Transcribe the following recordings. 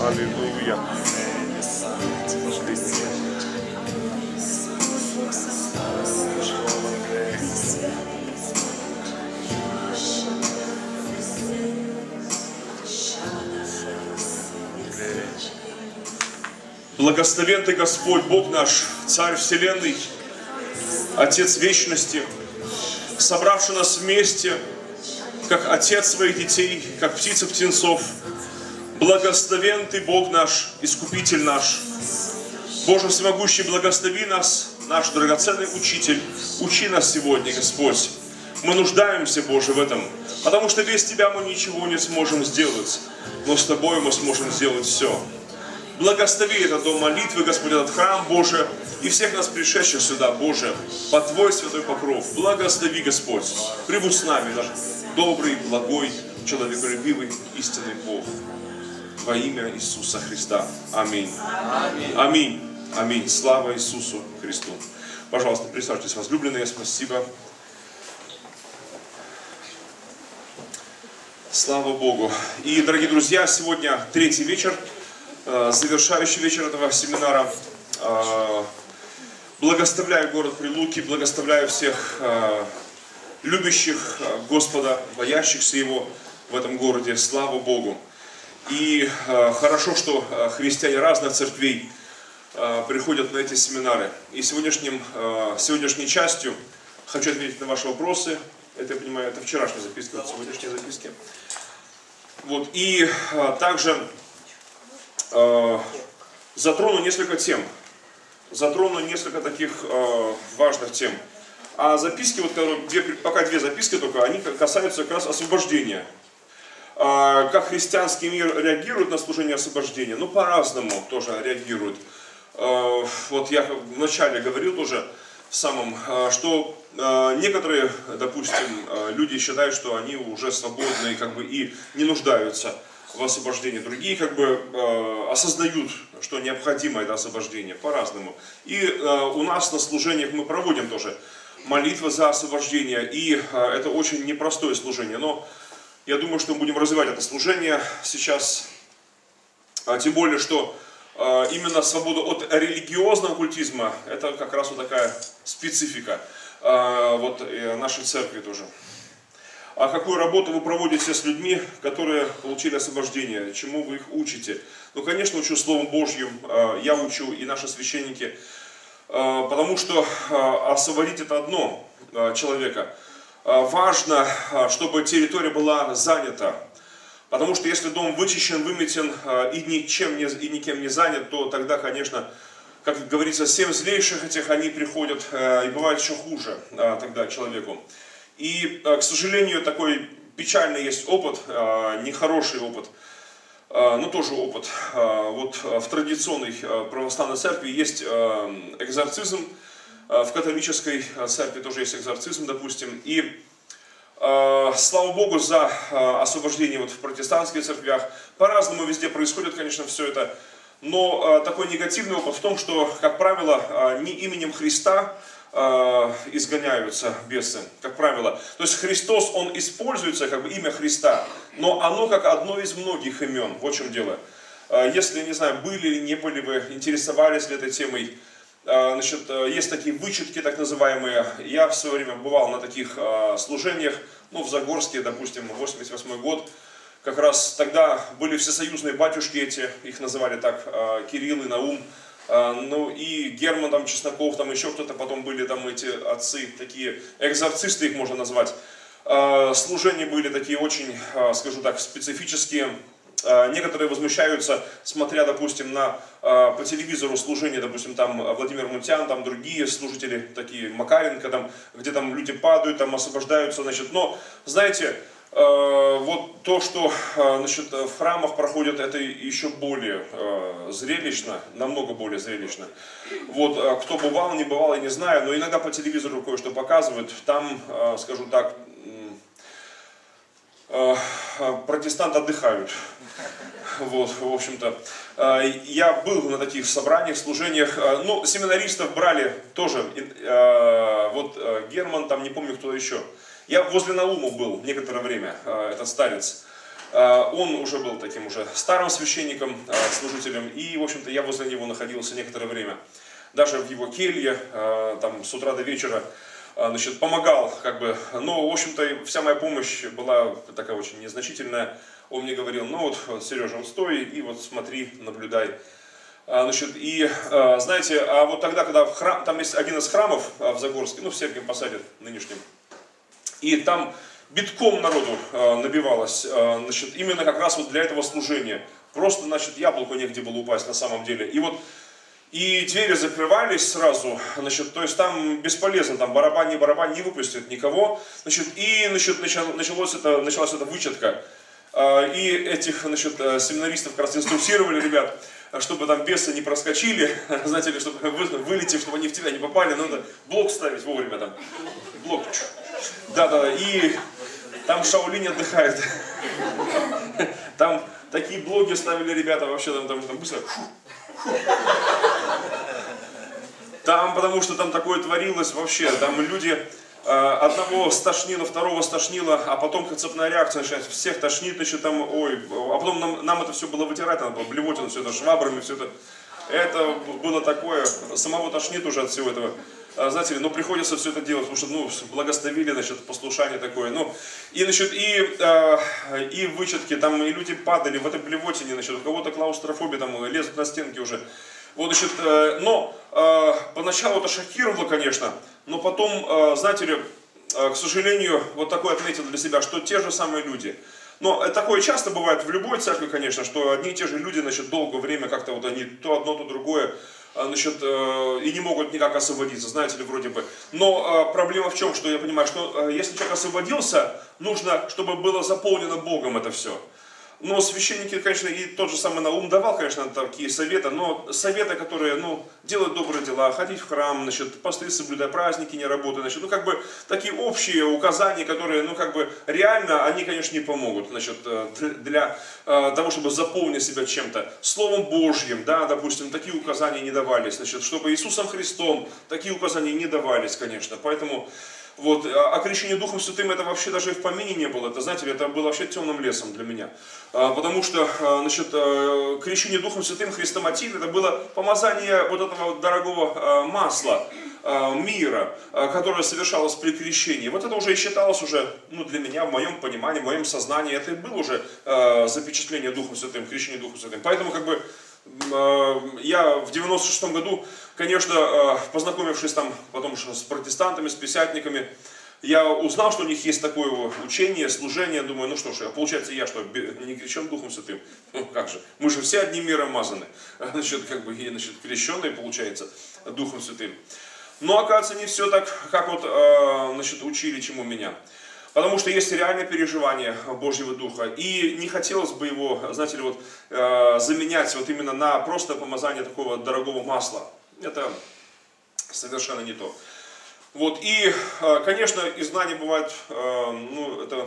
Аллилуйя. Благословен Ты, Господь, Бог наш, Царь Вселенной, Отец Вечности, собравший нас вместе, как Отец своих детей, как птица птенцов. Благословен Ты, Бог наш, Искупитель наш. Боже всемогущий, благослови нас, наш драгоценный Учитель. Учи нас сегодня, Господь. Мы нуждаемся, Боже, в этом, потому что без Тебя мы ничего не сможем сделать, но с Тобой мы сможем сделать все. Благослови этот дом молитвы, Господь, этот храм, Боже, и всех нас пришедших сюда, Боже, под Твой святой покров. Благослови, Господь, прибудь с нами, наш добрый, благой, человеколюбивый, истинный Бог. Во имя Иисуса Христа. Аминь. Аминь. Аминь. Аминь. Слава Иисусу Христу. Пожалуйста, присаживайтесь, возлюбленные, спасибо. Слава Богу. И, дорогие друзья, сегодня третий вечер. Завершающий вечер этого семинара. Благословляю город Прилуки, благословляю всех любящих Господа, боящихся Его в этом городе. Слава Богу. И хорошо, что христиане разных церквей приходят на эти семинары. И сегодняшней частью хочу ответить на ваши вопросы. Это, я понимаю, это вчерашняя записка, вот сегодняшние записки. Вот. И также затрону несколько тем, затрону несколько таких важных тем. А записки, вот пока две записки только, они касаются как раз освобождения. Как христианский мир реагирует на служение освобождения? Ну, по-разному тоже реагирует. Вот я вначале говорил уже в самом, что некоторые, допустим, люди считают, что они уже свободны как бы, и не нуждаются в освобождении. Другие как бы осознают, что необходимо это освобождение по-разному. И у нас на служениях мы проводим тоже молитвы за освобождение. И это очень непростое служение, но я думаю, что мы будем развивать это служение сейчас. Тем более, что именно свобода от религиозного культизма, это как раз вот такая специфика вот нашей церкви тоже. А какую работу вы проводите с людьми, которые получили освобождение? Чему вы их учите? Ну, конечно, учу Словом Божьим, я учу и наши священники. Потому что освободить это одно человека. Важно, чтобы территория была занята, потому что если дом вычищен, выметен и никем не занят, то тогда, конечно, как говорится, 7 злейших этих, они приходят и бывает еще хуже тогда человеку. И, к сожалению, такой печальный есть опыт, нехороший опыт, но тоже опыт. Вот в традиционной православной церкви есть экзорцизм. В католической церкви тоже есть экзорцизм, допустим. И слава Богу за освобождение вот в протестантских церквях. По-разному везде происходит, конечно, все это. Но такой негативный опыт в том, что, как правило, не именем Христа изгоняются бесы, как правило. То есть Христос, Он используется, как бы имя Христа, но оно как одно из многих имен. Вот в чем дело. Если, не знаю, были или не были вы, интересовались ли этой темой, значит, есть такие вычетки, так называемые. Я в свое время бывал на таких служениях, ну, в Загорске, допустим, 88 год. Как раз тогда были всесоюзные батюшки эти, их называли так, Кирилл и Наум. Ну, и Герман там, Чесноков, там еще кто-то потом были, там эти отцы, такие экзорцисты их можно назвать. Служения были такие очень, скажу так, специфические. Некоторые возмущаются, смотря, допустим, на по телевизору служение, допустим, там Владимир Мунтян, там другие служители, такие Макаренко, там, где там люди падают, там освобождаются, значит. Но, знаете, вот то, что, значит, в храмах проходит, это еще более зрелищно, намного более зрелищно. Вот, кто бывал, не бывал, я не знаю, но иногда по телевизору кое-что показывают, там, скажу так, протестанты отдыхают. Вот, в общем-то. Я был на таких собраниях, служениях. Ну, семинаристов брали тоже. Вот Герман, там не помню кто еще. Я возле Наума был некоторое время, этот старец. Он уже был таким уже старым священником, служителем, и, в общем-то, я возле него находился некоторое время. Даже в его келье, там, с утра до вечера, значит, помогал, как бы, но, в общем-то, вся моя помощь была такая очень незначительная. Он мне говорил: ну вот, Сережа, стой и вот смотри, наблюдай. Значит, и, знаете, а вот тогда, когда в храм, там есть один из храмов в Загорске, ну, в Сергиевом Посаде нынешнем, и там битком народу набивалось, значит, именно как раз вот для этого служения. Просто, значит, яблоку негде было упасть на самом деле. И вот, и двери закрывались сразу, значит, то есть там бесполезно, там барабан не выпустит никого, значит, и, значит, началась эта вычетка. И этих, значит, семинаристов как раз инструктировали, ребят, чтобы там бесы не проскочили, знаете ли, чтобы вылетев, чтобы они в тебя не попали, надо блок ставить вовремя там. Блок. Да-да, и там Шаолинь отдыхает. Там такие блоки ставили ребята, вообще там быстро. Там, потому что там такое творилось вообще, там люди... Одного стошнило, второго стошнило, а потом цепная реакция начинается, всех тошнит, значит, там, ой, а потом нам это все было вытирать, надо было блевотину, все это швабрами, все это. Это было такое, самого тошнит уже от всего этого, знаете ли, но приходится все это делать, потому что, ну, благословили, значит, послушание такое, ну, и, значит, и вычетки, там, и люди падали в этой блевотине, значит, у кого-то клаустрофобия, там, лезут на стенки уже. Вот, значит, но поначалу это шокировало, конечно, но потом, знаете ли, к сожалению, вот такое отметил для себя, что те же самые люди. Но такое часто бывает в любой церкви, конечно, что одни и те же люди, значит, долгое время как-то вот они то одно, то другое, значит, и не могут никак освободиться, знаете ли, вроде бы. Но проблема в чем, что я понимаю, что если человек освободился, нужно, чтобы было заполнено Богом это все. Но священники, конечно, и тот же самый Наум давал, конечно, такие советы, но советы, которые, ну, делать добрые дела, ходить в храм, значит, посты соблюдать, праздники не работать, значит, ну, как бы, такие общие указания, которые, ну, как бы, реально, они, конечно, не помогут, значит, для того, чтобы заполнить себя чем-то. Словом Божьим, да, допустим, такие указания не давались, значит, чтобы Иисусом Христом такие указания не давались, конечно, поэтому... Вот, а крещение Духом Святым это вообще даже и в помине не было, это, знаете, это было вообще темным лесом для меня. Потому что, значит, крещение Духом Святым, хрестоматин, это было помазание вот этого дорогого масла, мира, которое совершалось при крещении. Вот это уже и считалось уже, ну, для меня, в моем понимании, в моем сознании, это и было уже запечатление Духом Святым, крещение Духом Святым. Поэтому, как бы, я в 96-м году, конечно, познакомившись там потом с протестантами, с пятидесятниками, я узнал, что у них есть такое учение, служение. Думаю, ну что ж, получается, я что, не крещен Духом Святым? Ну как же, мы же все одним миром мазаны. Значит, как бы, и, значит, крещенные, получается, Духом Святым. Но, оказывается, не все так, как вот, значит, учили, чему меня. Потому что есть реальное переживание Божьего Духа. И не хотелось бы его, знаете ли, вот, заменять вот именно на просто помазание такого дорогого масла. Это совершенно не то. Вот. И, конечно, изгнание бывает... Ну, это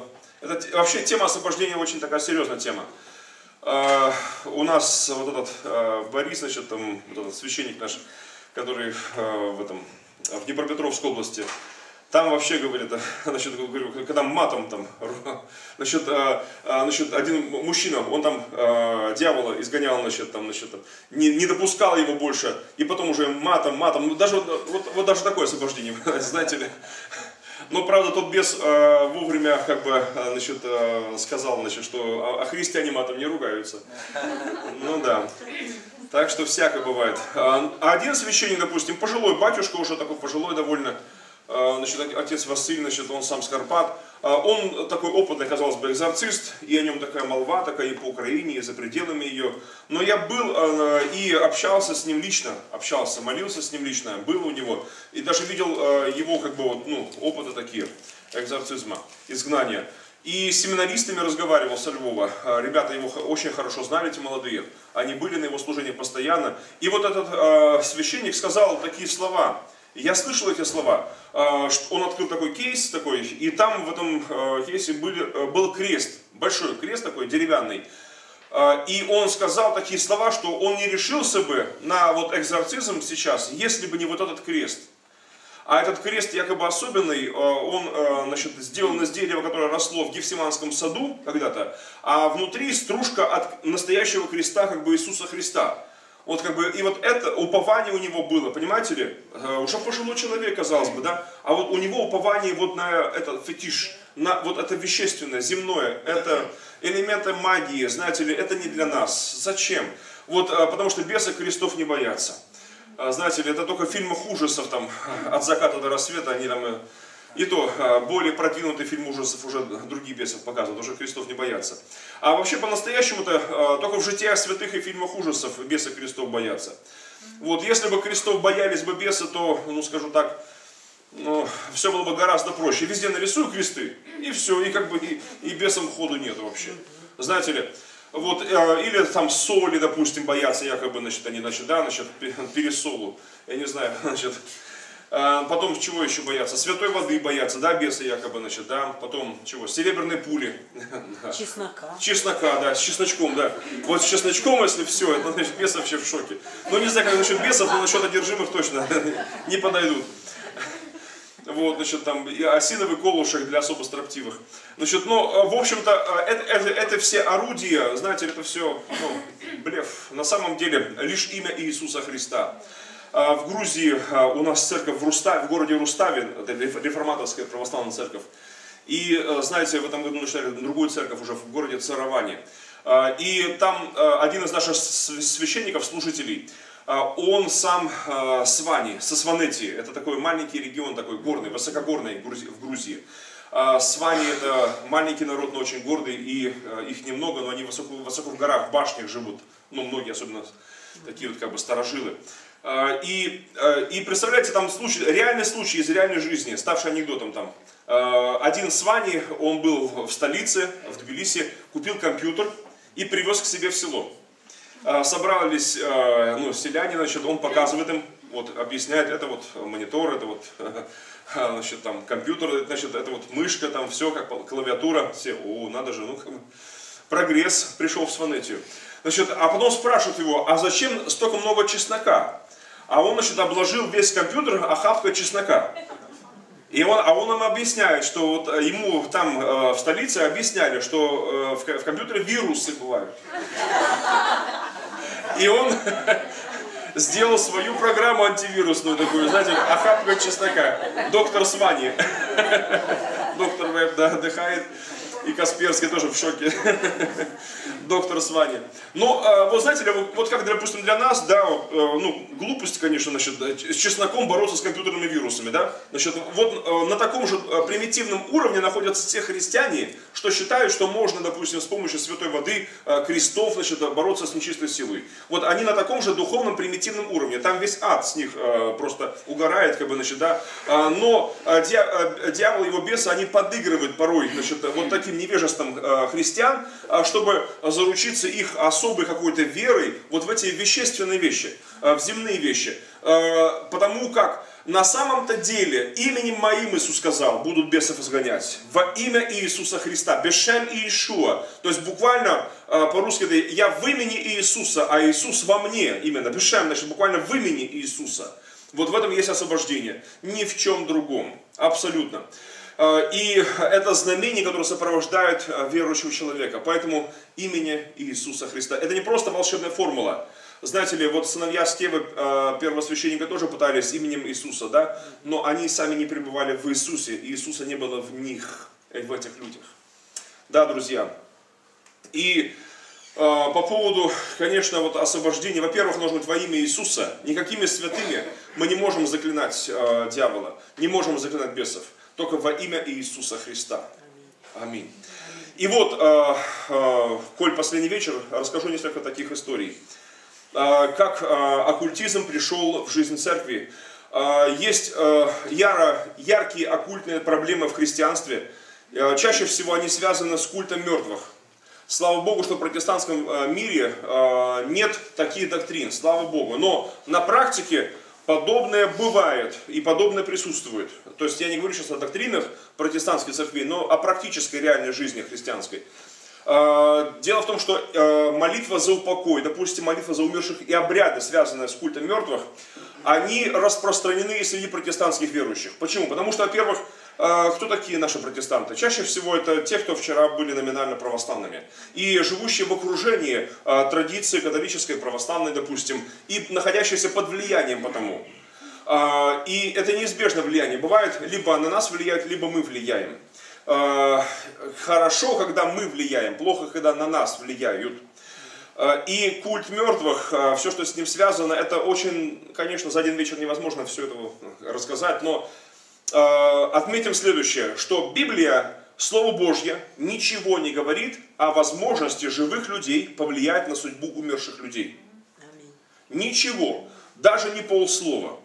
вообще тема освобождения очень такая серьезная тема. У нас вот этот Борис, значит, там, вот этот священник наш, который в Днепропетровской области... Там вообще, говорит, значит, когда матом там, значит, один мужчина, он там дьявола изгонял, значит, не допускал его больше, и потом уже матом, даже вот даже такое освобождение, знаете ли. Но, правда, тот бес вовремя, как бы, значит, сказал, значит, что а христиане матом не ругаются. Ну да. Так что всякое бывает. А один священник, допустим, пожилой батюшка, уже такой пожилой довольно, значит, отец Василь, значит, он сам с Карпат, он такой опытный, казалось бы, экзорцист, и о нем такая молва, такая и по Украине, и за пределами ее. Но я был и общался с ним лично, молился с ним лично, был у него, и даже видел его, как бы, вот, ну, опыты такие, экзорцизма, изгнания. И с семинаристами разговаривал со Львова, ребята его очень хорошо знали, эти молодые, они были на его служении постоянно. И вот этот священник сказал такие слова. Я слышал эти слова, что он открыл такой кейс, такой, и там в этом кейсе был крест, большой крест такой, деревянный. И он сказал такие слова, что он не решился бы на вот экзорцизм сейчас, если бы не вот этот крест. А этот крест якобы особенный, он, значит, сделан из дерева, которое росло в Гефсиманском саду когда-то, а внутри стружка от настоящего креста как бы Иисуса Христа. Вот как бы, и вот это упование у него было, понимаете ли? Уже пожилой человек, казалось бы, да? А вот у него упование вот на этот фетиш, на вот это вещественное, земное, это элементы магии, знаете ли, это не для нас. Зачем? Вот потому что бесы крестов не боятся. Знаете ли, это только в фильмах ужасов, там, от заката до рассвета, они там, и то, более продвинутый фильм ужасов уже другие бесов показывают, уже крестов не боятся. А вообще по-настоящему-то только в житиях святых и фильмах ужасов бесы крестов боятся. Вот, если бы крестов боялись бы бесы, то, ну, скажу так, ну, все было бы гораздо проще. Везде нарисую кресты, и все, и как бы, и бесам ходу нет вообще, знаете ли. Вот, или там соли, допустим, боятся, якобы, значит, они, значит, да, значит, пересолу, я не знаю, значит, потом чего еще боятся? Святой воды боятся, да, бесы, якобы, значит, да, потом чего? Серебряной пули. Чеснока. Чеснока, да, с чесночком, да. Вот с чесночком, если все, это, значит, бесы вообще в шоке. Ну, не знаю, как насчет бесов, но насчет одержимых точно не подойдут. Вот, значит, там, осиновый колышек для особо строптивых. Значит, ну, в общем-то, это все орудия, знаете, это все, ну, блеф. На самом деле, лишь имя Иисуса Христа. В Грузии у нас церковь в Рустави, в городе Рустави, это реформаторская православная церковь. И, знаете, в этом году начали другую церковь уже в городе Цараване. И там один из наших священников, служителей, он сам с Вани, со Сванетии, это такой маленький регион, такой горный, высокогорный в Грузии. Свани это маленький народ, но очень гордый, и их немного, но они высоко в горах, в башнях живут, ну многие, особенно такие вот как бы старожилы. И представляете, там случай, реальный случай из реальной жизни, ставший анекдотом там. Один Свани, он был в столице, в Тбилиси, купил компьютер и привез к себе в село. Собрались, ну, селяне, значит, он показывает им, вот, объясняет, это вот монитор, это вот, значит, там, компьютер, значит, это вот мышка, там, все, как клавиатура, все, о, надо же, ну, прогресс пришел в Сванетию. Значит, а потом спрашивают его, а зачем столько много чеснока? А он, значит, обложил весь компьютер охапкой чеснока. И он им объясняет, что вот ему там в столице объясняли, что в компьютере вирусы бывают. И он сделал свою программу антивирусную такую, знаете, охапка чеснока. Доктор Свани. Доктор Веб, да, отдыхает. И Касперский тоже в шоке. Доктор Свани. Но, вот знаете, вот как, допустим, для нас, да, ну, глупость, конечно, значит, с чесноком бороться с компьютерными вирусами, да. Значит, вот на таком же примитивном уровне находятся те христиане, что считают, что можно, допустим, с помощью святой воды, крестов, значит, бороться с нечистой силой. Вот они на таком же духовном примитивном уровне. Там весь ад с них просто угорает, как бы, значит, да. Но дьявол, его бесы, они подыгрывают порой, значит, вот такие невежеством христиан, чтобы заручиться их особой какой-то верой вот в эти вещественные вещи, в земные вещи. Потому как на самом-то деле именем моим, Иисус сказал, будут бесов изгонять. Во имя Иисуса Христа. Бешем Иешуа. То есть буквально по-русски это я в имени Иисуса, а Иисус во мне. Именно. Бешем, значит, буквально в имени Иисуса. Вот в этом есть освобождение. Ни в чем другом. Абсолютно. И это знамение, которое сопровождает верующего человека. Поэтому имени Иисуса Христа. Это не просто волшебная формула. Знаете ли, вот сыновья Скевы, первосвященника, тоже пытались именем Иисуса, да? Но они сами не пребывали в Иисусе. Иисуса не было в них, в этих людях. Да, друзья. И по поводу, конечно, вот освобождения. Во-первых, нужно быть во имя Иисуса. Никакими святыми мы не можем заклинать дьявола. Не можем заклинать бесов. Только во имя Иисуса Христа. Аминь. И вот, коль последний вечер, расскажу несколько таких историй. Как оккультизм пришел в жизнь церкви. Есть яркие оккультные проблемы в христианстве. Чаще всего они связаны с культом мертвых. Слава Богу, что в протестантском мире нет таких доктрин. Слава Богу. Но на практике подобное бывает и подобное присутствует. То есть я не говорю сейчас о доктринах протестантской церкви, но о практической реальной жизни христианской. Дело в том, что молитва за упокой, допустим, молитва за умерших и обряды, связанные с культом мертвых, они распространены и среди протестантских верующих. Почему? Потому что, во-первых, кто такие наши протестанты? Чаще всего это те, кто вчера были номинально православными. И живущие в окружении традиции католической, православной, допустим, и находящиеся под влиянием потому. И это неизбежно влияние. Бывает, либо на нас влияет, либо мы влияем. Хорошо, когда мы влияем, плохо, когда на нас влияют. И культ мертвых, все, что с ним связано, это очень, конечно, за один вечер невозможно все это рассказать, но отметим следующее, что Библия, Слово Божье, ничего не говорит о возможности живых людей повлиять на судьбу умерших людей. Ничего, даже не полслова.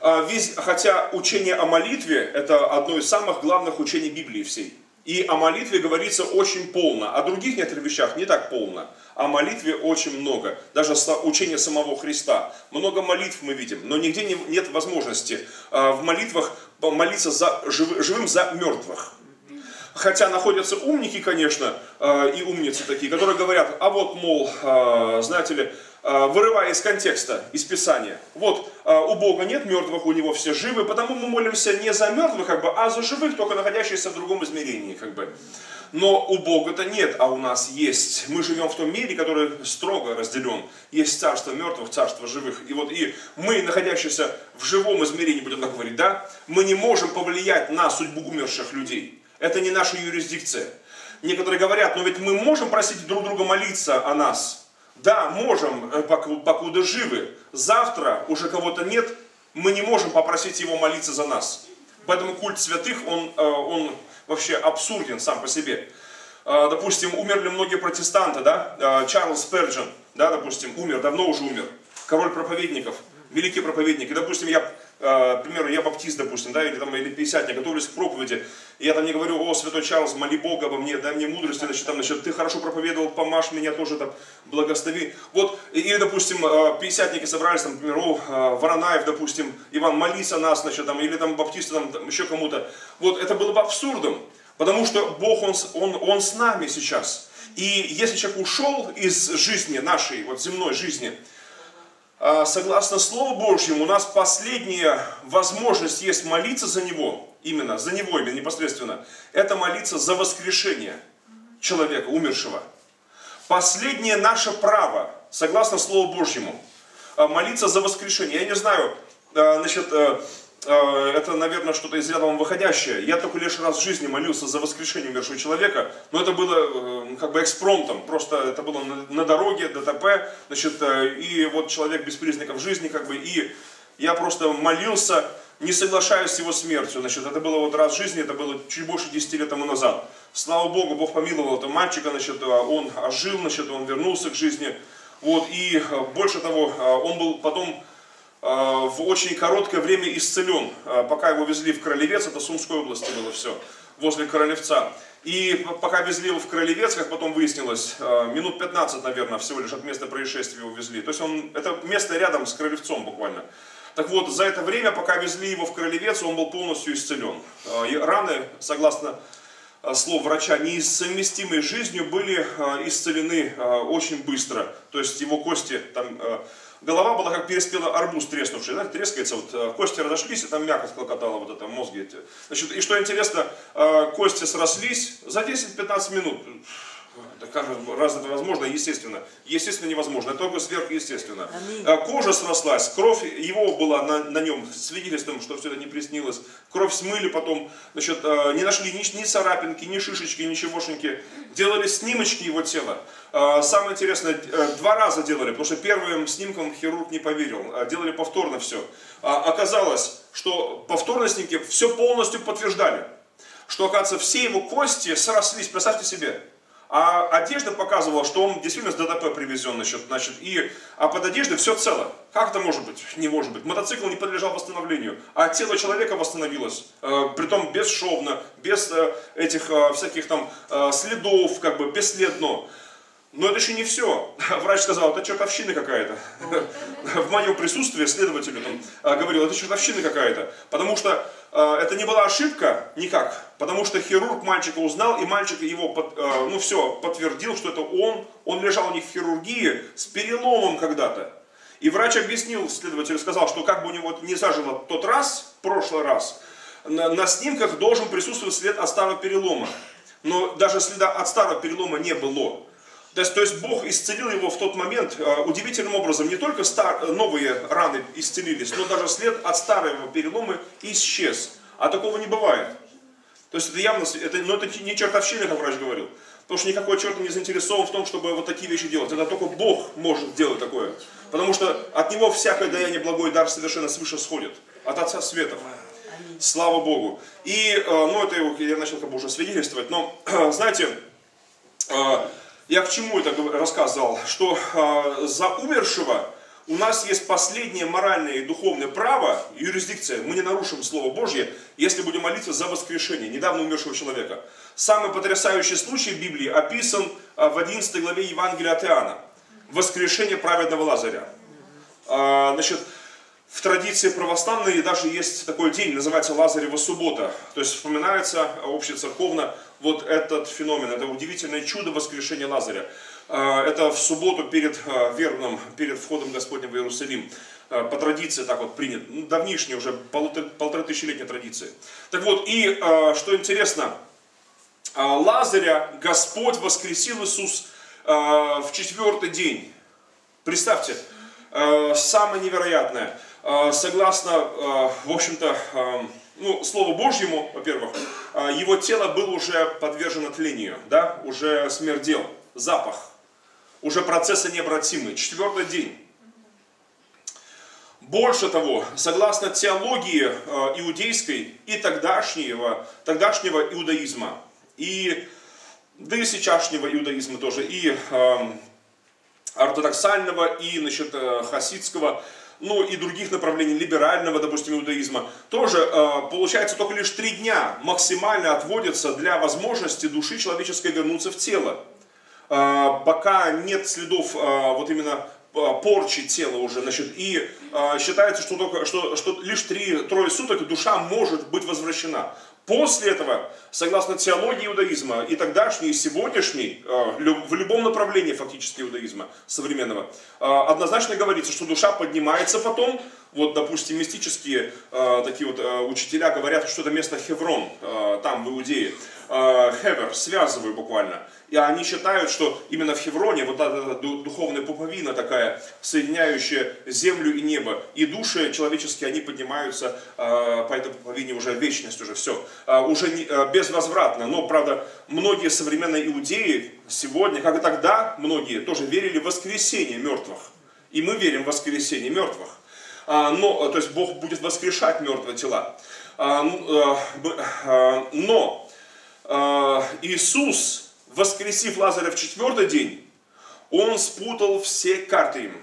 Хотя учение о молитве – это одно из самых главных учений Библии всей. И о молитве говорится очень полно, о других некоторых вещах не так полно. О молитве очень много, даже учение самого Христа. Много молитв мы видим, но нигде нет возможности в молитвах молиться за живым за мертвых. Хотя находятся умники, конечно, и умницы такие, которые говорят, а вот, мол, знаете ли, вырывая из контекста, из Писания. Вот, у Бога нет мертвых, у Него все живы, потому мы молимся не за мертвых, как бы, а за живых, только находящихся в другом измерении, как бы. Но у Бога-то нет, а у нас есть. Мы живем в том мире, который строго разделен. Есть царство мертвых, царство живых. И вот и мы, находящиеся в живом измерении, будем так говорить, да, мы не можем повлиять на судьбу умерших людей. Это не наша юрисдикция. Некоторые говорят, но ведь мы можем просить друг друга молиться о нас. Да, можем, покуда живы. Завтра уже кого-то нет, мы не можем попросить его молиться за нас. Поэтому культ святых, он вообще абсурден сам по себе. Допустим, умерли многие протестанты, да? Чарльз Спержен, да, допустим, умер, давно уже умер. Король проповедников, великий проповедник. И, допустим, я, к примеру, я баптист, допустим, да, или пятидесятник, готовлюсь к проповеди, и я там не говорю, о, святой Чарльз, моли Бога обо мне, дай мне мудрости, значит, ты хорошо проповедовал, помажь меня тоже, там, благослови. Вот, или, допустим, пятидесятники собрались, там, к примеру, Воронаев, допустим, Иван, молись о нас, значит, там, или там баптисты, там, еще кому-то. Вот, это было бы абсурдом, потому что Бог, он с нами сейчас. И если человек ушел из жизни нашей, вот, земной жизни, согласно Слову Божьему, у нас последняя возможность есть молиться за Него, именно, за Него именно непосредственно, это молиться за воскрешение человека, умершего. Последнее наше право, согласно Слову Божьему, молиться за воскрешение. Я не знаю, значит, это, наверное, что-то из ряда вам выходящее. Я только лишь раз в жизни молился за воскрешение умершего человека, но это было как бы экспромтом, просто это было на дороге, ДТП, значит, и вот человек без признаков жизни, как бы, и я просто молился, не соглашаясь с его смертью, значит, это было вот раз в жизни, это было чуть больше 10 лет тому назад. Слава Богу, Бог помиловал этого мальчика, значит, он ожил, значит, он вернулся к жизни, вот, и больше того, он был потом в очень короткое время исцелен, пока его везли в Королевец, это Сумской области было все, возле Королевца. И пока везли его в Королевец, как потом выяснилось, минут 15, наверное, всего лишь от места происшествия его везли. То есть это место рядом с Королевцом буквально. Так вот, за это время, пока везли его в Королевец, он был полностью исцелен. И раны, согласно слов врача, несовместимые с жизнью, были исцелены очень быстро. То есть его кости там... Голова была как переспелый арбуз треснувший, да, трескается, вот кости разошлись, и там мякоть клокотала, вот это, мозги эти. Значит, и что интересно, кости срослись за 10-15 минут. Раз это возможно, естественно. Естественно, невозможно, это только сверхъестественно. Аминь. Кожа срослась, кровь его была на нем, свидетельством, что все это не приснилось. Кровь смыли потом, значит, не нашли ни царапинки, ни шишечки, ничегошеньки. Делали снимочки его тела. Самое интересное, два раза делали, потому что первым снимком хирург не поверил. Делали повторно все. Оказалось, что повторные снимки все полностью подтверждали. Что, оказывается, все его кости срослись, представьте себе. А одежда показывала, что он действительно с ДТП привезен, значит, а под одеждой все цело. Как это может быть? Не может быть. Мотоцикл не подлежал восстановлению, а тело человека восстановилось, притом бесшовно, без этих всяких там следов, как бы бесследно. Но это еще не все. Врач сказал, это чертовщина какая-то. В моем присутствии следователю там говорил, это чертовщина какая-то. Потому что это не была ошибка никак. Потому что хирург мальчика узнал, и мальчик его, подтвердил, что это он. Он лежал у них в хирургии с переломом когда-то. И врач объяснил, следователь сказал, что как бы у него не зажило тот раз, прошлый раз, на снимках должен присутствовать след от старого перелома. Но даже следа от старого перелома не было. То есть Бог исцелил его в тот момент удивительным образом. Не только новые раны исцелились, но даже след от старого перелома исчез. А такого не бывает. То есть это явно, это не чертовщина, как врач говорил. Потому что никакой черт не заинтересован в том, чтобы вот такие вещи делать. Это только Бог может делать такое. Потому что от Него всякое даяние, благой дар совершенно свыше сходит. От Отца Светов. Слава Богу. И, это я начал как бы уже свидетельствовать. Но, знаете, я к чему это рассказывал? Что за умершего у нас есть последнее моральное и духовное право, юрисдикция. Мы не нарушим Слово Божье, если будем молиться за воскрешение недавно умершего человека. Самый потрясающий случай в Библии описан в 11 главе Евангелия от Иоанна. Воскрешение праведного Лазаря. В традиции православной даже есть такой день, называется Лазарева суббота. То есть вспоминается общецерковно вот этот феномен, это удивительное чудо воскрешения Лазаря. Это в субботу перед вербным, перед входом Господним в Иерусалим. По традиции так вот принято, давнишней уже, полторатысячелетней традиции. Так вот, и что интересно, Лазаря Господь воскресил Иисус в четвертый день. Представьте, самое невероятное. Согласно, в общем-то, Слову Божьему, во-первых, его тело было уже подвержено тлению, да, уже смердел, запах, уже процессы необратимы, четвертый день. Больше того, согласно теологии иудейской и тогдашнего иудаизма, да и сейчасшнего иудаизма тоже, и ортодоксального, и хасидского, и других направлений, либерального, допустим, иудаизма, тоже, получается, только лишь 3 дня максимально отводится для возможности души человеческой вернуться в тело. Пока нет следов вот именно порчи тела уже, и считается, что, лишь 3–3 суток душа может быть возвращена. После этого, согласно теологии иудаизма, и тогдашней, и сегодняшней, в любом направлении фактически иудаизма современного, однозначно говорится, что душа поднимается потом. Вот, допустим, мистические такие вот учителя говорят, что это место Хеврон, там в Иудее, Хевер, связываю буквально. И они считают, что именно в Хевроне вот эта духовная пуповина такая, соединяющая землю и небо. И души человеческие, они поднимаются по этой пуповине уже в вечность, уже все. Уже безвозвратно. Но, правда, многие современные иудеи сегодня, как и тогда, многие тоже верили в воскресение мертвых. И мы верим в воскресение мертвых. Но, то есть Бог будет воскрешать мертвые тела. Но Иисус, воскресив Лазаря в 4-й день, Он спутал все карты им,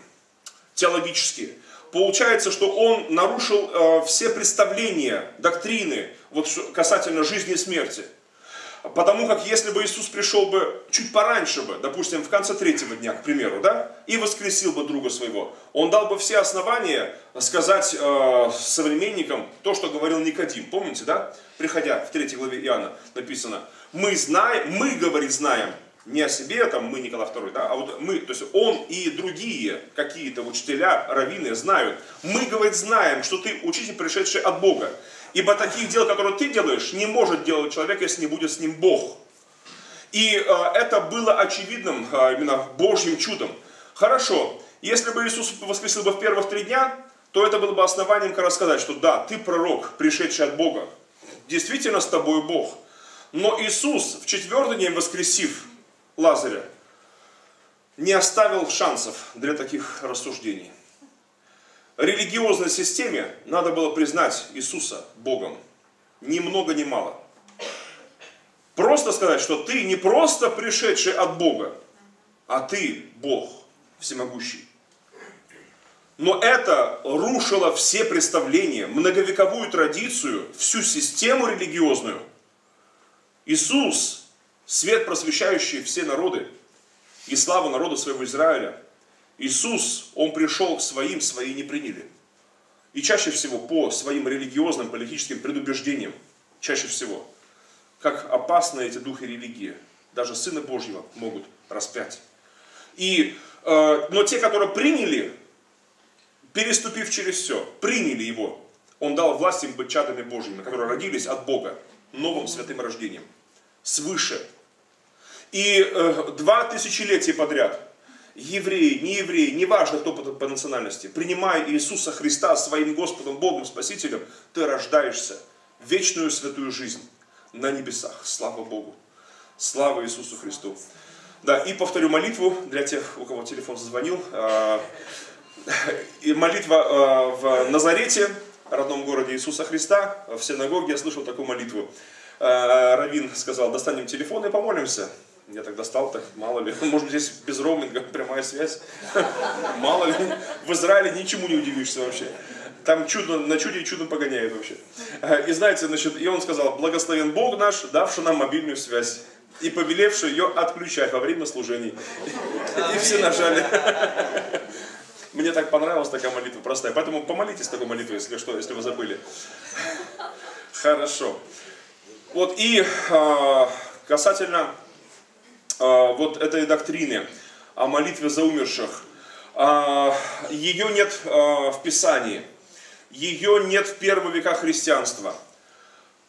теологические. Получается, что Он нарушил все представления, доктрины касательно жизни и смерти. Потому как если бы Иисус пришел бы чуть пораньше бы, допустим, в конце 3-го дня, к примеру, да, и воскресил бы друга своего, Он дал бы все основания сказать современникам то, что говорил Никодим. Помните, да? Приходя в 3 главе Иоанна написано, мы, говорит, знаем, не о себе, там, мы, Николай II, да, а вот мы, то есть Он и другие какие-то учителя, раввины знают. Мы, говорит, знаем, что ты учитель, пришедший от Бога. Ибо таких дел, которые ты делаешь, не может делать человек, если не будет с ним Бог. И это было очевидным именно Божьим чудом. Хорошо, если бы Иисус воскресил бы в первых 3 дня, то это было бы основанием рассказать, что да, ты пророк, пришедший от Бога. Действительно с тобой Бог. Но Иисус в 4-й день, воскресив Лазаря, не оставил шансов для таких рассуждений. Религиозной системе надо было признать Иисуса Богом. Ни много, ни мало. Просто сказать, что ты не просто пришедший от Бога, а ты Бог всемогущий. Но это рушило все представления, многовековую традицию, всю систему религиозную. Иисус, свет, просвещающий все народы, и славу народу своего Израиля. Иисус, Он пришел к своим, свои не приняли. И чаще всего по своим религиозным, политическим предубеждениям, чаще всего, как опасны эти духи религии, даже Сына Божьего могут распять. Но те, которые приняли, переступив через все, приняли Его, Он дал власть им быть чадами Божьими, которые родились от Бога новым святым рождением, свыше. И 2000 летия подряд евреи, не евреи, неважно кто по национальности, принимая Иисуса Христа своим Господом, Богом, Спасителем, ты рождаешься в вечную святую жизнь на небесах. Слава Богу! Слава Иисусу Христу! Да, и повторю молитву для тех, у кого телефон зазвонил. И молитва в Назарете, родном городе Иисуса Христа, в синагоге я слышал такую молитву. Раввин сказал: достанем телефон и помолимся. Я так достал, так мало ли. Может, здесь без роуминга прямая связь. Мало ли. В Израиле ничему не удивишься вообще. Там чудо, на чуде и чудом погоняют вообще. И знаете, значит, и он сказал: благословен Бог наш, давший нам мобильную связь и повелевший ее отключать во время служений. И все нажали. Мне так понравилась такая молитва, простая. Поэтому помолитесь такой молитвой, если что, если вы забыли. Хорошо. Вот и касательно... вот этой доктрины о молитве за умерших. Ее нет в Писании, ее нет в первые века христианства.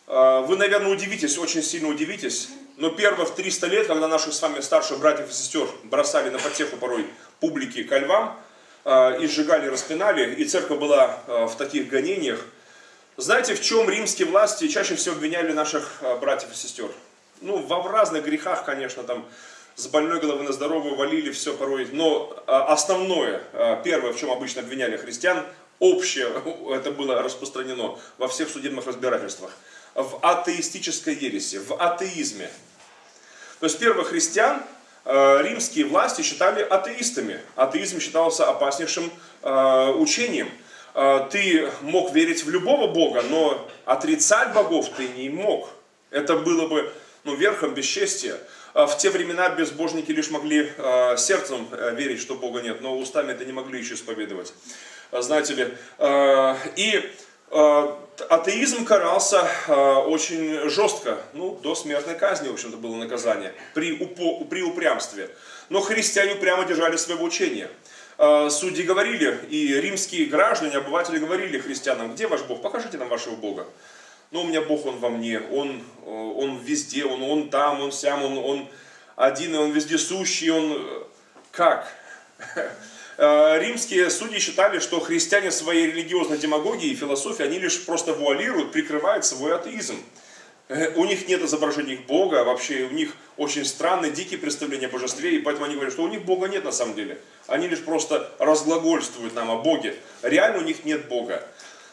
Вы, наверное, удивитесь, очень сильно удивитесь, но первых 300 лет, когда наших с вами старших братьев и сестер бросали на потеху порой публики ко львам, и сжигали, распинали, и церковь была в таких гонениях. Знаете, в чем римские власти чаще всего обвиняли наших братьев и сестер? Ну, в разных грехах, конечно, там с больной головы на здоровую валили все порой. Но основное, первое, в чем обычно обвиняли христиан, общее, это было распространено во всех судебных разбирательствах. В атеистической ереси, в атеизме. То есть первых христиан римские власти считали атеистами. Атеизм считался опаснейшим учением. Ты мог верить в любого бога, но отрицать богов ты не мог. Это было бы... ну, верхом бесчестия. В те времена безбожники лишь могли сердцем верить, что Бога нет, но устами это не могли еще исповедовать. Знаете ли, атеизм карался очень жестко, ну, до смертной казни, в общем-то, было наказание, при упрямстве. Но христиане прямо держали своего учения. Судьи говорили, и римские граждане, обыватели говорили христианам: где ваш Бог, покажите нам вашего Бога. Ну, у меня Бог, Он во мне, Он везде, Он там, Он сям, Он один, и Он везде сущий, Он... Как? Римские судьи считали, что христиане своей религиозной демагогией и философией, они лишь просто вуалируют, прикрывают свой атеизм. У них нет изображений Бога, вообще у них очень странные, дикие представления о божестве, и поэтому они говорят, что у них Бога нет на самом деле. Они лишь просто разглагольствуют нам о Боге. Реально у них нет Бога.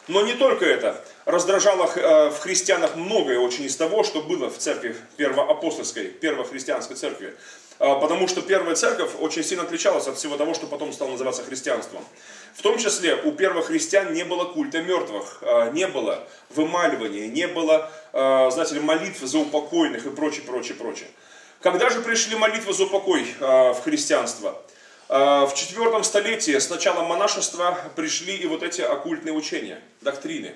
Но не только это. Раздражало в христианах многое очень из того, что было в церкви первоапостольской, первохристианской церкви. Потому что первая церковь очень сильно отличалась от всего того, что потом стало называться христианством. В том числе у первых христиан не было культа мертвых, не было вымаливания, не было, знаете ли, молитв за упокойных и прочее, прочее, прочее. Когда же пришли молитвы за упокой в христианство? В IV столетии с начала монашества пришли и вот эти оккультные учения, доктрины.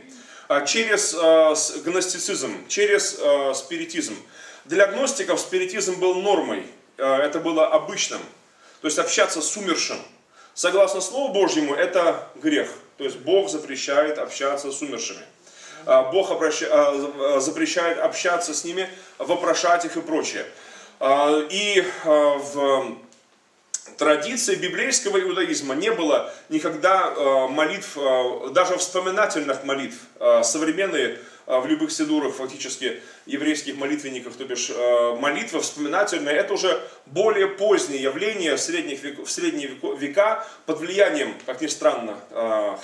Через гностицизм, через спиритизм. Для гностиков спиритизм был нормой, это было обычным. То есть общаться с умершим. Согласно Слову Божьему, это грех. То есть Бог запрещает общаться с умершими. Бог запрещает общаться с ними, вопрошать их и прочее. И в... традиции библейского иудаизма не было никогда молитв, даже вспоминательных молитв. Современные в любых седурах, фактически еврейских молитвенников, то бишь молитва вспоминательная, это уже более позднее явление в средние века под влиянием, как ни странно,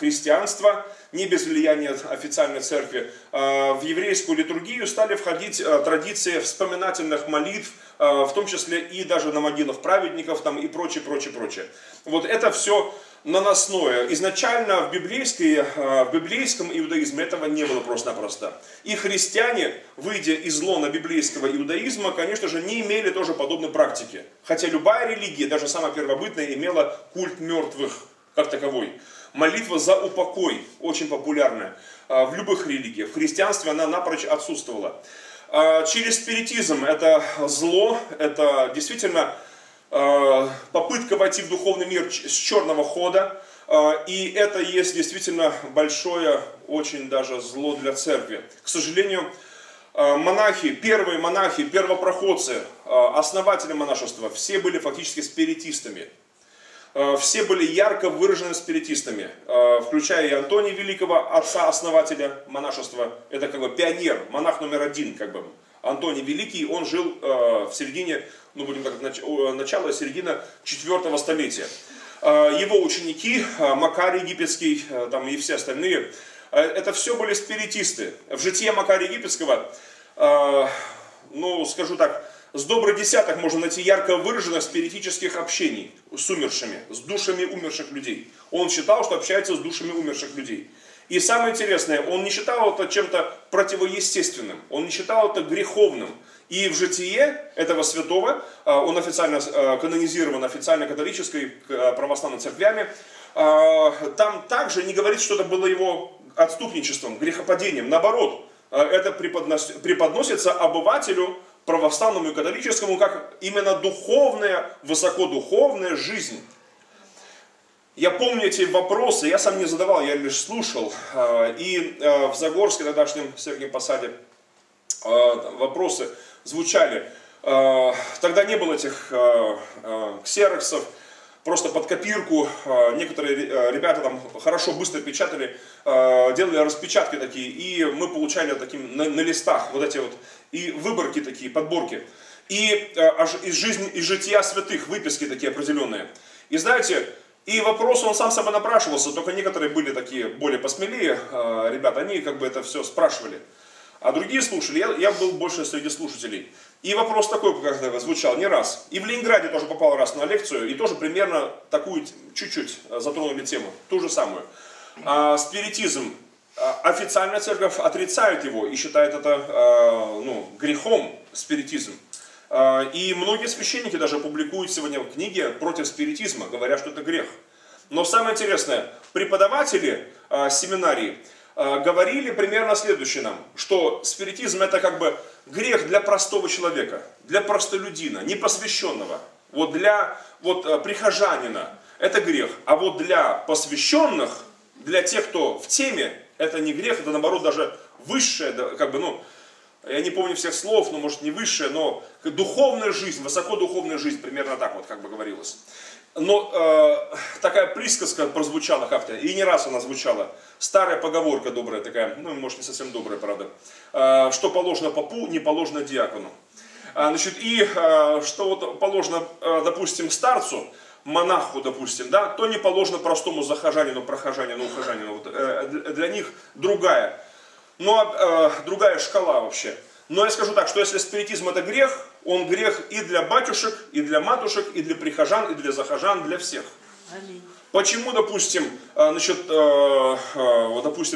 христианства, не без влияния официальной церкви. В еврейскую литургию стали входить традиции вспоминательных молитв, в том числе и даже на могилах праведников там, и прочее, прочее, прочее. Вот это все наносное. Изначально в библейском иудаизме этого не было просто-напросто. И христиане, выйдя из лона библейского иудаизма, конечно же, не имели тоже подобной практики. Хотя любая религия, даже самая первобытная, имела культ мертвых как таковой. Молитва за упокой, очень популярная в любых религиях. В христианстве она напрочь отсутствовала. Через спиритизм это зло, это действительно попытка войти в духовный мир с черного хода, и это есть действительно большое, очень даже зло для церкви. К сожалению, первые монахи, первопроходцы, основатели монашества, все были фактически спиритистами. Все были ярко выраженными спиритистами, включая и Антония Великого, отца-основателя монашества. Это как бы пионер, монах номер один, как бы. Антоний Великий, он жил в середине, ну будем так, начало и середина 4 столетия. Его ученики, Макарий Египетский там, и все остальные, это все были спиритисты. В житии Макария Египетского, ну скажу так, с добрый десяток можно найти ярко выраженных спиритических общений с умершими, с душами умерших людей. Он считал, что общается с душами умерших людей. И самое интересное, он не считал это чем-то противоестественным, он не считал это греховным. И в житие этого святого, он официально канонизирован, официально католической православной церквями, там также не говорит, что это было его отступничеством, грехопадением. Наоборот, это преподносится обывателю, православному и католическому, как именно духовная, высокодуховная жизнь. Я помню эти вопросы, я сам не задавал, я лишь слушал. И в Загорске, тогдашнем Сергиеве Посаде, вопросы звучали. Тогда не было этих ксероксов, просто под копирку. Некоторые ребята там хорошо, быстро печатали, делали распечатки такие. И мы получали таким, на листах вот эти вот и выборки такие, подборки. И из жития святых, выписки такие определенные. И знаете, и вопрос он сам собой напрашивался, только некоторые были такие более посмелее ребята, они как бы это все спрашивали. А другие слушали, я был больше среди слушателей. И вопрос такой, как звучал, не раз. И в Ленинграде тоже попал раз на лекцию, и тоже примерно такую, чуть-чуть затронули тему, ту же самую. Спиритизм. Официально церковь отрицает его и считает это грехом, спиритизм. И многие священники даже публикуют сегодня книги против спиритизма, говоря, что это грех. Но самое интересное, преподаватели семинарии говорили примерно следующее нам, что спиритизм это как бы грех для простого человека, для простолюдина, непосвященного, вот для прихожанина это грех, а вот для посвященных, для тех, кто в теме, это не грех, это наоборот даже высшее, как бы, я не помню всех слов, но может не высшая, но духовная жизнь, высокодуховная жизнь, примерно так вот как бы говорилось. Но такая присказка прозвучала как-то, и не раз она звучала. Старая поговорка добрая такая, может не совсем добрая, правда. Что положено попу, не положено диакону. Что вот положено, допустим, старцу, монаху, допустим, да, то не положено простому захожанину, прохожанину, ухожанину. Для них другая. Но другая шкала вообще. Но я скажу так, что если спиритизм это грех, он грех и для батюшек, и для матушек, и для прихожан, и для захожан, для всех. Аминь. Почему, допустим,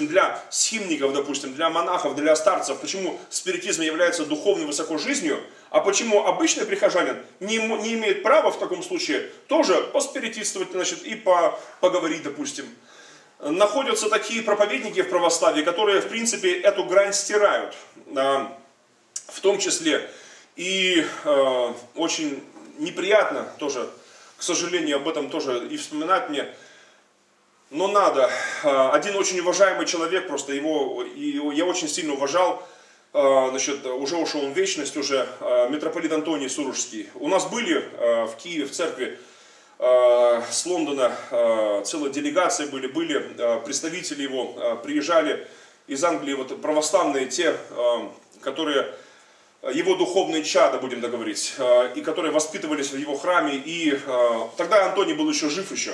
для схимников, допустим, для монахов, для старцев, почему спиритизм является духовной высокой жизнью, а почему обычный прихожанин не имеет права в таком случае тоже поспиритистовать, и поговорить, допустим. Находятся такие проповедники в православии, которые, в принципе, эту грань стирают. В том числе и очень неприятно тоже, к сожалению, об этом тоже и вспоминать мне. Но надо. Один очень уважаемый человек, просто его я очень сильно уважал, уже ушел он в вечность, уже митрополит Антоний Сурожский. У нас были в Киеве, в церкви, с Лондона целые делегации были представители его, приезжали из Англии, вот православные те, которые его духовные чада, будем так говорить, и которые воспитывались в его храме, и тогда Антоний был еще жив еще,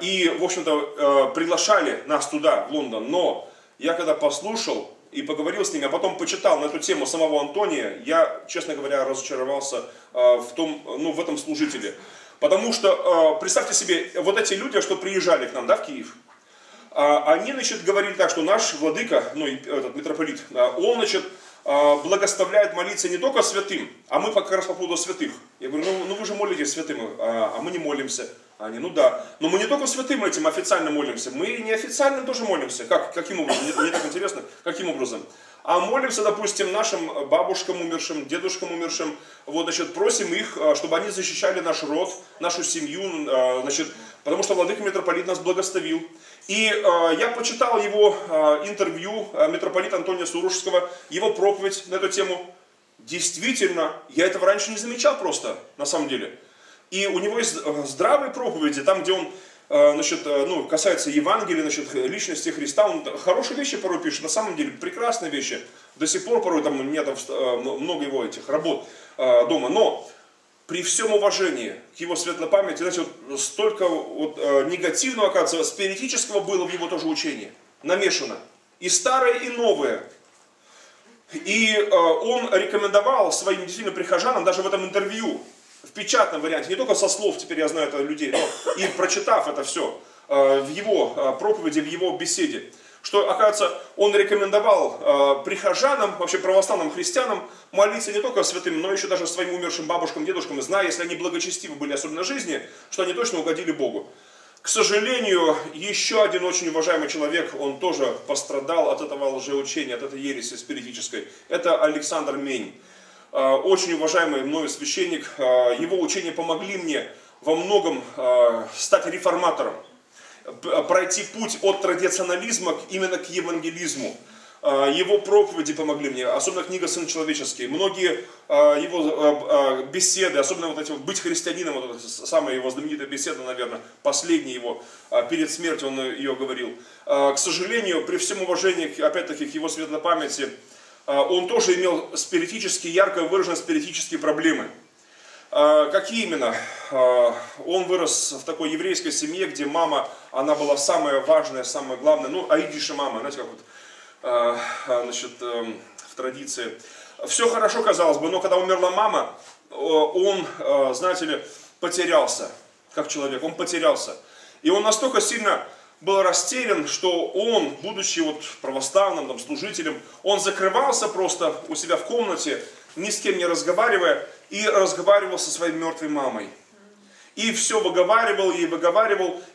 и, в общем-то, приглашали нас туда, в Лондон, но я когда послушал и поговорил с ними, а потом почитал на эту тему самого Антония, я, честно говоря, разочаровался в этом служителе. Потому что, представьте себе, вот эти люди, что приезжали к нам, да, в Киев, они, значит, говорили так, что наш владыка, ну, этот митрополит, он, значит, благословляет молиться не только святым, а мы как раз по поводу святых. Я говорю, ну вы же молитесь святым, а мы не молимся. Они, ну да, но мы не только святым этим официально молимся, мы и неофициальным тоже молимся. Как? Каким образом? Мне так интересно, каким образом? А молимся, допустим, нашим бабушкам умершим, дедушкам умершим, вот, значит, просим их, чтобы они защищали наш род, нашу семью, значит, потому что владыка митрополит нас благословил. И я почитал его интервью митрополита Антония Сурожского, его проповедь на эту тему. Действительно, я этого раньше не замечал просто, на самом деле. И у него есть здравые проповеди, там, где он, значит, ну, касается Евангелия, значит, личности Христа, он хорошие вещи порой пишет, на самом деле, прекрасные вещи. До сих пор порой там, у меня там много его этих работ дома. Но при всем уважении к его светлой памяти, знаете, вот столько вот негативного, оказывается, спиритического было в его тоже учении. Намешано. И старое, и новое. И он рекомендовал своим действительно прихожанам, даже в этом интервью, в печатном варианте, не только со слов, теперь я знаю это людей, но и прочитав это все в его проповеди, в его беседе, что, оказывается, он рекомендовал прихожанам, вообще православным христианам, молиться не только святым, но еще даже своим умершим бабушкам, дедушкам, зная, если они благочестивы были, особенно в жизни, что они точно угодили Богу. К сожалению, еще один очень уважаемый человек, он тоже пострадал от этого лжеучения, от этой ереси спиритической, это Александр Мень. Очень уважаемый мною священник, его учения помогли мне во многом стать реформатором, пройти путь от традиционализма именно к евангелизму. Его проповеди помогли мне, особенно книга «Сын человеческий». Многие его беседы, особенно вот эти «Быть христианином», вот самая его знаменитая беседа, наверное, последняя его, перед смертью он ее говорил. К сожалению, при всем уважении, опять-таки, к его светлой памяти, он тоже имел спиритические, ярко выраженные спиритические проблемы. Какие именно? Он вырос в такой еврейской семье, где мама, она была самая важная, самая главная, ну, аидиша мама, знаете, как вот, значит, в традиции. Все хорошо, казалось бы, но когда умерла мама, он, знаете ли, потерялся, как человек, он потерялся. И он настолько сильно был растерян, что он, будучи вот православным там, служителем, он закрывался просто у себя в комнате, ни с кем не разговаривая, и разговаривал со своей мертвой мамой. И все выговаривал,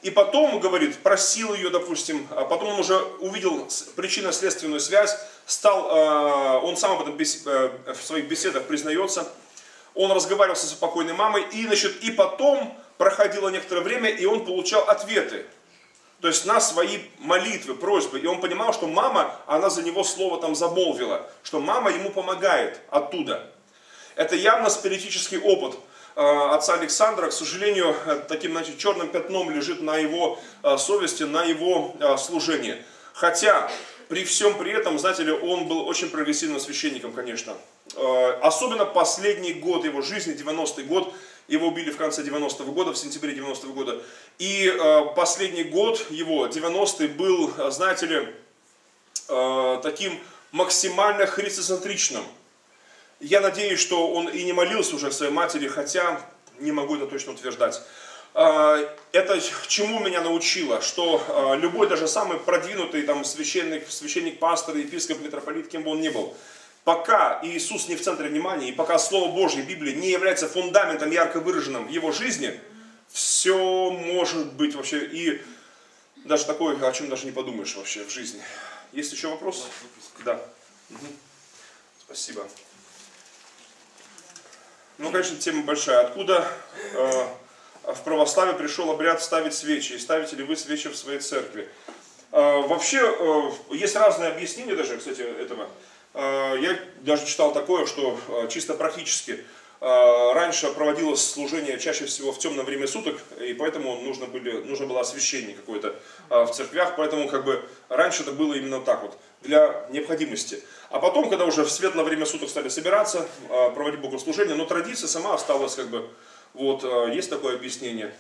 и потом, говорит, просил ее, допустим, а потом он уже увидел причинно-следственную связь, стал, он сам об этом в своих беседах признается, он разговаривал со спокойной мамой, и, значит, и потом проходило некоторое время, и он получал ответы. То есть на свои молитвы, просьбы. И он понимал, что мама, она за него слово там замолвила. Что мама ему помогает оттуда. Это явно спиритический опыт отца Александра. К сожалению, таким, значит, черным пятном лежит на его совести, на его служении. Хотя, при всем при этом, знаете ли, он был очень прогрессивным священником, конечно. Особенно последний год его жизни, 90-й год. Его убили в конце 90-го года, в сентябре 90-го года. И последний год его, 90-й, был, знаете ли, таким максимально христоцентричным. Я надеюсь, что он и не молился уже к своей матери, хотя не могу это точно утверждать. Это чему меня научило, что любой, даже самый продвинутый там, священник, пастор, епископ, митрополит, кем бы он ни был, пока Иисус не в центре внимания, и пока Слово Божье, Библия не является фундаментом ярко выраженным в его жизни, все может быть вообще, и даже такое, о чем даже не подумаешь вообще в жизни. Есть еще вопрос? Да. Угу. Спасибо. Ну, конечно, тема большая. Откуда в православии пришел обряд ставить свечи? И ставите ли вы свечи в своей церкви? Вообще, есть разные объяснения даже, кстати, этого. Я даже читал такое, что чисто практически раньше проводилось служение чаще всего в темное время суток, и поэтому нужно было освещение какое-то в церквях, поэтому как бы раньше это было именно так вот, для необходимости. А потом, когда уже в светлое время суток стали собираться, проводить богослужение, но традиция сама осталась как бы, вот, есть такое объяснение.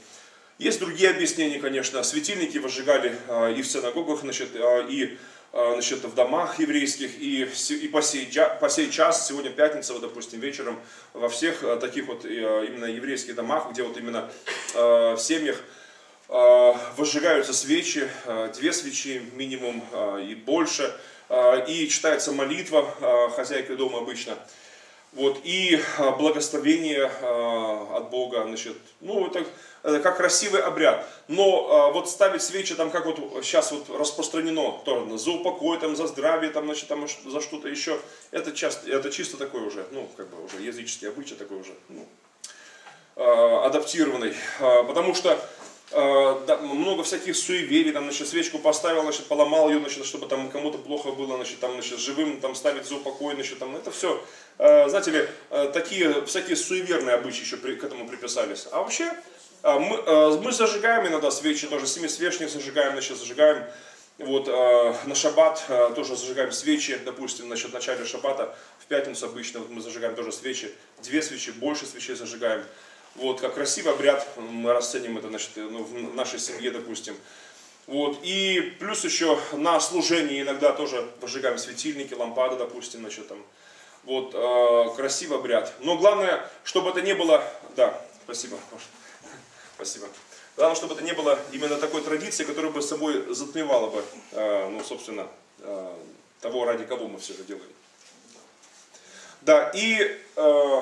Есть другие объяснения, конечно, светильники возжигали и в синагогах, значит, и значит, в домах еврейских, и по сей час, сегодня пятница, вот, допустим, вечером, во всех таких вот именно еврейских домах, где вот именно в семьях возжигаются свечи, две свечи минимум и больше, и читается молитва хозяйкой дома обычно. Вот, и благословение от Бога, значит, ну, это как красивый обряд. Но вот ставить свечи, там, как вот сейчас вот распространено, то, за упокой, там, за здравие, там, значит, там, за что-то еще, это чисто такое уже, ну, как бы уже языческий обычай такой уже, ну, адаптированный. Потому что много всяких суеверий, там, значит, свечку поставил, значит, поломал ее, значит, чтобы там кому-то плохо было, значит, там, значит, живым там ставить за упокой, значит, там, это все, знаете ли, такие всякие суеверные обычаи еще к этому приписались. А вообще мы зажигаем иногда свечи, тоже семисвечник зажигаем, значит, зажигаем, вот, на шаббат тоже зажигаем свечи, допустим, значит, в начале шаббата, в пятницу обычно вот мы зажигаем тоже свечи, две свечи, больше свечей зажигаем. Вот, как красивый обряд, мы расценим это, значит, ну, в нашей семье, допустим. Вот, и плюс еще на служении иногда тоже выжигаем светильники, лампады, допустим, значит, там. Вот, красивый обряд. Но главное, чтобы это не было... Да, спасибо. Спасибо. Главное, чтобы это не было именно такой традиции, которая бы собой затмевала бы, ну, собственно, того, ради кого мы все это делаем. Да, и по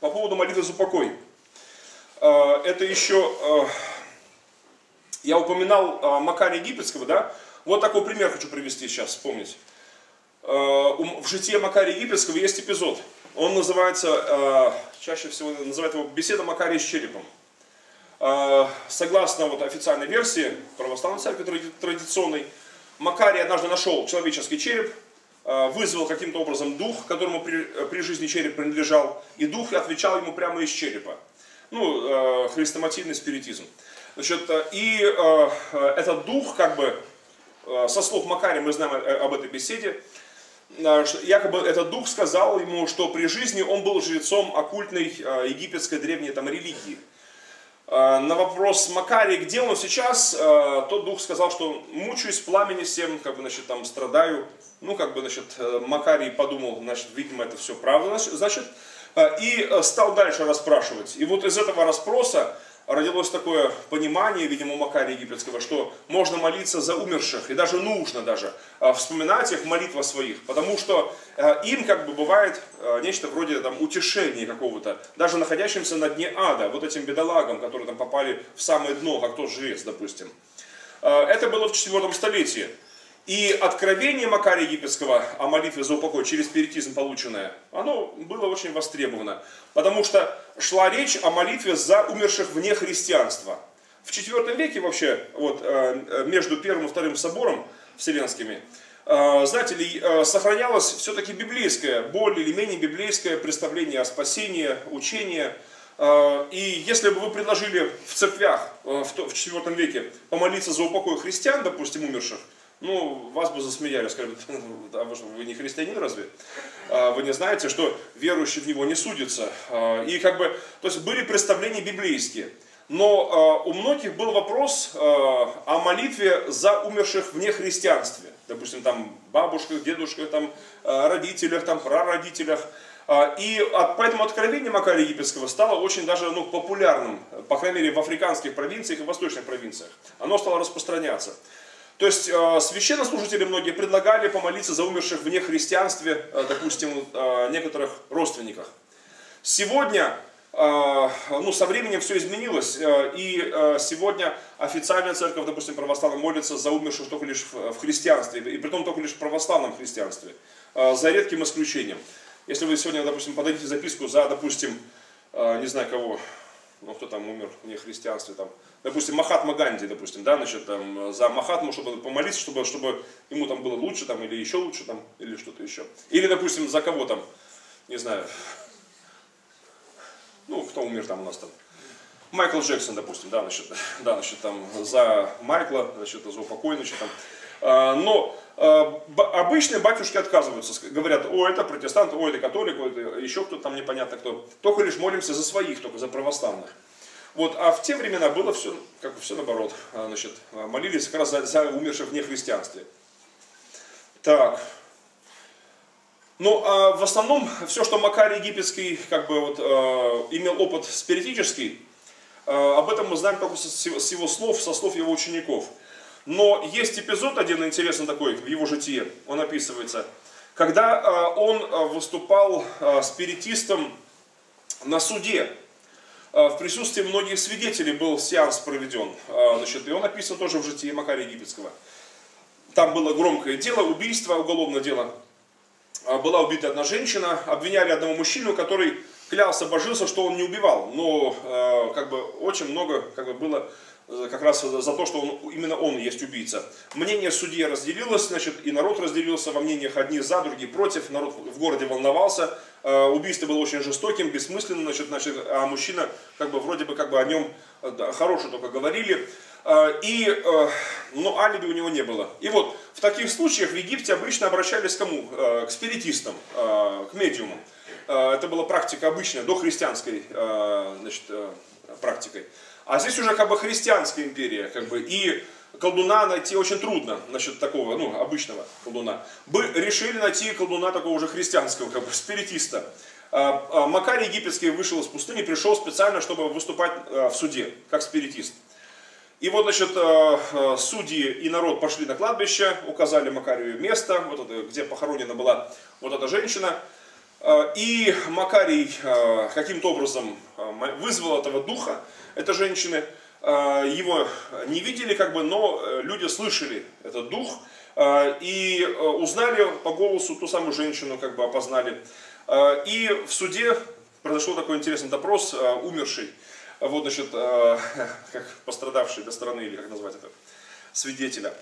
поводу молитвы за упокой. Это еще, я упоминал Макария Египетского, да? Вот такой пример хочу привести сейчас, вспомнить. В житии Макария Египетского есть эпизод. Он называется, чаще всего называют его «Беседа Макария с черепом». Согласно вот официальной версии православной церкви традиционной, Макарий однажды нашел человеческий череп, вызвал каким-то образом дух, которому при жизни череп принадлежал, и дух отвечал ему прямо из черепа. Ну, хрестоматийный спиритизм. Значит, и этот дух, как бы, со слов Макария мы знаем об этой беседе, якобы этот дух сказал ему, что при жизни он был жрецом оккультной египетской древней там религии. На вопрос Макария, где он сейчас, тот дух сказал, что мучаюсь пламени всем, как бы, значит, там, страдаю. Ну, как бы, значит, Макарий подумал, значит, видимо, это все правда, значит, и стал дальше расспрашивать. И вот из этого расспроса родилось такое понимание, видимо, у Макария Египетского, что можно молиться за умерших, и даже нужно даже вспоминать их, молитва своих, потому что им, как бы, бывает нечто вроде там утешения какого-то, даже находящимся на дне ада, вот этим бедолагам, которые там попали в самое дно, как тот жрец, допустим. Это было в 4 столетии. И откровение Макария Египетского о молитве за упокой через спиритизм полученное, оно было очень востребовано. Потому что шла речь о молитве за умерших вне христианства. В IV веке вообще, вот, между первым и вторым собором вселенскими, знаете ли, сохранялось все-таки библейское, более или менее библейское представление о спасении, учении. И если бы вы предложили в церквях в IV веке помолиться за упокой христиан, допустим, умерших, ну, вас бы засмеяли, сказали, да, вы не христианин разве? Вы не знаете, что верующий в него не судится. И как бы, то есть были представления библейские. Но у многих был вопрос о молитве за умерших вне христианстве. Допустим, там бабушках, дедушках, там, родителях, там, прародителях. И поэтому откровение Макария Египетского стало очень даже, ну, популярным, по крайней мере, в африканских провинциях и восточных провинциях. Оно стало распространяться. То есть священнослужители многие предлагали помолиться за умерших вне христианства, допустим, некоторых родственников. Сегодня, ну, со временем все изменилось, и сегодня официальная церковь, допустим, православная, молится за умерших только лишь в христианстве, и притом только лишь в православном христианстве, за редким исключением. Если вы сегодня, допустим, подадите записку за, допустим, не знаю кого, ну, кто там умер вне христианстве, там, допустим, Махатма Ганди, допустим, да, значит, там, за Махатму, чтобы помолиться, чтобы ему там было лучше, там, или еще лучше, там, или что-то еще. Или, допустим, за кого там, не знаю, ну, кто умер там у нас там, Майкл Джексон, допустим, да, значит, там, за Майкла, значит, за упокой, значит, там. Но обычные батюшки отказываются, говорят, о, это протестант, о, это католик, о, это еще кто-то там непонятно кто. Только лишь молимся за своих, только за православных. Вот, а в те времена было все, как бы все наоборот, значит, молились как раз за умерших вне христианстве. Так. Ну, а в основном, все, что Макарий Египетский, как бы, вот, имел опыт спиритический, об этом мы знаем только с его слов, со слов его учеников. Но есть эпизод один интересный такой в его житии, он описывается, когда он выступал спиритистом на суде. В присутствии многих свидетелей был сеанс проведен, значит, и он описан тоже в житии Макария Египетского. Там было громкое дело, убийство, уголовное дело. Была убита одна женщина, обвиняли одного мужчину, который клялся, божился, что он не убивал, но как бы очень много как бы, было как раз за то, что он, именно он есть убийца. Мнение судьи разделилось, значит, и народ разделился во мнениях: одни за, другие против, народ в городе волновался, убийство было очень жестоким, бессмысленным, значит, а мужчина, как бы, вроде бы, как бы о нем да, хорошее только говорили, но алиби у него не было. И вот, в таких случаях в Египте обычно обращались к кому? К спиритистам, к медиумам. Это была практика обычная, дохристианской, значит, практикой. А здесь уже как бы христианская империя, как бы, и колдуна найти очень трудно, значит, такого, ну, обычного колдуна. Решили найти колдуна такого уже христианского, как бы, спиритиста. Макарий Египетский вышел из пустыни, пришел специально, чтобы выступать в суде, как спиритист. И вот, значит, судьи и народ пошли на кладбище, указали Макарию место, вот это, где похоронена была вот эта женщина. И Макарий каким-то образом вызвал этого духа, этой женщины. Его не видели, как бы, но люди слышали этот дух и узнали по голосу ту самую женщину, как бы опознали. И в суде произошел такой интересный допрос умершей, вот, значит, как пострадавшей до стороны, или как назвать это, свидетеля.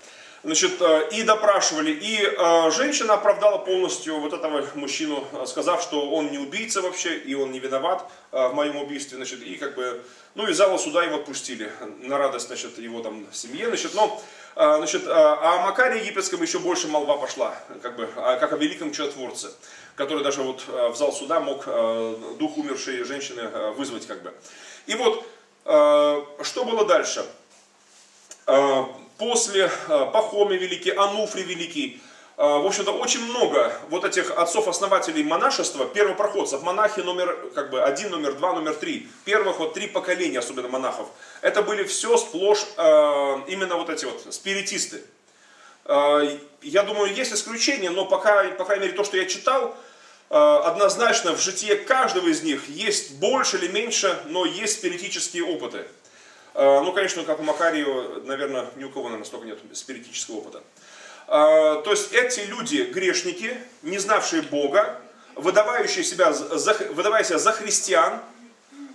Значит, и допрашивали, и женщина оправдала полностью вот этого мужчину, сказав, что он не убийца вообще, и он не виноват в моем убийстве, значит, и как бы, ну, из зала суда его отпустили, на радость, значит, его там семье, значит, но, значит, о Макарии Египетском еще больше молва пошла, как бы, как о великом чудотворце, который даже вот в зал суда мог дух умершей женщины вызвать, как бы. И вот, что было дальше? После Пахомий Великий, Ануфрий Великий, в общем-то, очень много вот этих отцов-основателей монашества, первопроходцев, монахи номер, как бы, 1, номер 2, номер 3, первых вот 3 поколения, особенно монахов, это были все сплошь именно вот эти вот спиритисты. Я думаю, есть исключения, но пока, по крайней мере, то, что я читал, однозначно в житии каждого из них есть больше или меньше, но есть спиритические опыты. Ну, конечно, как у Макарию, наверное, ни у кого, наверное, столько нет спиритического опыта. То есть эти люди, грешники, не знавшие Бога, выдавая себя за христиан,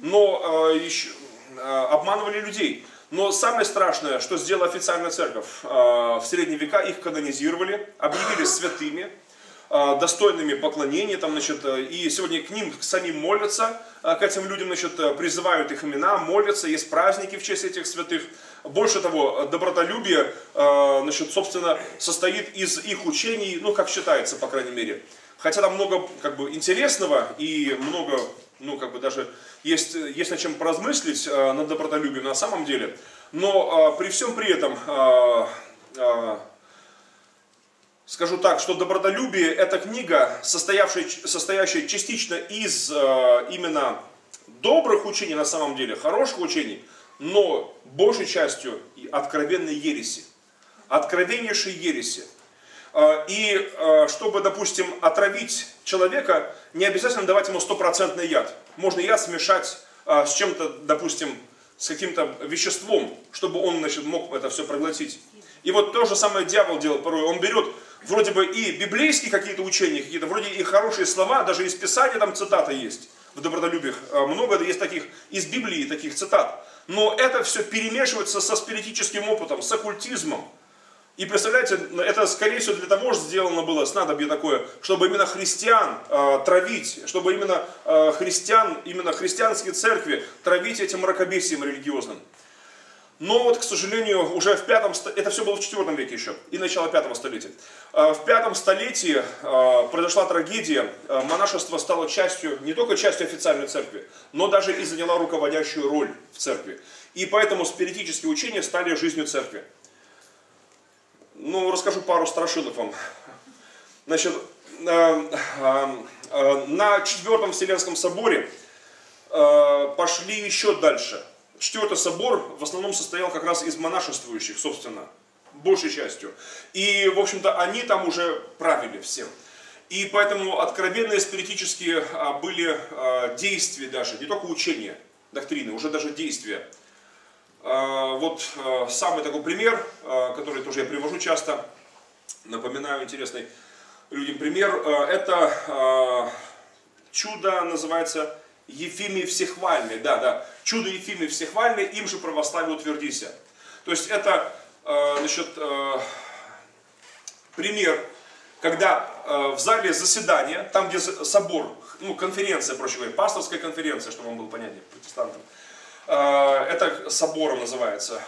но еще обманывали людей. Но самое страшное, что сделала официальная церковь в средние века, их канонизировали, объявили святыми, достойными поклонения, там, значит, и сегодня к ним самим молятся, к этим людям, значит, призывают их имена, молятся, есть праздники в честь этих святых. Больше того, добротолюбие, значит, собственно, состоит из их учений, ну, как считается, по крайней мере. Хотя там много, как бы, интересного и много, ну, как бы, даже есть над чем поразмыслить над добротолюбием на самом деле. Но при всем при этом... Скажу так, что «Добродолюбие» — это книга, состоящая частично из именно добрых учений, на самом деле, хороших учений, но большей частью откровенной ереси, откровеннейшей ереси. И чтобы, допустим, отравить человека, не обязательно давать ему стопроцентный яд. Можно яд смешать с чем-то, допустим, с каким-то веществом, чтобы он, значит, мог это все проглотить. И вот то же самое дьявол делает порой. Он берет вроде бы и библейские какие-то учения, какие-то вроде и хорошие слова, даже из Писания там цитаты есть в добродолюбиях. Много есть таких из Библии, таких цитат. Но это все перемешивается со спиритическим опытом, с оккультизмом. И представляете, это скорее всего для того же сделано было, снадобье такое, чтобы именно христиан травить, чтобы именно христианские церкви травить этим мракобесием религиозным. Но вот, к сожалению, уже в пятом, это все было в IV веке еще, и начало V столетия. В V столетии произошла трагедия, монашество стало частью, не только частью официальной церкви, но даже и заняло руководящую роль в церкви. И поэтому спиритические учения стали жизнью церкви. Ну, расскажу пару страшилок вам. Значит, на Четвертом Вселенском соборе пошли еще дальше. Четвертый собор в основном состоял как раз из монашествующих, собственно, большей частью. И, в общем-то, они там уже правили всем. И поэтому откровенные спиритические были действия даже, не только учения, доктрины, уже даже действия. Вот самый такой пример, который тоже я привожу часто, напоминаю интересный людям пример, это чудо называется Ефимии Всехвальной, да, чудо Ефимии Всехвальной, им же православие утвердися. То есть это, значит, пример, когда в зале заседания, там где собор, ну конференция, проще говоря, пасторская конференция, чтобы вам было понятнее, протестантам, это собором называется,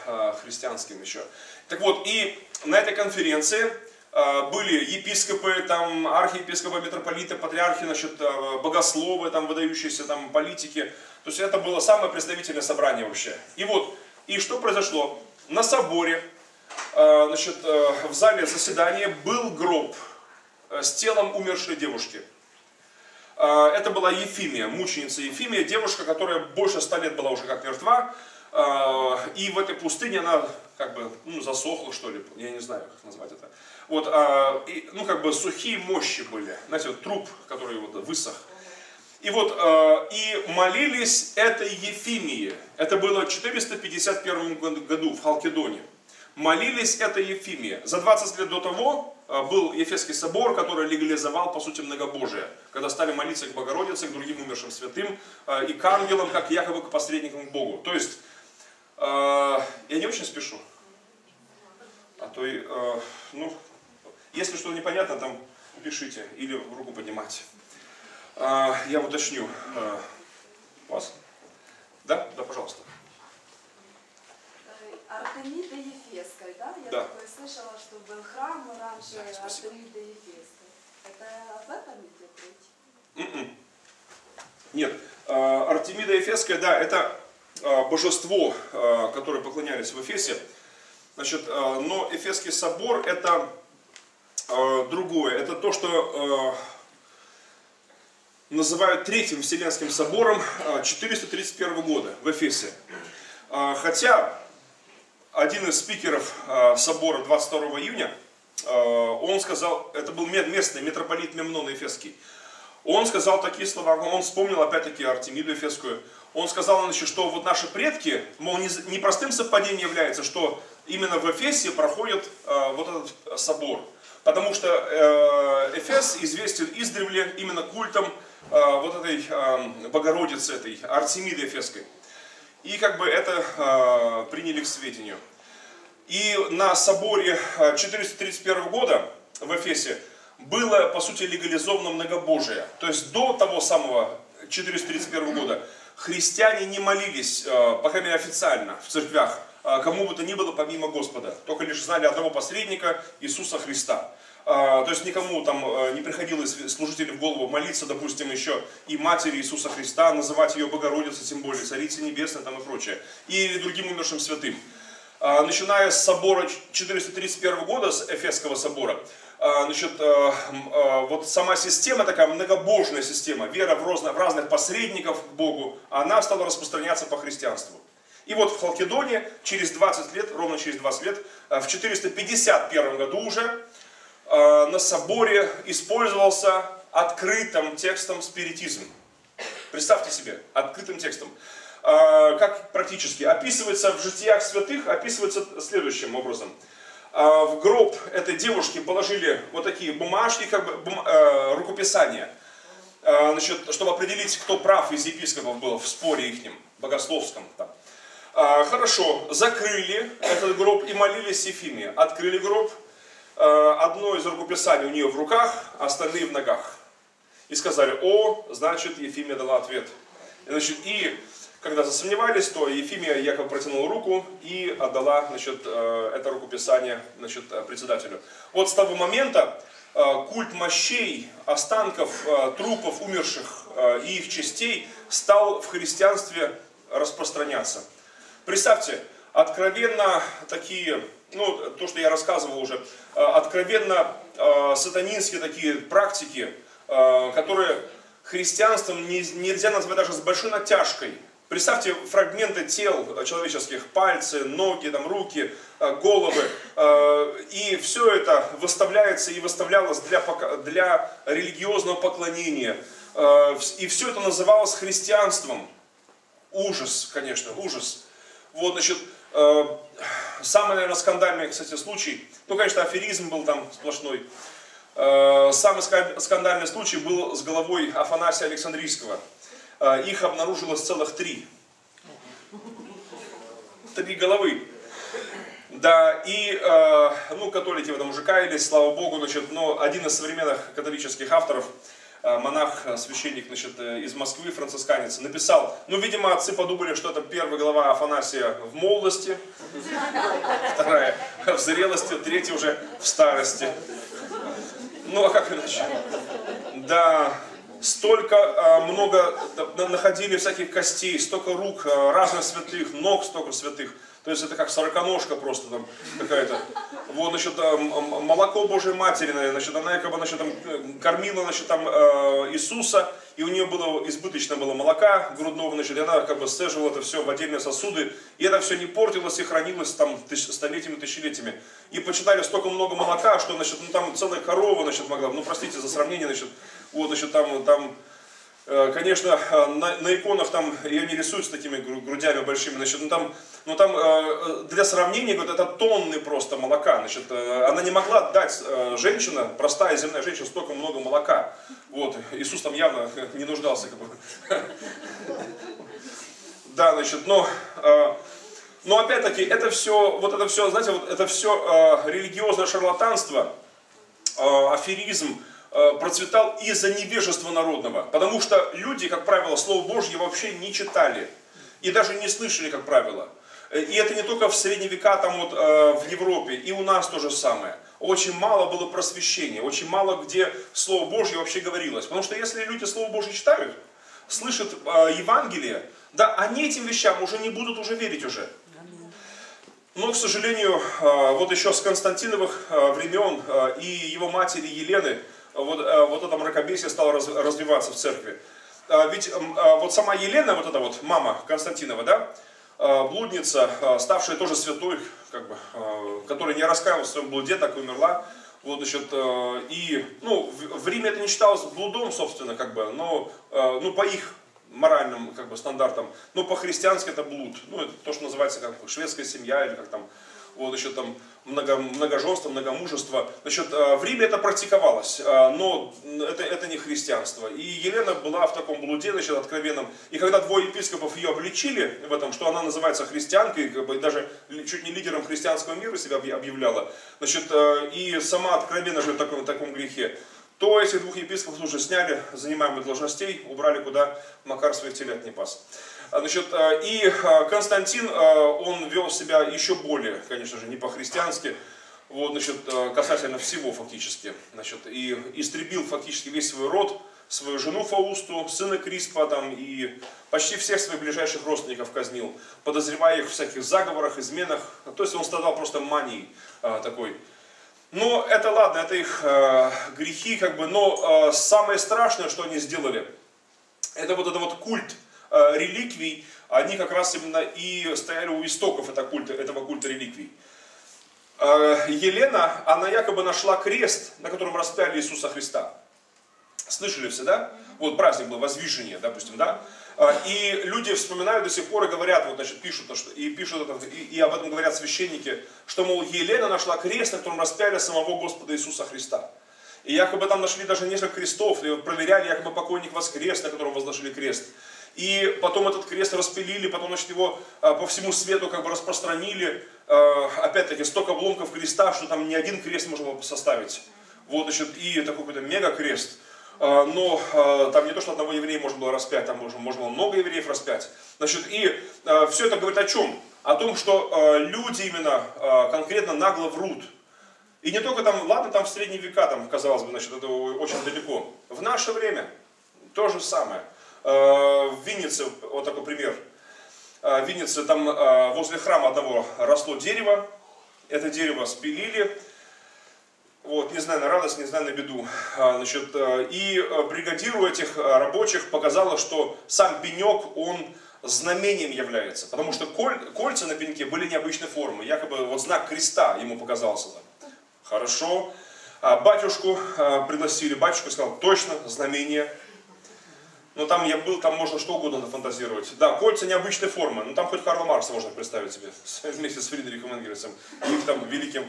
христианским еще. Так вот, и на этой конференции были епископы, там, архиепископы, митрополиты, патриархи, значит, богословы, там, выдающиеся там, политики. То есть это было самое представительное собрание вообще. И вот, и что произошло? На соборе, значит, в зале заседания был гроб с телом умершей девушки. Это была Ефимия, мученица Ефимия, девушка, которая больше 100 лет была уже как мертва. И в этой пустыне она как бы ну, засохла, что ли, я не знаю, как назвать это. Вот, и, ну как бы сухие мощи были, знаете, вот труп, который вот высох. И вот, и молились этой Ефимии, это было в 451 году в Халкидоне. Молились этой Ефимии. За 20 лет до того был Ефесский собор, который легализовал, по сути, многобожие. Когда стали молиться к Богородице, к другим умершим святым и к ангелам, как якобы к посредникам к Богу. То есть, я не очень спешу. А то, ну, если что-то непонятно, там пишите или руку поднимайте. Я уточню. Вас? Да? Да, пожалуйста. Артемида Ефеская, да? Я да. Такое слышала, что был храм раньше Артемида Ефеская. Это об этом идет речь? Нет. Артемида Ефеская, да, это божество, которое поклонялись в Эфесе. Значит, но Эфесский собор это другое. Это то, что называют Третьим Вселенским собором 431 года в Эфесе. Хотя один из спикеров собора 22 июня, он сказал, это был местный митрополит Мемнон Эфесский, он сказал такие слова, он вспомнил опять-таки Артемиду Эфескую, он сказал, значит, что вот наши предки, мол, непростым совпадением является, что именно в Эфесе проходит вот этот собор, потому что Эфес известен издревле именно культом вот этой Богородицы, этой Артемиды Эфесской. И как бы это приняли к сведению. И на соборе 431 года в Эфесе было, по сути, легализовано многобожие. То есть до того самого 431 года христиане не молились, по крайней мере официально, в церквях, кому бы то ни было помимо Господа. Только лишь знали одного посредника, Иисуса Христа. То есть никому там не приходилось служителям в голову молиться, допустим, еще и матери Иисуса Христа, называть ее Богородицей, тем более Царицы Небесной там и прочее, и другим умершим святым. Начиная с собора 431 года, с Эфесского собора, значит, вот сама система, такая многобожная система, вера в разных посредников к Богу, она стала распространяться по христианству. И вот в Халкидоне через 20 лет, ровно через 20 лет, в 451 году уже, на соборе использовался открытым текстом спиритизм. Представьте себе, открытым текстом. Как практически? Описывается в житиях святых, описывается следующим образом. В гроб этой девушки положили вот такие бумажки, как бы рукописания, значит, чтобы определить, кто прав из епископов был в споре ихнем, богословском. Там. Хорошо, закрыли этот гроб и молились Ефимии. Открыли гроб. Одно из рукописаний у нее в руках, остальные в ногах. И сказали, о, значит, Ефимия дала ответ. И, значит, и когда засомневались, то Ефимия якобы протянула руку и отдала, значит, это рукописание, значит, председателю. Вот с того момента культ мощей, останков, трупов умерших и их частей стал в христианстве распространяться. Представьте, откровенно такие ну, то, что я рассказывал уже, откровенно сатанинские такие практики, которые христианством нельзя назвать даже с большой натяжкой. Представьте фрагменты тел человеческих, пальцы, ноги, там, руки, головы. И все это выставляется и выставлялось для религиозного поклонения. И все это называлось христианством. Ужас, конечно, ужас. Вот, значит, самый, наверное, скандальный, кстати, случай, ну, конечно, аферизм был там сплошной. Самый скандальный случай был с головой Афанасия Александрийского. Их обнаружилось целых 3. 3 головы. Да, и, ну, католики в этом уже каялись, слава Богу, значит, но один из современных католических авторов, монах, священник, значит, из Москвы, францисканец, написал, ну, видимо, отцы подумали, что это первая глава Афанасия в молодости, 2-я в зрелости, 3-я уже в старости. Ну, а как иначе? Да... Столько много находили всяких костей, столько рук, разных святых, ног столько святых. То есть это как сороконожка просто там какая-то. Вот, значит, молоко Божьей Матери, значит, она якобы, значит, там, кормила, значит, там, Иисуса, и у нее было, избыточно было молока грудного, значит, и она как бы сцеживала это все в отдельные сосуды, и это все не портилось и хранилось там столетиями, тысячелетиями. И почитали столько много молока, что, значит, ну, там целая корова, значит, могла, ну, простите за сравнение, значит, вот, значит, там конечно, на иконах там ее не рисуют с такими грудями большими, значит, но там для сравнения вот это тонны просто молока, значит, она не могла дать, женщина, простая земная женщина, столько много молока, вот, Иисус там явно не нуждался, как бы. Да, значит, но опять-таки, это все, знаете, вот это все религиозное шарлатанство, аферизм, процветал из-за невежества народного. Потому что люди, как правило, Слово Божье вообще не читали. И даже не слышали, как правило. И это не только в средние века, там вот в Европе. И у нас то же самое. Очень мало было просвещения. Очень мало где Слово Божье вообще говорилось. Потому что если люди Слово Божье читают, слышат Евангелие, да, они этим вещам уже не будут верить уже. Но, к сожалению, вот еще с Константиновых времен и его матери Елены, вот это мракобесие стало развиваться в церкви. Ведь вот сама Елена, вот эта вот мама Константинова, да, блудница, ставшая тоже святой, как бы, которая не раскаялась в своем блуде, так и умерла. Вот, значит, и, ну, в Риме это не считалось блудом, собственно, как бы, но, ну, по их моральным, как бы, стандартам, но по-христиански это блуд. Ну, это то, что называется как шведская семья или как там... Вот, значит, там многоженство, многомужество. Значит, в Риме это практиковалось, но это не христианство. И Елена была в таком блуде, значит, откровенном. И когда 2 епископов ее обличили в этом, что она называется христианкой, как бы, даже чуть не лидером христианского мира себя объявляла, значит, и сама откровенно живет в таком грехе, то этих 2 епископов уже сняли занимаемых должностей, убрали куда Макар своих телят не пас. Значит, и Константин, он вел себя еще более, конечно же, не по-христиански, вот, значит, касательно всего фактически. Значит, и истребил фактически весь свой род, свою жену Фаусту, сына Криспа там, и почти всех своих ближайших родственников казнил, подозревая их в всяких заговорах, изменах. То есть он страдал просто манией такой. Но это ладно, это их грехи, как бы, но самое страшное, что они сделали, это вот этот вот культ реликвий, они как раз именно и стояли у истоков этого культа реликвий. Елена, она якобы нашла крест, на котором распяли Иисуса Христа. Слышали все, да? Вот праздник был, возвышение, допустим, да? И люди вспоминают до сих пор и говорят, вот, значит, пишут, и об этом говорят священники, что, мол, Елена нашла крест, на котором распяли самого Господа Иисуса Христа. И якобы там нашли даже несколько крестов, и проверяли, якобы покойник воскрес, на котором возложили крест. И потом этот крест распилили, потом, значит, его по всему свету как бы распространили. Опять-таки, столько обломков креста, что там не один крест можно было составить. Вот, значит, и такой какой-то мега-крест. Но там не то, что одного еврея можно было распять, там можно было много евреев распять. Значит, и все это говорит о чем? О том, что люди именно конкретно нагло врут. И не только там, ладно, там в средние века, там, казалось бы, значит, это очень далеко. В наше время то же самое. В Виннице, вот такой пример, в Виннице там возле храма одного росло дерево, Это дерево спилили. Вот, не знаю на радость, не знаю на беду. Значит, и бригадиру этих рабочих показало, что сам пенек, он знамением является. Потому что кольца на пеньке были необычной формы. Якобы вот знак креста ему показался. Хорошо. А батюшку пригласили. Батюшка сказал, точно, знамение. Но там я был, там можно что угодно нафантазировать. Да, кольца необычной формы. Но там хоть Карла Маркса можно представить себе. Вместе с Фридрихом Энгельсом. Их там великим,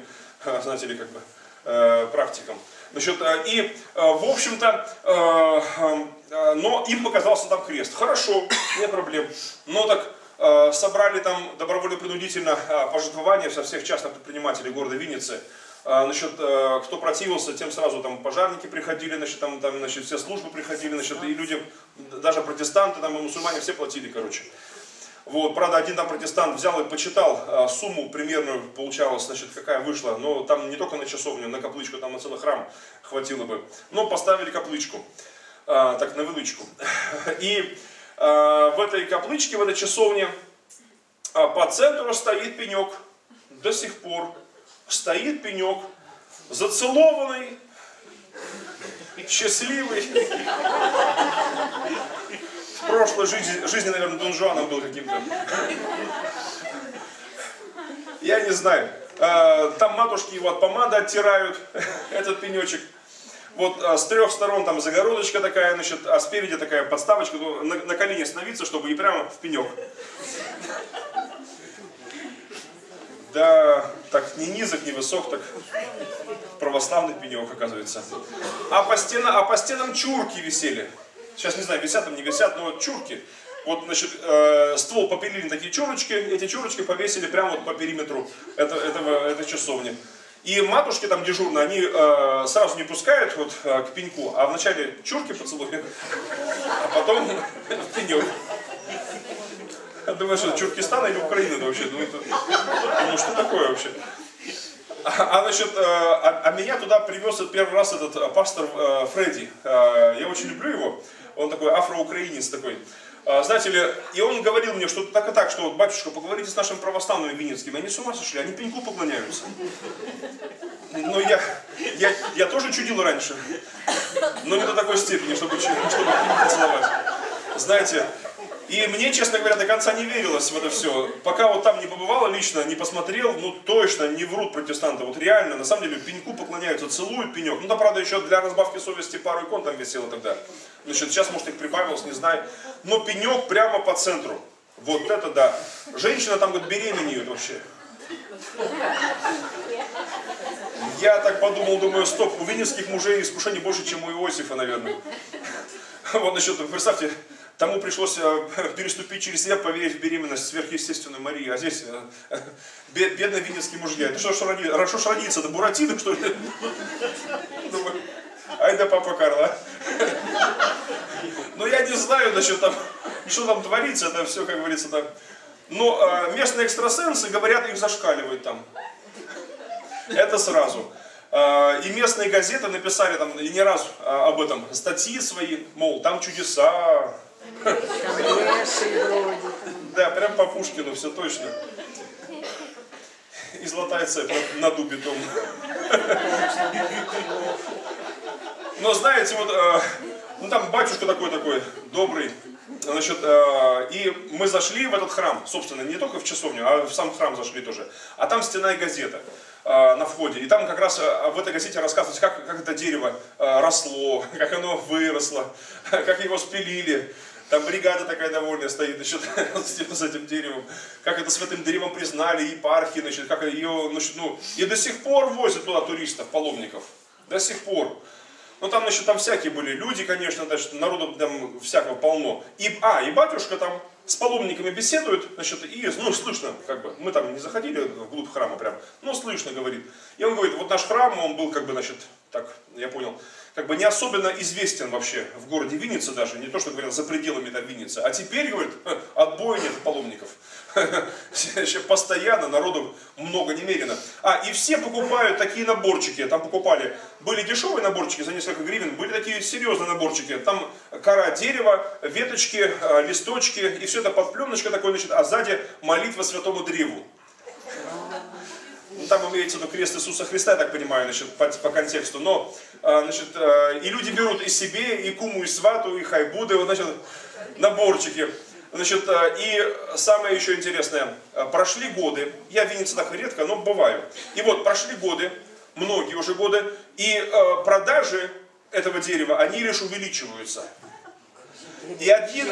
знаете ли, как бы... практикам. Значит, и, в общем-то, но им показался там крест. Хорошо, нет проблем. Но так собрали там добровольно-принудительно пожертвования со всех частных предпринимателей города Винницы. Значит, кто противился, тем сразу там пожарники приходили, значит, там значит, все службы приходили, значит, и люди, даже протестанты, там и мусульмане все платили, короче. Вот, правда, один там протестант взял и почитал сумму примерную, получалось, значит, какая вышла. Но там не только на часовню, на каплычку, там на целый храм хватило бы. Но поставили каплычку, так, на вылычку. И в этой каплычке, в этой часовне по центру стоит пенек. До сих пор стоит пенек, зацелованный, счастливый. В прошлой жизни, наверное, Дон Жуаном был каким-то. Я не знаю. Там матушки его от помады оттирают, этот пенечек. Вот с трех сторон там загородочка такая, значит, а спереди такая подставочка. На колени становиться, чтобы не прямо в пенек. Да, так не низок, не высок, так православный пенек, оказывается. А по стенам чурки висели. Сейчас не знаю, висят там, не висят, но вот чурки. Вот, значит, ствол попилили на такие чурочки, эти чурочки повесили прямо вот по периметру этой часовни. И матушки там дежурные, они сразу не пускают вот к пеньку, а вначале чурки поцелуют, а потом в пенек. Я думаю, что Чуркистана или Украина вообще? Ну что такое вообще? А меня туда привез первый раз этот пастор Фредди. Я очень люблю его. Он такой афроукраинец такой. Знаете ли, и он говорил мне, что так и так, что вот, батюшка, поговорите с нашими православными винницкими. Они с ума сошли, они пеньку поклоняются. Но я тоже чудил раньше. Но не до такой степени, чтобы пеньку поцеловать. Знаете... И мне, честно говоря, до конца не верилось в это все. Пока вот там не побывало лично, не посмотрел, ну точно не врут протестанты. Вот реально, на самом деле, пеньку поклоняются, целуют пенек. Ну да, правда, еще для разбавки совести пару икон там висело тогда. Значит, сейчас, может, их прибавилось, не знаю. Но пенек прямо по центру. Вот это да. Женщина там, говорит, беременеет вообще. Я так подумал, думаю, стоп, у винницких мужей искушений больше, чем у Иосифа, наверное. Вот, значит, представьте... Тому пришлось переступить через себя, поверить в беременность сверхъестественную Марии. А здесь бедные винницкие мужья. Это что ж родится? Это Буратино, что ли? Ай да папа Карла. Но я не знаю, что там творится. Это все, как говорится, там. Но местные экстрасенсы, говорят, их зашкаливают там. Это сразу. И местные газеты написали там, и не раз об этом, статьи свои, мол, там чудеса. Да, прям по Пушкину, все точно. И золотая цепь на дубе дома. Но знаете, вот, ну там батюшка такой, добрый. Значит, и мы зашли в этот храм, собственно, не только в часовню, а в сам храм зашли тоже. А там стена и газета на входе. И там как раз в этой газете рассказывается, как это дерево росло, как оно выросло, как его спилили. Там бригада такая довольная стоит, значит, с этим деревом. Как это святым деревом признали, епархии, значит, как ее, значит, ну... И до сих пор возят туда туристов, паломников. До сих пор. Ну там, значит, там всякие были люди, конечно, значит, народу там всякого полно. И батюшка там с паломниками беседует, значит, и, ну, слышно, как бы, мы там не заходили вглубь храма прям, но слышно, говорит. И он говорит, вот наш храм, он был, как бы, значит, так, я понял, как бы не особенно известен вообще в городе Винница даже, не то, что, говорят, за пределами там Винницы. А теперь, говорит, отбоя нет паломников. Постоянно народу много немерено. И все покупают такие наборчики, там покупали. Были дешевые наборчики за несколько гривен, были такие серьезные наборчики. Там кора дерева, веточки, листочки, и все это под пленочкой такой, значит, а сзади молитва святому древу. ну, там имеется в виду крест Иисуса Христа, я так понимаю, значит, по контексту, но, значит, и люди берут и себе, и куму, и свату, и хайбуды, вот, значит, наборчики. Значит, и самое еще интересное, прошли годы, я в Виннице так редко, но бываю, и вот прошли годы, многие уже годы, и продажи этого дерева, они лишь увеличиваются. И один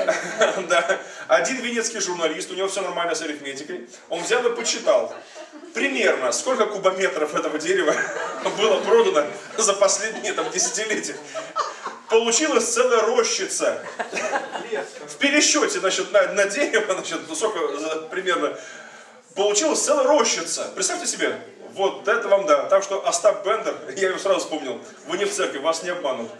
венецкий журналист, у него все нормально с арифметикой, он взял и подсчитал, примерно сколько кубометров этого дерева было продано за последние там, десятилетия. Получилась целая рощица. В пересчете значит, на дерево, значит, сколько примерно, получилась целая рощица. Представьте себе, вот это вам да. Так что Остап Бендер, я его сразу вспомнил, вы не в церкви, вас не обманут.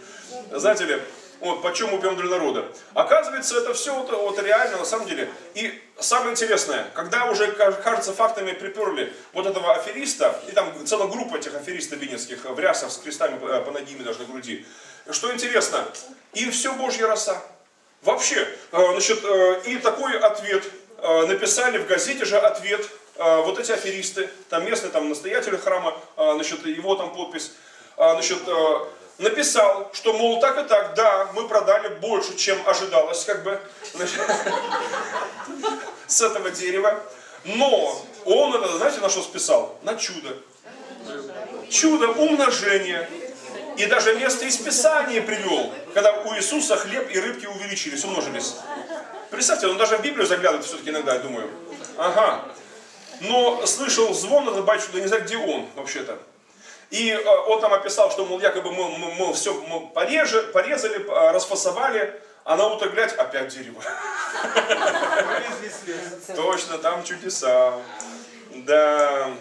Знаете ли, вот, почем убьем для народа. Оказывается, это все вот реально, на самом деле. И самое интересное, когда уже, кажется, фактами приперли вот этого афериста, и там целая группа этих аферистов винницких, в рясах с крестами по ноге, даже на груди. Что интересно, им все божья роса. Вообще, значит, и такой ответ. Написали в газете же ответ, вот эти аферисты, там местные, там настоятели храма, значит, его там подпись, значит, написал, что, мол, так и так, да, мы продали больше, чем ожидалось, как бы, значит, с этого дерева. Но он это, знаете, на что списал? На чудо. Чудо умножения. И даже место из Писания привел, когда у Иисуса хлеб и рыбки увеличились, умножились. Представьте, он даже в Библию заглядывает все-таки иногда, я думаю. Ага. Но слышал звон этот батюшка, не знаю, где он вообще-то. И он там описал, что, мол, якобы мы все порезали, расфасовали, а на утро, глядь, опять дерево. Точно, там чудеса. Да.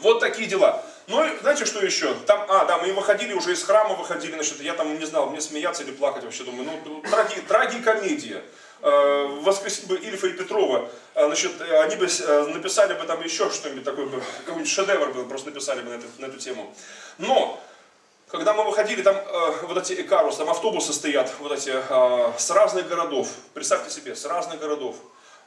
Вот такие дела. Ну, знаете, что еще? Там, да, мы выходили уже из храма, выходили, значит, я там не знал, мне смеяться или плакать вообще, думаю, ну, трагикомедия. Воскресенье бы Ильфа и Петрова, значит, они бы написали бы там еще что-нибудь такое, какой-нибудь шедевр бы просто написали бы на эту тему. Но, когда мы выходили, там вот эти экарусы, там автобусы стоят, вот эти, с разных городов, представьте себе, с разных городов,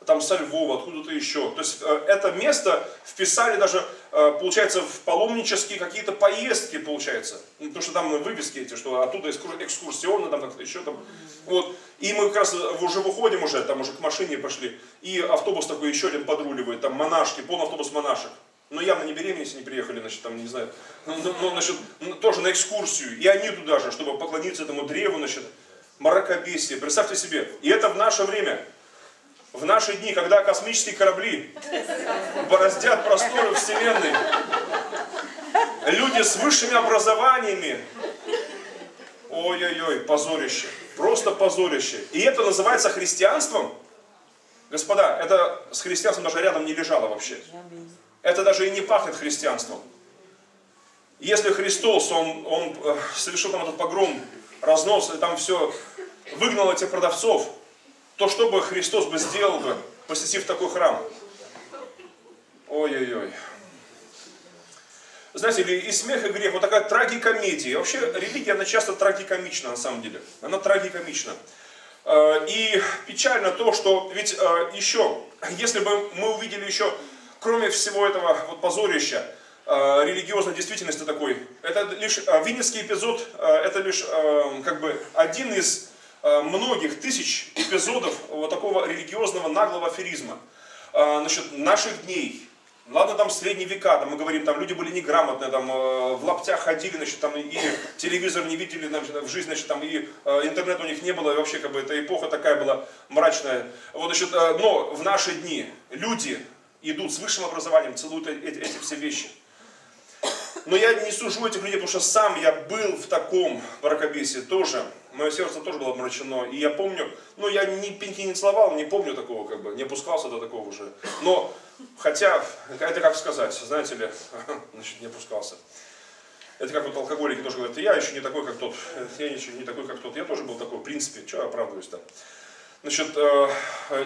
там со Львова, откуда-то еще. То есть это место вписали даже, получается, в паломнические какие-то поездки, получается. Ну, потому что там вывески эти, что оттуда экскурсионно, там как-то еще там. Вот. И мы как раз уже выходим уже, там уже к машине пошли. И автобус такой еще один подруливает, там монашки, полный автобус монашек. Но явно не беременные, если не приехали, значит, там, не знаю, но, значит, тоже на экскурсию. И они туда же, чтобы поклониться этому древу, значит, мракобесие. Представьте себе, и это в наше время. В наши дни, когда космические корабли бороздят просторы Вселенной, люди с высшими образованиями, ой-ой-ой, позорище, просто позорище. И это называется христианством? Господа, это с христианством даже рядом не лежало вообще. Это даже и не пахнет христианством. Если Христос, он совершил там этот погром, разнос, и там все, выгнал этих продавцов, то что бы Христос бы сделал бы, посетив такой храм? Ой-ой-ой. Знаете, и смех, и грех, вот такая трагикомедия. Вообще религия, она часто трагикомична на самом деле. Она трагикомична. И печально то, что ведь еще, если бы мы увидели еще, кроме всего этого вот позорища, религиозной действительности такой, это лишь, Винницкий эпизод, это лишь как бы один из многих тысяч эпизодов вот такого религиозного наглого аферизма. Значит, наших дней, ладно, там средние века, там мы говорим, там люди были неграмотные, там в лаптях ходили, значит, там и телевизор не видели, значит, в жизни, значит, там и интернета у них не было, и вообще, как бы, эта эпоха такая была мрачная. Вот, значит, но в наши дни люди идут с высшим образованием, целуют эти все вещи. Но я не сужу этих людей, потому что сам я был в таком мракобесии тоже. Мое сердце тоже было обмрачено. И я помню, ну я ни пеньки не целовал, не помню такого, как бы, не опускался до такого уже. Но, хотя, это как сказать, знаете ли, значит, не опускался. Это как вот алкоголики тоже говорят, я еще не такой, как тот. Я еще не такой, как тот. Я тоже был такой, в принципе, чего я оправдываюсь-то. Значит,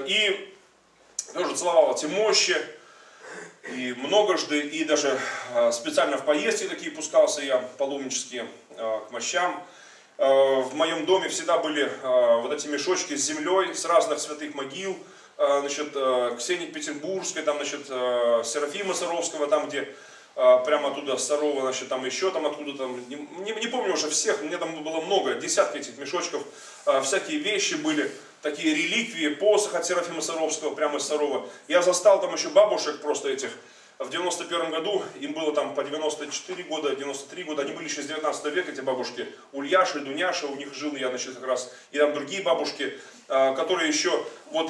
и тоже целовал эти мощи. И многожды, и даже специально в поездки такие пускался я паломнические к мощам. В моем доме всегда были вот эти мешочки с землей, с разных святых могил. значит, Ксении Петербургской, там, значит, Серафима Саровского, там, где прямо оттуда Сарова, значит, там еще там откуда там, не помню уже всех, мне там было много, десятки этих мешочков, всякие вещи были, такие реликвии, посох от Серафима Саровского, прямо из Сарова. Я застал там еще бабушек просто этих, в 91 году, им было там по 94 года, 93 года, они были еще с 19 века, эти бабушки, Ульяши, Дуняши, у них жил я, значит, как раз, и там другие бабушки, которые еще вот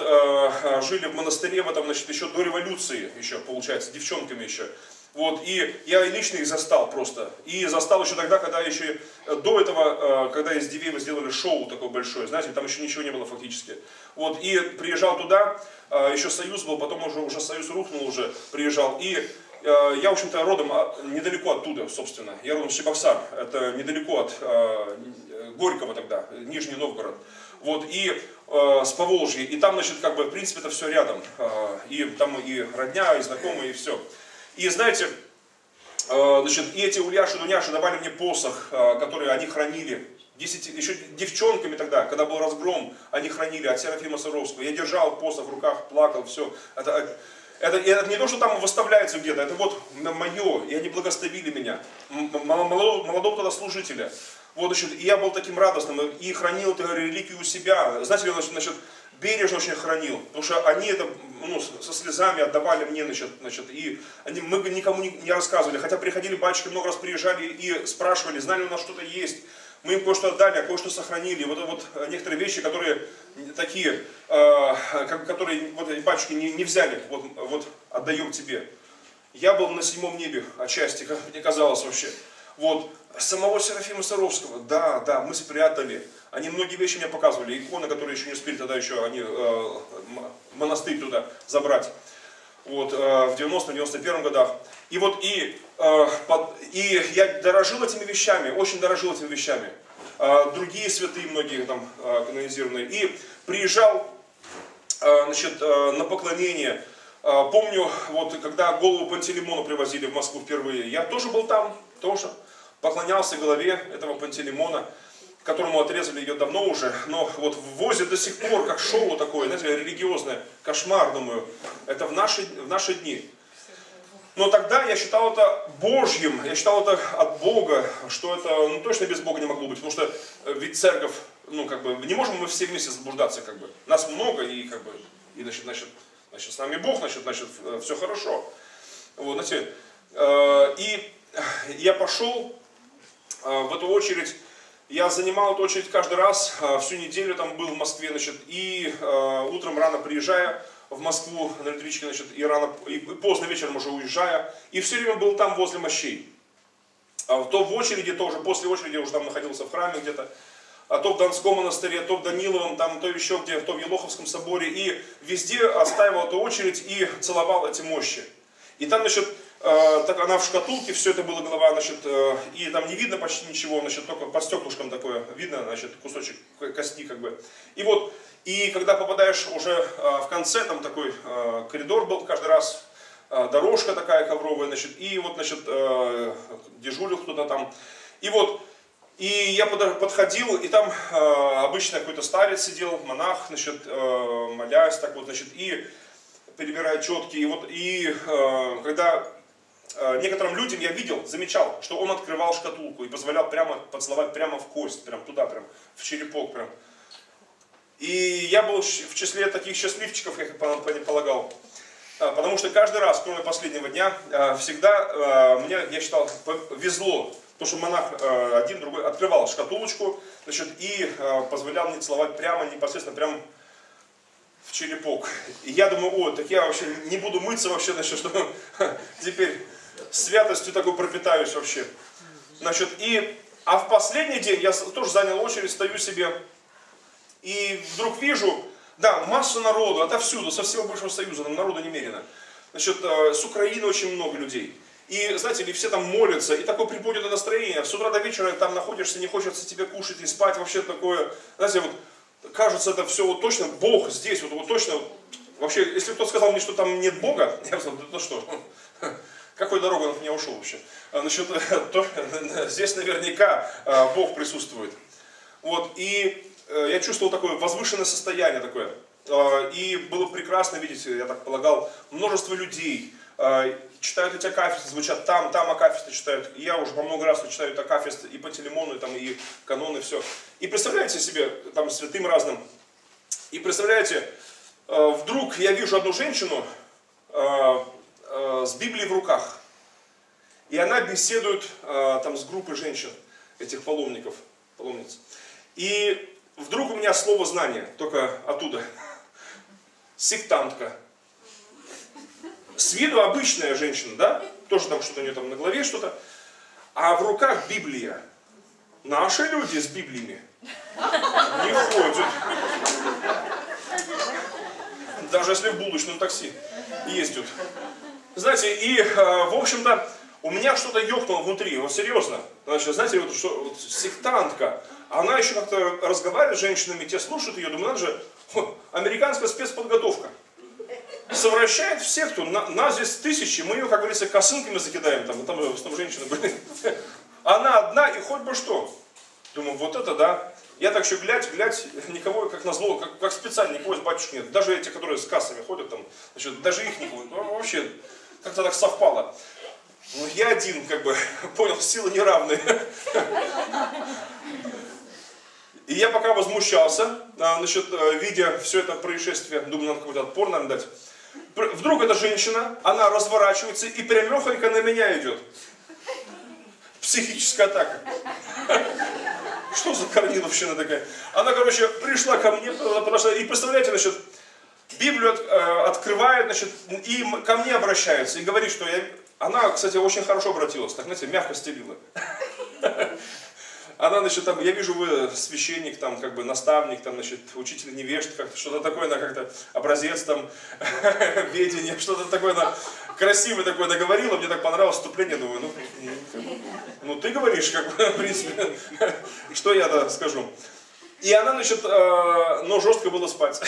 жили в монастыре, в этом, значит, еще до революции, еще, получается, девчонками еще. Вот, и я лично их застал просто. И застал еще тогда, когда еще, до этого, когда из Дивей мы сделали шоу такое большое, знаете, там еще ничего не было фактически. Вот, и приезжал туда, еще Союз был, потом уже Союз рухнул уже, приезжал. И я, в общем-то, родом недалеко оттуда, собственно. Я родом с Чебоксар, это недалеко от Горького тогда, Нижний Новгород. Вот, и с Поволжья, и там, значит, как бы, в принципе, это все рядом. И там и родня, и знакомые, и все. И знаете, значит, и эти Ульяши, Дуняши давали мне посох, который они хранили. Еще девчонками тогда, когда был разгром, они хранили от Серафима Саровского. Я держал посох в руках, плакал, все. Это не то, что там выставляется где-то, это вот мое, и они благословили меня, молодого тогда служителя. Вот, значит, и я был таким радостным, и хранил эту реликвию у себя. Знаете, значит, бережно очень хранил, потому что они это, ну, со слезами отдавали мне, значит и они, мы никому не рассказывали, хотя приходили батюшки, много раз приезжали и спрашивали, знали, у нас что-то есть, мы им кое-что отдали, а кое-что сохранили. Вот некоторые вещи, которые такие, которые вот батюшки не взяли, вот отдаем тебе. Я был на седьмом небе отчасти, как мне казалось вообще. Вот, самого Серафима Саровского, да, мы спрятали. Они многие вещи мне показывали, иконы, которые еще не успели тогда еще, они монастырь туда забрать. Вот, в 90-91 годах. И вот, и я дорожил этими вещами, очень дорожил этими вещами. Другие святые, многие там канонизированные. И приезжал, значит, на поклонение. Помню, вот, когда голову Пантелеймона привозили в Москву впервые, я тоже был там, тоже поклонялся голове этого Пантелеймона, которому отрезали ее давно уже, но вот в ВОЗе до сих пор, как шоу такое, знаете, религиозное, кошмар, думаю, это в наши дни. Но тогда я считал это Божьим, я считал это от Бога, что это, ну, точно без Бога не могло быть, потому что ведь церковь, ну, как бы, не можем мы все вместе заблуждаться, как бы, нас много, и, как бы, и, значит, с нами Бог, значит, все хорошо. Вот, знаете, и я пошел в эту очередь, я занимал эту очередь каждый раз, всю неделю там был в Москве, значит, и утром рано приезжая в Москву на электричке, значит, и поздно вечером уже уезжая, и все время был там возле мощей. То в очереди, то уже после очереди, уже там находился в храме где-то, а то в Донском монастыре, то в Даниловом, там, то еще где, то в Елоховском соборе, и везде оставил эту очередь и целовал эти мощи. И там, значит, так она в шкатулке, все это было голова, значит, и там не видно почти ничего, значит, только под стеклышком такое видно, значит, кусочек кости, как бы. И вот, и когда попадаешь уже в конце, там такой коридор был каждый раз, дорожка такая ковровая, значит, и вот, значит, дежурил кто-то там, и вот, и я подходил, и там обычно какой-то старец сидел, монах, значит, молясь, так вот, значит, и перебирая четки, и вот, и когда... Некоторым людям я видел, замечал, что он открывал шкатулку и позволял прямо поцеловать прямо в кость, прям туда, прям в черепок, прям. И я был в числе таких счастливчиков, я полагал, потому что каждый раз, кроме последнего дня, всегда мне, я считал, везло, потому что монах один, другой открывал шкатулочку, значит, и позволял мне целовать прямо, непосредственно, прям в черепок. И я думаю, о, так я вообще не буду мыться вообще, значит, что теперь... святостью такой пропитаюсь вообще. Значит, и, а в последний день я тоже занял очередь, стою себе, и вдруг вижу, да, массу народу, отовсюду, со всего Большого Союза, там народу немерено. Значит, с Украины очень много людей. И, знаете ли, все там молятся, и такое приподнятое настроение. С утра до вечера там находишься, не хочется тебе кушать и спать, вообще такое, знаете, вот, кажется, это все вот точно Бог здесь, вот точно, вообще, если кто-то сказал мне, что там нет Бога, я бы сказал, да ну что, какой дорогой он от меня ушел вообще? Значит, здесь наверняка Бог присутствует. Вот, и я чувствовал такое возвышенное состояние такое. И было прекрасно видеть, я так полагал, множество людей. Читают эти акафисты, звучат там акафисты читают. И я уже по много раз читаю акафисты и Пантелеймону, и, там, и каноны, все. И представляете себе, там, святым разным. И представляете, вдруг я вижу одну женщину с Библией в руках. И она беседует там с группой женщин, этих паломников, паломниц. И вдруг у меня слово знание, только оттуда. Сектантка. С виду обычная женщина, да? Тоже там что-то у нее там на голове что-то. А в руках Библия. Наши люди с Библиями не ходят. Даже если в булочном такси ездят. Знаете, и в общем-то у меня что-то ёкнуло внутри, вот серьезно. Значит, знаете, вот, что, вот сектантка. Она еще как-то разговаривает с женщинами, те слушают ее, думаю, надо же, американская спецподготовка. Совращает всех, кто нас здесь тысячи, мы ее, как говорится, косынками закидаем, там в основном женщины были. Она одна и хоть бы что. Думаю, вот это да. Я так еще глядь, никого, как назло, как специально, никого из батюшек нет. Даже эти, которые с кассами ходят там, значит, даже их никого, ну, вообще, как-то так совпало. Ну, я один, как бы, понял, силы неравные. И я пока возмущался, значит, видя все это происшествие, думаю, надо какой-то отпор нам дать. Вдруг эта женщина, она разворачивается и прямехонько на меня идет. Психическая атака. Что за корниловщина такая? Она, короче, пришла ко мне, подошла, и представляете, значит, Библию открывает, значит, и ко мне обращается, и говорит, что я... Она, кстати, очень хорошо обратилась, так, знаете, мягко стелила. Она, значит, там, я вижу, вы священник, там, как бы, наставник, там, значит, учитель невежд, что-то такое, она как-то образец, там, ведение, что-то такое, она красивое такое наговорила, мне так понравилось вступление, думаю, ну, ты говоришь, как бы, в принципе, что я-то скажу. И она, значит, но жестко было спать.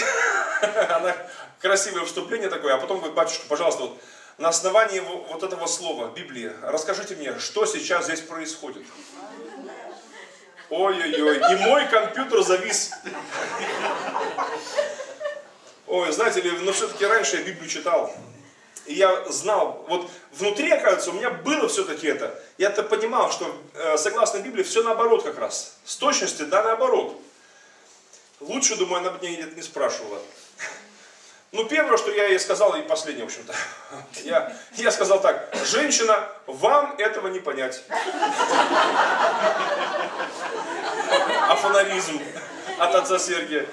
Она, красивое вступление такое, а потом говорит, батюшка, пожалуйста, вот, на основании вот этого слова, Библии, расскажите мне, что сейчас здесь происходит. Ой-ой-ой, и мой компьютер завис. Ой, знаете ли, но все-таки раньше я Библию читал. И я знал, вот внутри, оказывается, у меня было все-таки это. Я-то понимал, что согласно Библии все наоборот как раз. С точности, да, наоборот. Лучше, думаю, она меня не спрашивала. Ну, первое, что я ей сказал, и последнее, в общем-то. Я сказал так: женщина, вам этого не понять. Афонаризм от отца Сергия.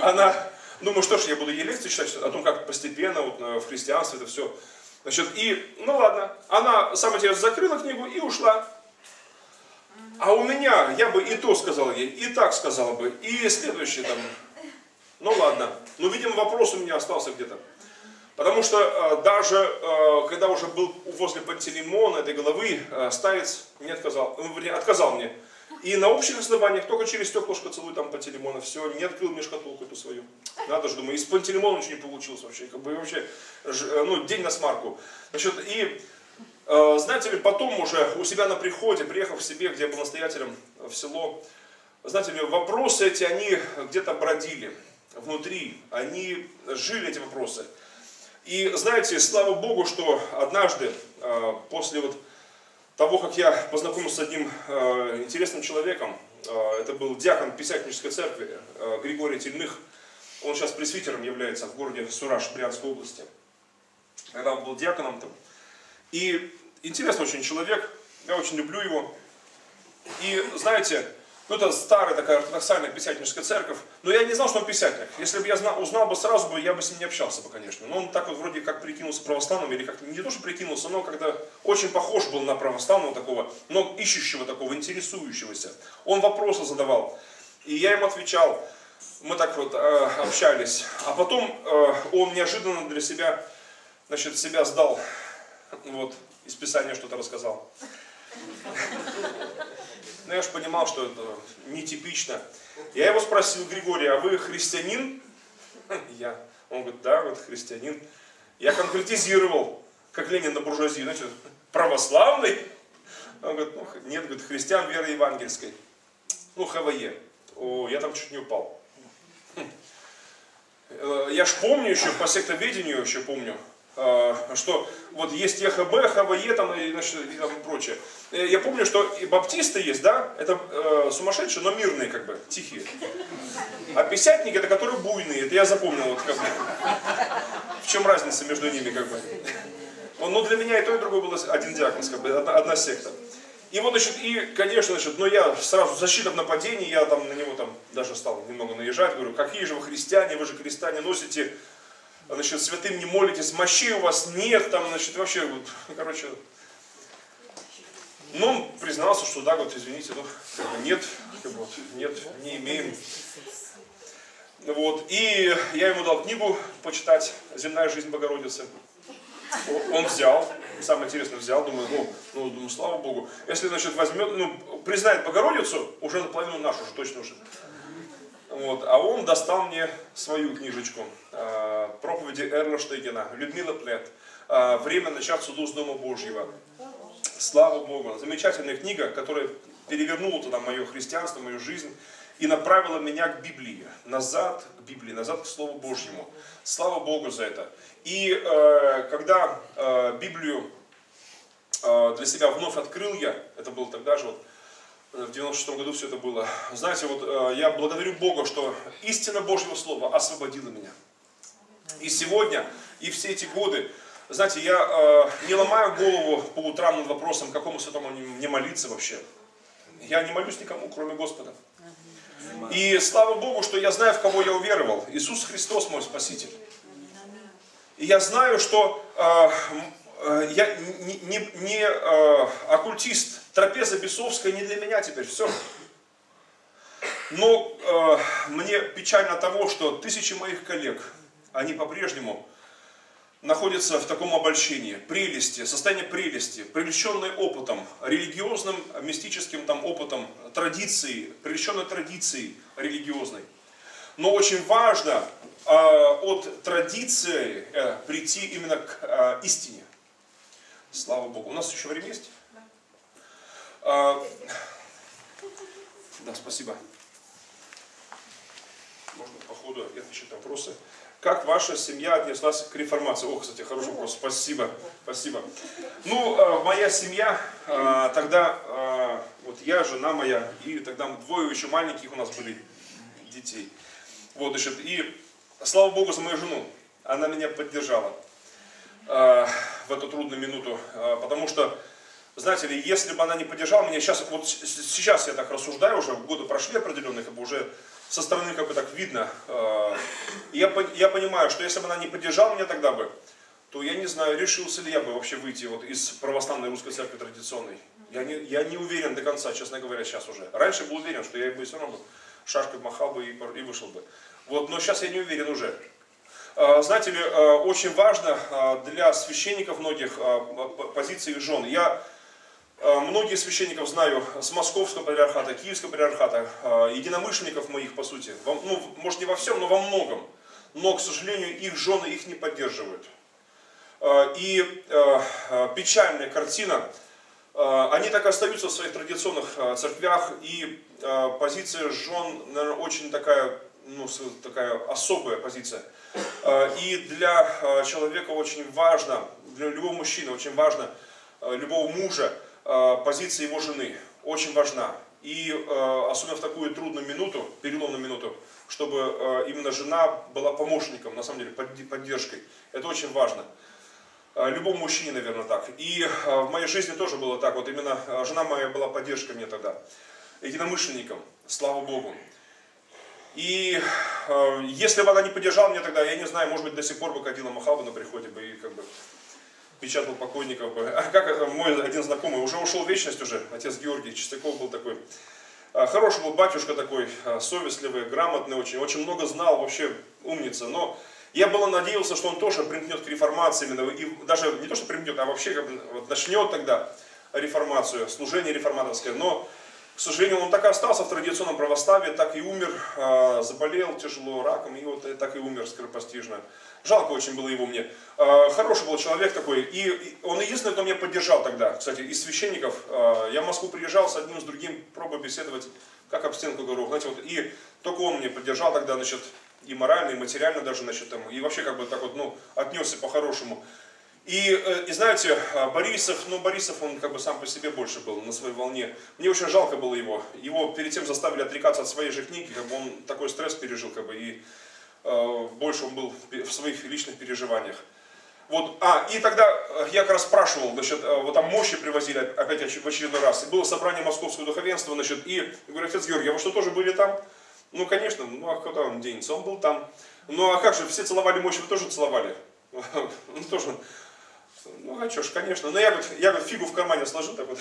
Она, думаю, что ж, я буду ей лекции читать о том, как постепенно вот, в христианстве это все. Значит, и, ну ладно, она сама тебе закрыла книгу и ушла. А у меня, я бы и то сказал ей, и так сказал бы, и следующее там... Ну ладно, но, видимо, вопрос у меня остался где-то. Потому что даже когда уже был возле Пантелеймона, этой головы, старец не отказал, отказал мне. И на общих основаниях только через стеклышко целую там Пантелеймона, все, не открыл мне шкатулку эту свою. Надо же, думаю, из Пантелеймона ничего не получилось вообще, как бы вообще, ну, день на смарку. Значит, и, знаете ли, потом уже у себя на приходе, приехав к себе, где я был настоятелем в село, знаете ли, вопросы эти, они где-то бродили. Внутри, они жили эти вопросы. И знаете, слава Богу, что однажды, после вот того, как я познакомился с одним интересным человеком, это был диакон Пятидесятнической церкви Григорий Тельных, он сейчас пресвитером является в городе Сураж Брянской области. Когда он был диаконом там. И интересный очень человек, я очень люблю его. И знаете... Ну, это старая такая ортодоксальная пятидесятническая церковь, но я не знал, что он пятидесятник. Если бы я узнал бы сразу, я бы с ним не общался бы, конечно. Но он так вот вроде как прикинулся православным, или как не то, что прикинулся, но когда очень похож был на православного такого, но ищущего такого, интересующегося. Он вопросы задавал, и я ему отвечал. Мы так вот общались. А потом он неожиданно для себя, значит, себя сдал. Вот, из Писания что-то рассказал. Но я же понимал, что это нетипично. Я его спросил: Григорий, а вы христианин? Он говорит: да, вот христианин. Я конкретизировал, как Ленин на буржуазии, значит, православный? Он говорит: ну, нет, говорит, христиан веры евангельской. Ну, ХВЕ. О, я там чуть не упал. я ж помню еще, по сектоведению еще помню, что вот есть ЕХБ, ХВЕ там, и там прочее. Я помню, что и баптисты есть, да, это сумасшедшие, но мирные как бы, тихие. А пятидесятники это которые буйные, это я запомнил вот как бы. В чем разница между ними как бы. Но для меня и то, и другое было один диаконс, как бы, одна секта. И вот, значит, и, конечно, значит, но я сразу защита в нападении, я там на него там даже стал немного наезжать, говорю, какие же вы христиане, вы же креста не носите, значит, святым не молитесь, мощи у вас нет, там, значит, вообще, вот, короче. Ну, он признался, что да, вот, извините, ну, как бы, нет, как бы, нет, не имеем. Вот, и я ему дал книгу почитать «Земная жизнь Богородицы». Он взял, самое интересное взял, думаю, думаю, слава Богу. Если, значит, возьмет, ну, признает Богородицу, уже наполовину нашу, уже точно уже. Вот, а он достал мне свою книжечку, проповеди Эрлштегена, Людмила Плет, «Время начать суду с Дома Божьего». Слава Богу, замечательная книга, которая перевернула тогда мое христианство, мою жизнь. И направила меня к Библии, назад к Библии, назад к Слову Божьему. Слава Богу за это. И когда Библию для себя вновь открыл я, это было тогда же, вот, в 96-м году все это было. Знаете, вот я благодарю Бога, что истина Божьего Слова освободила меня. И сегодня, и все эти годы, знаете, я не ломаю голову по утрам над вопросом, какому святому мне молиться вообще. Я не молюсь никому, кроме Господа. И слава Богу, что я знаю, в кого я уверовал. Иисус Христос мой Спаситель. И я знаю, что я не оккультист. Трапеза бесовская не для меня теперь. Все. Но мне печально того, что тысячи моих коллег, они по-прежнему находятся в таком обольщении, прелести, состоянии прелести, привлеченной опытом, религиозным, мистическим там опытом, традицией, привлеченной традицией религиозной. Но очень важно от традиции прийти именно к истине. Слава Богу. У нас еще время есть? Да, спасибо. Можно по ходу я отвечу на вопросы. Как ваша семья отнеслась к реформации? О, кстати, хороший вопрос. Спасибо. Спасибо. Ну, моя семья, тогда, вот я, жена моя, и тогда двое еще маленьких у нас были детей. Вот, значит, и слава Богу за мою жену. Она меня поддержала в эту трудную минуту. Потому что, знаете ли, если бы она не поддержала меня, сейчас, вот сейчас я так рассуждаю уже, годы прошли определенные, как бы уже... Со стороны как бы так видно. Я понимаю, что если бы она не поддержала меня тогда бы, то я не знаю, решился ли я бы вообще выйти вот из православной русской церкви традиционной. Я не уверен до конца, честно говоря, сейчас уже. Раньше был уверен, что я бы все равно шашкой махал бы и вышел бы. Вот, но сейчас я не уверен уже. Знаете ли, очень важно для священников многих позиции жен. Многие священников знаю с Московского патриархата, Киевского патриархата, единомышленников моих, по сути. Ну, может, не во всем, но во многом. Но, к сожалению, их жены их не поддерживают. И печальная картина. Они так и остаются в своих традиционных церквях. И позиция жен, наверное, очень такая, ну, такая особая позиция. И для человека очень важно, для любого мужчины очень важно, любого мужа, позиция его жены очень важна. И особенно в такую трудную минуту, переломную минуту, чтобы именно жена была помощником, на самом деле, поддержкой. Это очень важно. Любому мужчине, наверное, так. И в моей жизни тоже было так. Вот именно жена моя была поддержкой мне тогда. Единомышленником, слава Богу. И если бы она не поддержала меня тогда, я не знаю, может быть, до сих пор бы ходила, махала бы на приходе бы и как бы... печатал покойников бы. А как мой один знакомый, уже ушел в вечность уже, отец Георгий Чистяков был такой. Хороший был батюшка такой, совестливый, грамотный очень, очень много знал, вообще умница. Но я было надеялся, что он тоже примкнет к реформации, именно, и даже не то, что примкнет, а вообще как бы, вот, начнет тогда реформацию, служение реформаторское. Но, к сожалению, он так и остался в традиционном православии, так и умер, заболел тяжело раком, и вот так и умер скоропостижно. Жалко очень было его мне. Хороший был человек такой. И он единственный, кто меня поддержал тогда. Кстати, из священников. Я в Москву приезжал с одним, с другим, пробую беседовать, как об стенку горох. Знаете, вот, и только он меня поддержал тогда, значит, и морально, и материально даже, значит, там, и вообще как бы так вот, ну, отнесся по-хорошему. И знаете, Борисов, он как бы сам по себе больше был на своей волне. Мне очень жалко было его. Его перед тем заставили отрекаться от своей же книги, как бы он такой стресс пережил, как бы, и больше он был в своих личных переживаниях. Вот, и тогда я как раз спрашивал, значит, вот там мощи привозили опять в очередной раз. И было собрание московского духовенства, значит, и говорю, отец Георгий, а вы что, тоже были там? Ну, конечно, ну, а куда он денется? Он был там. Ну, а как же, все целовали мощи, вы тоже целовали? Ну, тоже, ну, а что ж, конечно. Но я говорю, фигу в кармане сложил так вот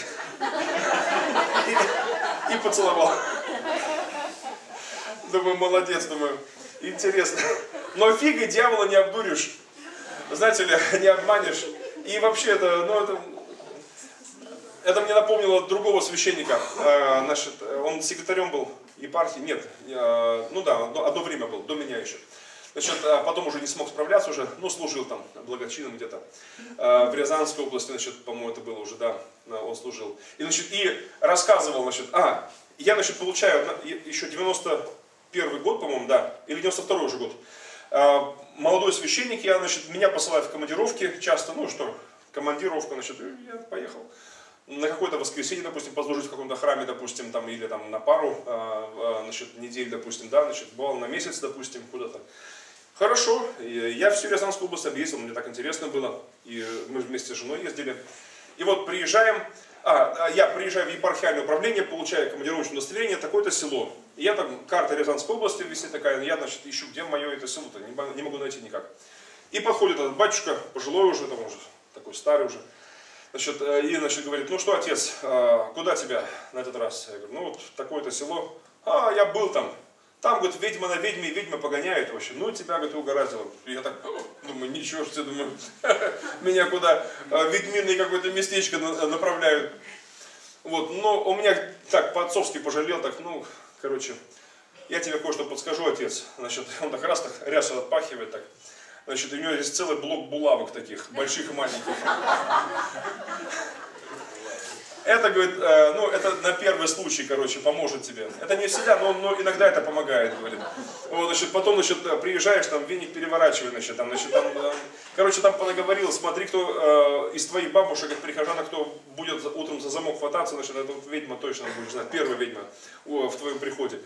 и поцеловал. Думаю, молодец, думаю, интересно. Но фигой дьявола не обдуришь. Знаете ли, не обманешь. И вообще это, ну это мне напомнило другого священника. Значит, он секретарем был епархии, нет, ну да, одно время был, до меня еще. Значит, потом уже не смог справляться уже, ну служил там благочинным где-то. В Рязанской области, значит, по-моему, это было уже, да, он служил. И, значит, и рассказывал, значит, я, значит, получаю еще 91 год, по-моему, да, или 92 уже год. Молодой священник, я, значит, меня посылают в командировки часто, ну что, командировка, значит, я поехал. На какое-то воскресенье, допустим, послужить в каком-то храме, допустим, там, или там на пару, значит, недель, допустим, да, значит, бывал на месяц, допустим, куда-то. Хорошо, я всю Рязанскую область объездил, мне так интересно было, и мы вместе с женой ездили. И вот приезжаем, я приезжаю в епархиальное управление, получаю командировочное удостоверение, такое-то село. И я там, карта Рязанской области висит такая, я, значит, ищу, где мое это село-то, не могу найти никак. И подходит этот батюшка, пожилой уже, там уже, такой старый уже, значит, и, значит, говорит, ну что, отец, куда тебя на этот раз? Я говорю, ну вот, такое-то село, я был там. Там, говорит, ведьма на ведьме, и ведьма погоняет, в общем. Ну, тебя, говорит, угораздило. Я так думаю, ничего ж ты, думаю, меня куда ведьминое какое-то местечко направляют. Вот, но он меня так по-отцовски пожалел, так, ну, короче, я тебе кое-что подскажу, отец. Значит, он так раз так рясу отпахивает, так. Значит, у него есть целый блок булавок таких, больших и маленьких. Это, говорит, ну, это на первый случай, короче, поможет тебе. Это не всегда, но иногда это помогает, говорит. Вот, значит, потом, значит, приезжаешь, там, веник переворачивай, значит, там, короче, там понаговорил, смотри, кто из твоих бабушек, как прихожанок, кто будет утром за замок хвататься, значит, это вот ведьма точно будет знать, первая ведьма в твоем приходе.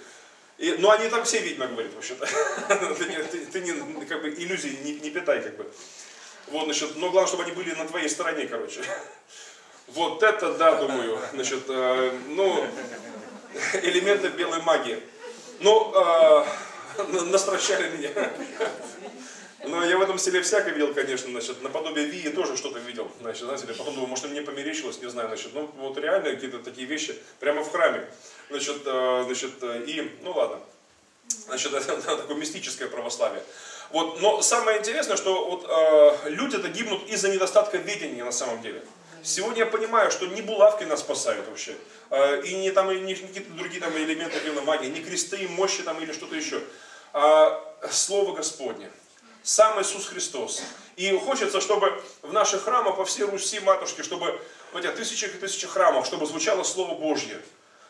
И, ну, они там все ведьма, говорит, вообще-то. Ты не, как бы, иллюзий не питай, как бы. Вот, значит, но главное, чтобы они были на твоей стороне, короче. Вот это да, думаю, значит, ну, элементы белой магии. Ну, настращали меня. Но я в этом селе всякое видел, конечно, значит, наподобие Вии тоже что-то видел, значит, знаете, потом думаю, может, мне померещилось, не знаю, значит, ну, вот реально какие-то такие вещи прямо в храме, значит, и, ну, ладно, значит, это такое мистическое православие. Вот, но самое интересное, что вот люди-то гибнут из-за недостатка видения на самом деле. Сегодня я понимаю, что не булавки нас спасают вообще, и не там и не какие-то другие там элементы белой магии, не кресты, мощи там или что-то еще, а Слово Господне, сам Иисус Христос. И хочется, чтобы в наших храмах по всей Руси, матушке, чтобы в этих тысячах и тысячах храмов, чтобы звучало Слово Божье,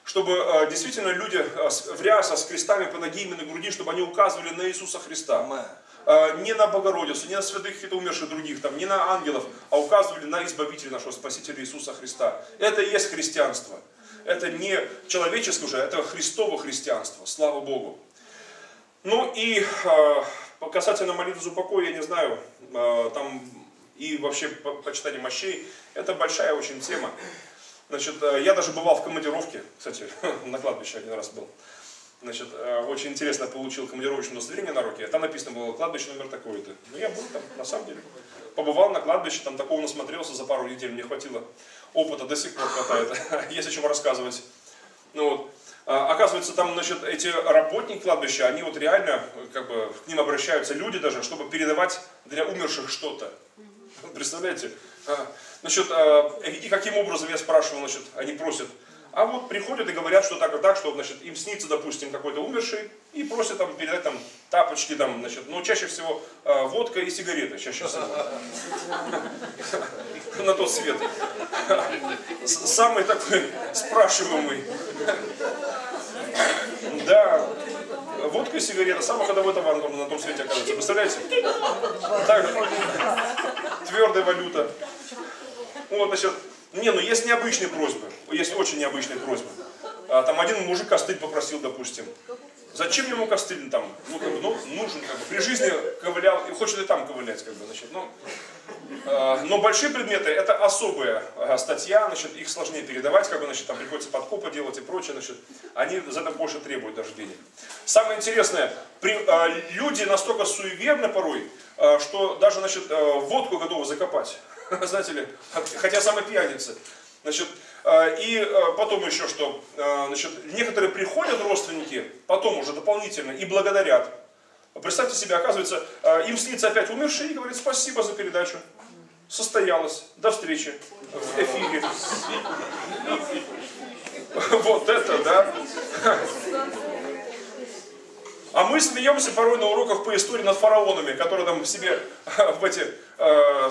чтобы действительно люди в рясах с крестами под ногами на груди, чтобы они указывали на Иисуса Христа. Не на Богородицу, не на святых каких-то умерших других, там, не на ангелов, а указывали на Избавителя нашего, Спасителя Иисуса Христа. Это и есть христианство. Это не человеческое уже, это Христово христианство, слава Богу. Ну и касательно молитвы за упокой, я не знаю, там и вообще почитание мощей, это большая очень тема. Значит, я даже бывал в командировке, кстати, на кладбище один раз был. Значит, очень интересно получил командировочное удостоверение на руке. Там написано было кладбище номер такое-то. Ну я был там, на самом деле. Побывал на кладбище, там такого насмотрелся за пару недель, мне хватило опыта, до сих пор хватает. Есть о чем рассказывать. Ну, вот. Оказывается, там, значит, эти работники кладбища, они вот реально, как бы, к ним обращаются люди даже, чтобы передавать для умерших что-то. Представляете? Значит, и каким образом, я спрашивал, значит, они просят. А вот приходят и говорят, что так и так, что, значит, им снится, допустим, какой-то умерший, и просят там передать там тапочки, там, значит, ну, чаще всего водка и сигареты, чаще всего. На тот свет. Самый такой спрашиваемый. Да, водка и сигарета, самый ходовой товар на том свете оказывается. Представляете? Так, твердая валюта. Вот, значит, не, ну есть необычные просьбы, есть очень необычные просьбы. Там один мужик костыль попросил, допустим. Зачем ему костыль там? Ну, как бы, ну, нужен, как бы, при жизни ковылял, и хочет и там ковылять, как бы, значит. Но большие предметы, это особая статья, значит, их сложнее передавать, как бы, значит, там приходится подкопы делать и прочее, значит, они за это больше требуют даже денег. Самое интересное, люди настолько суеверны порой, что даже, значит, водку готовы закопать, знаете ли, хотя самые пьяницы, значит. И потом еще что, значит, некоторые приходят родственники, потом уже дополнительно, и благодарят. Представьте себе, оказывается, им снится опять умерший и говорит: спасибо за передачу, состоялось, до встречи в эфире. Вот это, да. А мы смеемся порой на уроках по истории над фараонами, которые там себе в эти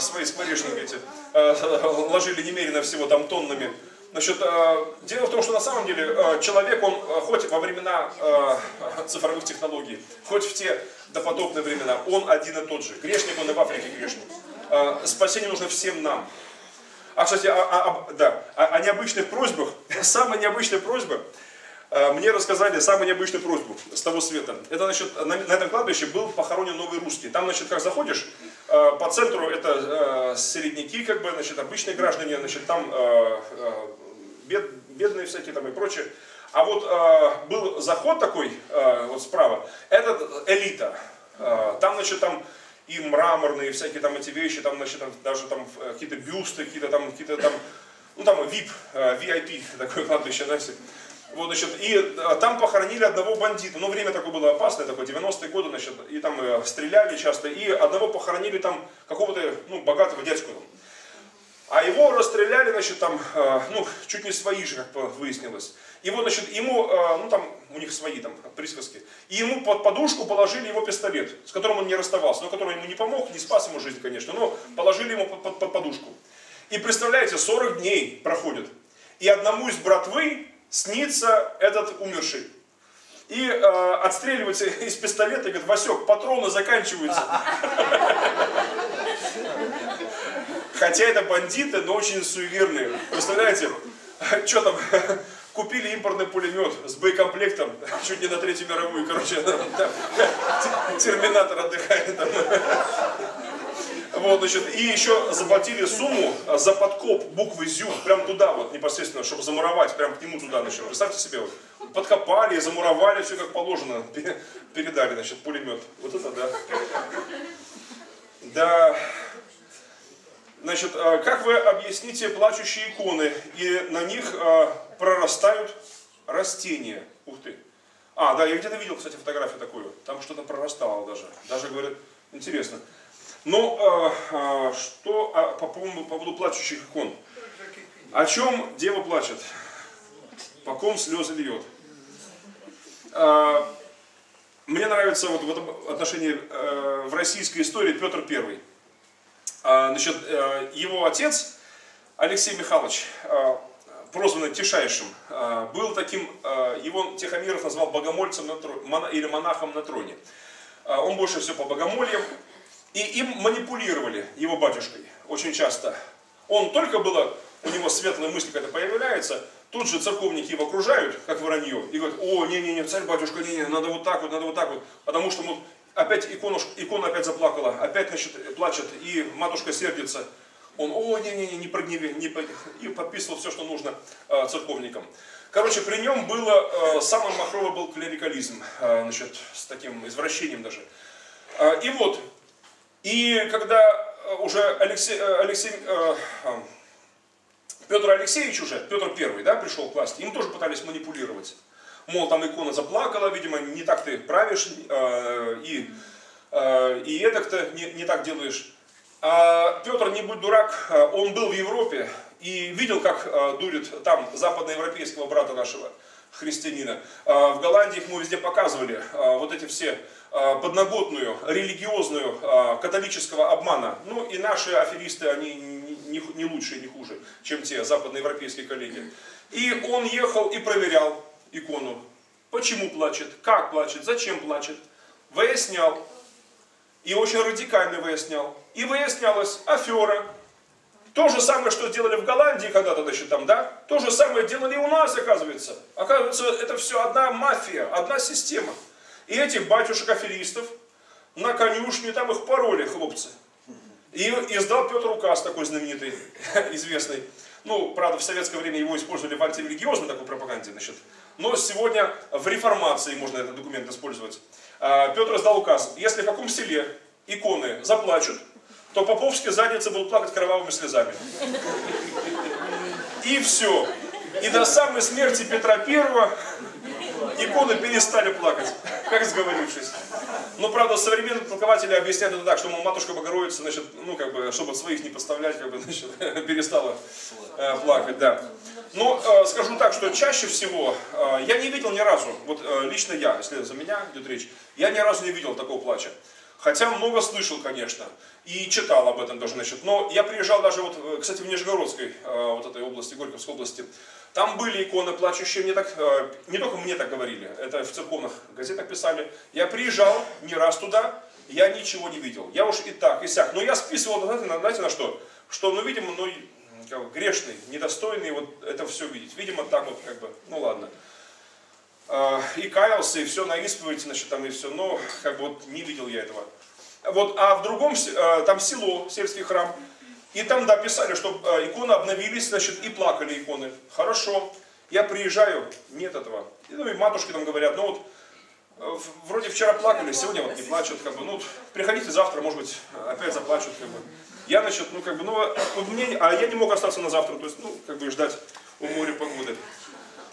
свои скворечники эти ложили немерено всего там тоннами. Значит, дело в том, что на самом деле человек, он хоть во времена цифровых технологий, хоть в те допотопные времена, он один и тот же. Грешник, он и в Африке грешник. Спасение нужно всем нам. А, кстати, о необычных просьбах. Самая необычная просьба, мне рассказали самую необычную просьбу с того света. Это, значит, на этом кладбище был похоронен новый русский. Там, значит, как заходишь, по центру это середняки, как бы, значит, обычные граждане, значит, там бедные всякие там и прочее. А вот был заход такой, вот справа, это элита. Там, значит, там и мраморные всякие там эти вещи, там, значит, там, даже там какие-то бюсты, какие-то там, ну там VIP такое кладбище, знаете. Вот, значит, и там похоронили одного бандита, но время такое было опасное, такое 90-е годы, значит, и там стреляли часто, и одного похоронили там какого-то, ну, богатого дядьку. А его расстреляли, значит, там, ну, чуть не свои же, как выяснилось. И вот, значит, ему, ну, там, у них свои там присказки, и ему под подушку положили его пистолет, с которым он не расставался, но который ему не помог, не спас ему жизнь, конечно, но положили ему под подушку. И представляете, 40 дней проходит, и одному из братвы снится этот умерший. И отстреливается из пистолета и говорит: Васек, патроны заканчиваются. Хотя это бандиты, но очень суеверные. Представляете, что там, купили импортный пулемет с боекомплектом, чуть не на Третью мировую, короче, терминатор отдыхает. Вот, значит, и еще заплатили сумму за подкоп буквы ЗЮ, прям туда вот непосредственно, чтобы замуровать, прям к нему туда, значит. Представьте себе, вот, подкопали, замуровали, все как положено, передали, значит, пулемет. Вот это да. Да. Значит, как вы объясните плачущие иконы, и на них прорастают растения? Ух ты. А, да, я где-то видел, кстати, фотографию такую, там что-то прорастало даже. Даже, говорят, интересно. Но что по поводу плачущих икон? О чем дева плачет? По ком слезы льет? Мне нравится вот в этом отношении в российской истории Петр I. Значит, его отец Алексей Михайлович, прозванный Тишайшим, был таким, его Тихомиров назвал богомольцем на троне, или монахом на троне. Он больше всего по богомольям. И им манипулировали, его батюшкой, очень часто. Он только было, у него светлая мысль когда появляется, тут же церковники его окружают, как воронье, и говорят: о, не-не-не, царь-батюшка, не-не, надо вот так вот, надо вот так вот. Потому что вот, опять икона опять заплакала, опять, значит, плачет, и матушка сердится. Он: о, не-не-не, не прогневи, не прогневи. И подписывал все, что нужно церковникам. Короче, при нем было, самый махровый был клерикализм, значит, с таким извращением даже. И вот... И когда уже Петр Алексеевич уже, Петр I, да, пришел к власти, им тоже пытались манипулировать. Мол, там икона заплакала, видимо, не так ты правишь, и эдак-то не так делаешь. А Петр, не будь дурак, он был в Европе и видел, как дурит там западноевропейского брата нашего, христианина. В Голландии их мы везде показывали, вот эти все... подноготную, религиозную, католического обмана. Ну и наши аферисты, они не лучше и не хуже, чем те западноевропейские коллеги. И он ехал и проверял икону. почему плачет, как плачет, зачем плачет. Выяснял. И очень радикально выяснял. И выяснялась афера. То же самое, что делали в Голландии когда-то, значит, там, да? То же самое делали и у нас, оказывается. Оказывается, это все одна мафия, одна система. И этих батюшек-аферистов на конюшне, там их пароли, хлопцы. И издал Петр Указ, такой знаменитый, известный. Ну, правда, в советское время его использовали в антирелигиозной такой пропаганде, значит. Но сегодня в реформации можно этот документ использовать. Петр издал указ, если в каком селе иконы заплачут, то поповские задницы будут плакать кровавыми слезами. И все. И до самой смерти Петра Первого иконы перестали плакать, как сговорившись. Но, правда, современные толкователи объясняют это так, что, мол, матушка Богородица, значит, ну, как бы, чтобы своих не подставлять, как бы, значит, перестала плакать, да. Но скажу так, что чаще всего я не видел ни разу, вот лично я, если за меня идет речь, я ни разу не видел такого плача. Хотя много слышал, конечно, и читал об этом даже, значит. Но я приезжал даже, вот, кстати, в Нижегородской, вот этой области, Горьковской области. Там были иконы плачущие, мне так, не только мне так говорили, это в церковных газетах писали. Я приезжал не раз туда, я ничего не видел. Я уж и так, и сяк. Но я списывал, знаете, на что? Что, ну, видимо, ну, как бы грешный, недостойный вот это все видеть. Видимо, так вот, как бы, ну, ладно. И каялся, и все на исповеди, значит, там, и все, но как бы вот не видел я этого. Вот, а в другом, там село, сельский храм, и там, да, писали, что иконы обновились, значит, и плакали иконы. Хорошо, я приезжаю, нет этого. И, ну, и матушки там говорят, ну вот, вроде вчера плакали, сегодня вот не плачут, как бы, ну, приходите завтра, может быть, опять заплачут, как бы. Я, значит, ну, как бы, ну, а я не мог остаться на завтра, то есть, ну, как бы, ждать у моря погоды.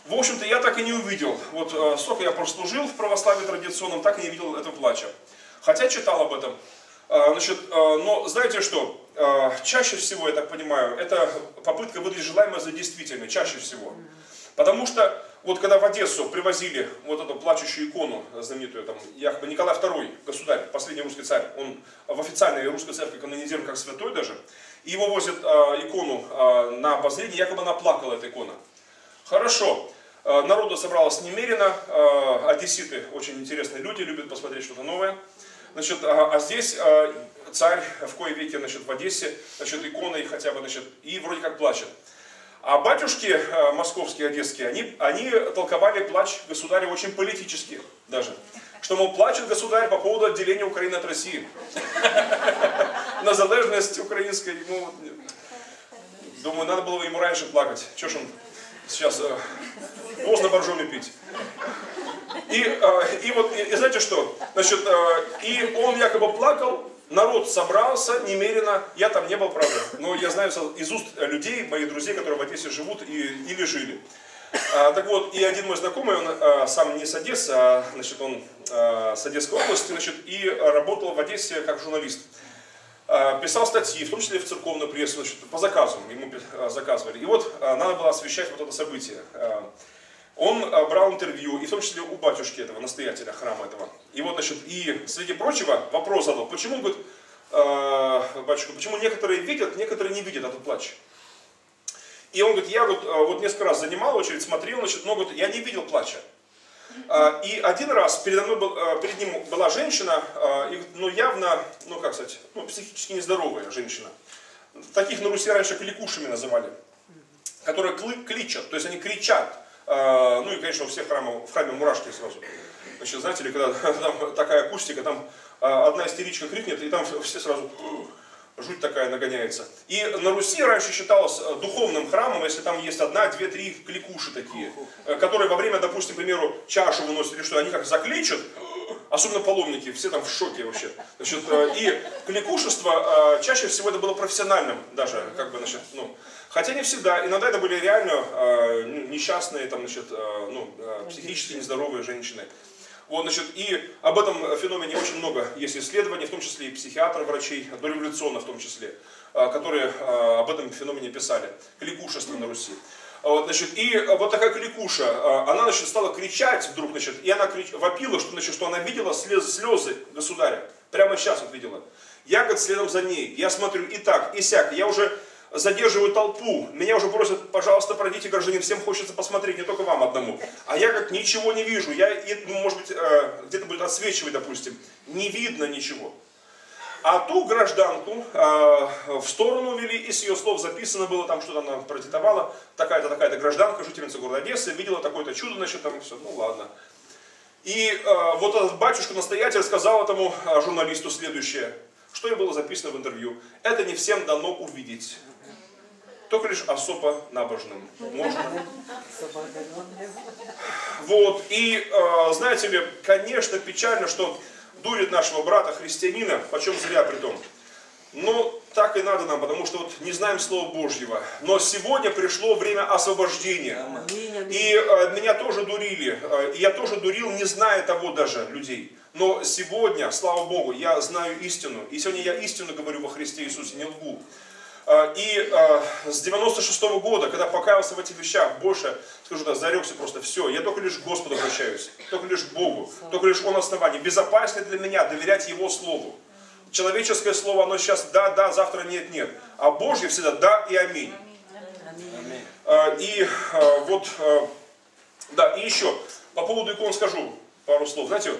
В общем-то, я так и не увидел. Вот сколько я прослужил в православии традиционном, так и не видел этого плача. Хотя читал об этом. Значит, но знаете что? Чаще всего, я так понимаю, это попытка выдать желаемое за действительное. Чаще всего. Потому что, вот когда в Одессу привозили вот эту плачущую икону знаменитую, там, якобы Николай II, государь, последний русский царь, он в официальной русской церкви канонизирован как святой даже, и его возят икону на обозрение, якобы она плакала, эта икона. Хорошо. Народу собралось немерено, одесситы очень интересные люди, любят посмотреть что-то новое. Значит, а здесь царь в кои веки, значит, в Одессе, значит, иконой хотя бы, значит, и вроде как плачет. А батюшки московские, одесские, они толковали плач государя очень политически даже. Что, мол, плачет государь по поводу отделения Украины от России. На залежность украинской ему... Думаю, надо было ему раньше плакать. Чё ж он... Сейчас поздно боржоми пить. И вот, и знаете что? Значит, и он якобы плакал, народ собрался немерено. Я там не был, правда, но я знаю из уст людей, моих друзей, которые в Одессе живут или жили. Так вот, и один мой знакомый, он сам не с Одессы, а, значит, он с Одесской области, значит, и работал в Одессе как журналист. Писал статьи, в том числе и в церковную прессу, значит, по заказу, ему заказывали. И вот надо было освещать вот это событие. Он брал интервью, и в том числе у батюшки этого, настоятеля храма этого. И вот, значит, и среди прочего вопрос задал, почему, говорит, батюшка, почему некоторые видят, некоторые не видят этот плач. И он говорит, я вот несколько раз занимал очередь, смотрел, значит, но говорит, я не видел плача. И один раз перед ним была женщина, ну явно, ну как сказать, ну, психически нездоровая женщина. Таких на Руси раньше кликушами называли, которые кличат, то есть они кричат. Ну и, конечно, у всех в храме мурашки сразу. Значит, знаете ли, когда там такая акустика, там одна истеричка крикнет, и там все сразу жуть такая нагоняется. И на Руси раньше считалось духовным храмом, если там есть одна, две, три кликуши такие, которые во время, допустим, к примеру, чашу выносят или что, они как закличут, особенно паломники, все там в шоке вообще. Значит, и кликушество чаще всего это было профессиональным даже, как бы, значит, ну, хотя не всегда, иногда это были реально несчастные, там, значит, ну, психически нездоровые женщины. Вот, значит, и об этом феномене очень много есть исследований, в том числе и психиатров, врачей, дореволюционно в том числе, которые об этом феномене писали. Кликушество на Руси. Вот, значит, и вот такая кликуша, она, значит, стала кричать вдруг, значит, и она вопила, что, значит, что она видела слезы государя. Прямо сейчас вот видела. Я, говорит, следом за ней. Я смотрю и так, и сяк. Я уже задерживаю толпу, меня уже просят, пожалуйста, пройдите, гражданин, всем хочется посмотреть, не только вам одному. А я как ничего не вижу, я, ну, может быть, где-то будет отсвечивать, допустим, не видно ничего. А ту гражданку в сторону вели, и с ее слов записано было, там что-то она продиктовала, такая-то, такая-то гражданка, жительница города Одессы, видела такое-то чудо, значит, там все, ну ладно. И вот этот батюшка-настоятель сказал этому журналисту следующее, что и было записано в интервью. Это не всем дано увидеть, только лишь особо набожным. Можно. Вот, и знаете ли, конечно, печально, что дурит нашего брата-христианина, почем зря при том. Но так и надо нам, потому что вот не знаем Слова Божьего. Но сегодня пришло время освобождения. И меня тоже дурили. И я тоже дурил, не зная того даже людей. Но сегодня, слава Богу, я знаю истину. И сегодня я истину говорю во Христе Иисусе, не лгу. И с 96-го года, когда покаялся в этих вещах, больше, скажу так, зарекся просто, все, я только лишь к Господу обращаюсь, только лишь к Богу, только лишь Он основание. Безопаснее для меня доверять Его Слову. Человеческое Слово, оно сейчас да, завтра нет, а Божье всегда да и аминь. И вот, да, и еще, по поводу икон скажу пару слов, знаете.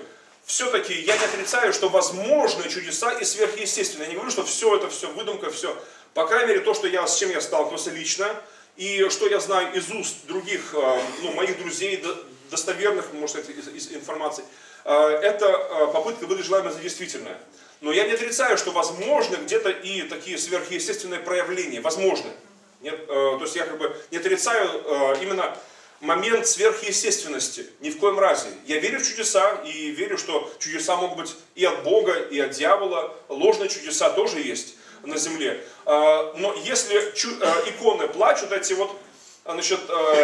Все-таки я не отрицаю, что возможны чудеса и сверхъестественные. Я не говорю, что все это, все выдумка, все. По крайней мере, то, что я, с чем я сталкивался лично, и что я знаю из уст других, ну, моих друзей, достоверных, можно сказать, из информации, это попытка выдать желаемое за действительное. Но я не отрицаю, что возможны где-то и такие сверхъестественные проявления. Возможно. Нет, то есть я как бы не отрицаю именно момент сверхъестественности, ни в коем разе. Я верю в чудеса и верю, что чудеса могут быть и от Бога, и от дьявола. Ложные чудеса тоже есть на земле. Но если иконы плачут, эти вот, значит,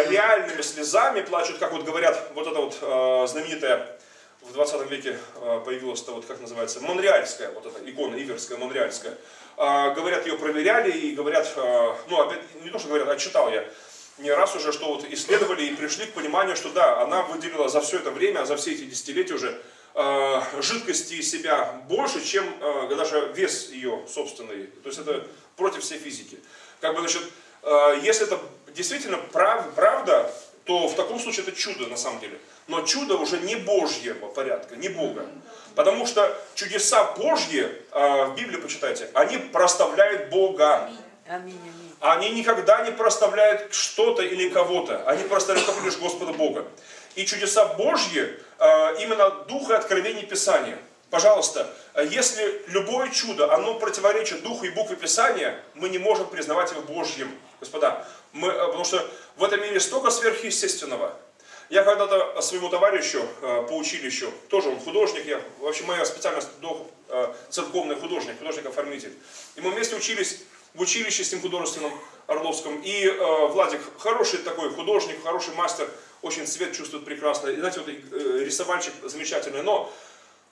реальными слезами плачут, как вот говорят, вот это вот знаменитая, в 20 веке появилась-то, вот как называется, монреальская, вот эта икона иверская, монреальская. Говорят, ее проверяли и говорят, ну, опять, не то, что говорят, а читал я, не раз уже, что вот исследовали и пришли к пониманию, что да, она выделила за все это время, за все эти десятилетия уже жидкости из себя больше, чем даже вес ее собственный. То есть это против всей физики. Как бы, значит, если это действительно правда, то в таком случае это чудо на самом деле. Но чудо уже не Божьего порядка, не Бога. Потому что чудеса Божьи, в Библии почитайте, они прославляют Бога. Аминь. Они никогда не прославляют что-то или кого-то. Они прославляют только лишь Господа Бога. И чудеса Божьи, именно духа и откровений Писания. Пожалуйста, если любое чудо, оно противоречит духу и букве Писания, мы не можем признавать его Божьим. Господа, потому что в этом мире столько сверхъестественного. Я когда-то своему товарищу по училищу, тоже он художник, я, вообще моя специальность церковный художник, художник-оформитель. И мы вместе учились в училище с ним художественном Орловском. И Владик хороший такой художник, хороший мастер, очень цвет чувствует прекрасно. И знаете, вот рисовальщик замечательный. Но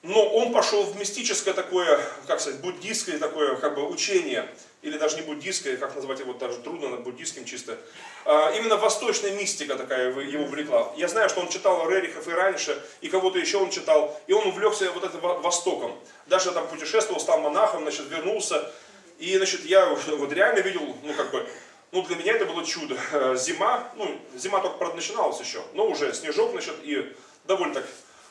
он пошел в мистическое такое, как сказать, буддийское такое как бы учение. Или даже не буддийское, как назвать его, даже трудно над буддийским чисто. Именно восточная мистика такая его влекла. Я знаю, что он читал Рерихов и раньше, и кого-то еще он читал. И он увлекся вот этим Востоком. Даже там путешествовал, стал монахом, значит, вернулся. И, значит, я вот реально видел, ну, как бы, ну, для меня это было чудо. Зима, ну, зима только, правда, начиналась еще, но уже снежок, значит, и довольно так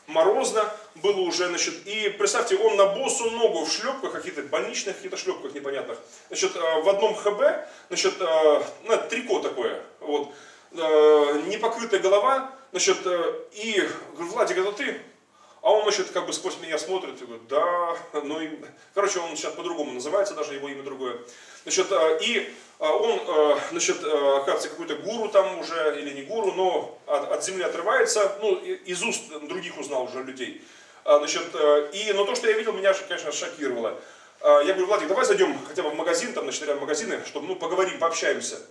морозно было уже, значит, и представьте, он на босу ногу в шлепках каких-то, больничных каких-то шлепках непонятных, значит, в одном ХБ, значит, ну, это трико такое, вот, непокрытая голова, значит, и, говорю, Владик, это ты? А он, значит, как бы сквозь меня смотрит и говорит, да, ну и... Короче, он сейчас по-другому называется, даже его имя другое. Значит, и он, значит, оказывается, какой-то гуру там уже, или не гуру, но от земли отрывается, ну, из уст других узнал уже людей. Значит, и, но то, что я видел, меня, конечно, шокировало. Я говорю, Владик, давай зайдем хотя бы в магазин, там, значит, рядом магазины, чтобы, ну, поговорим, пообщаемся.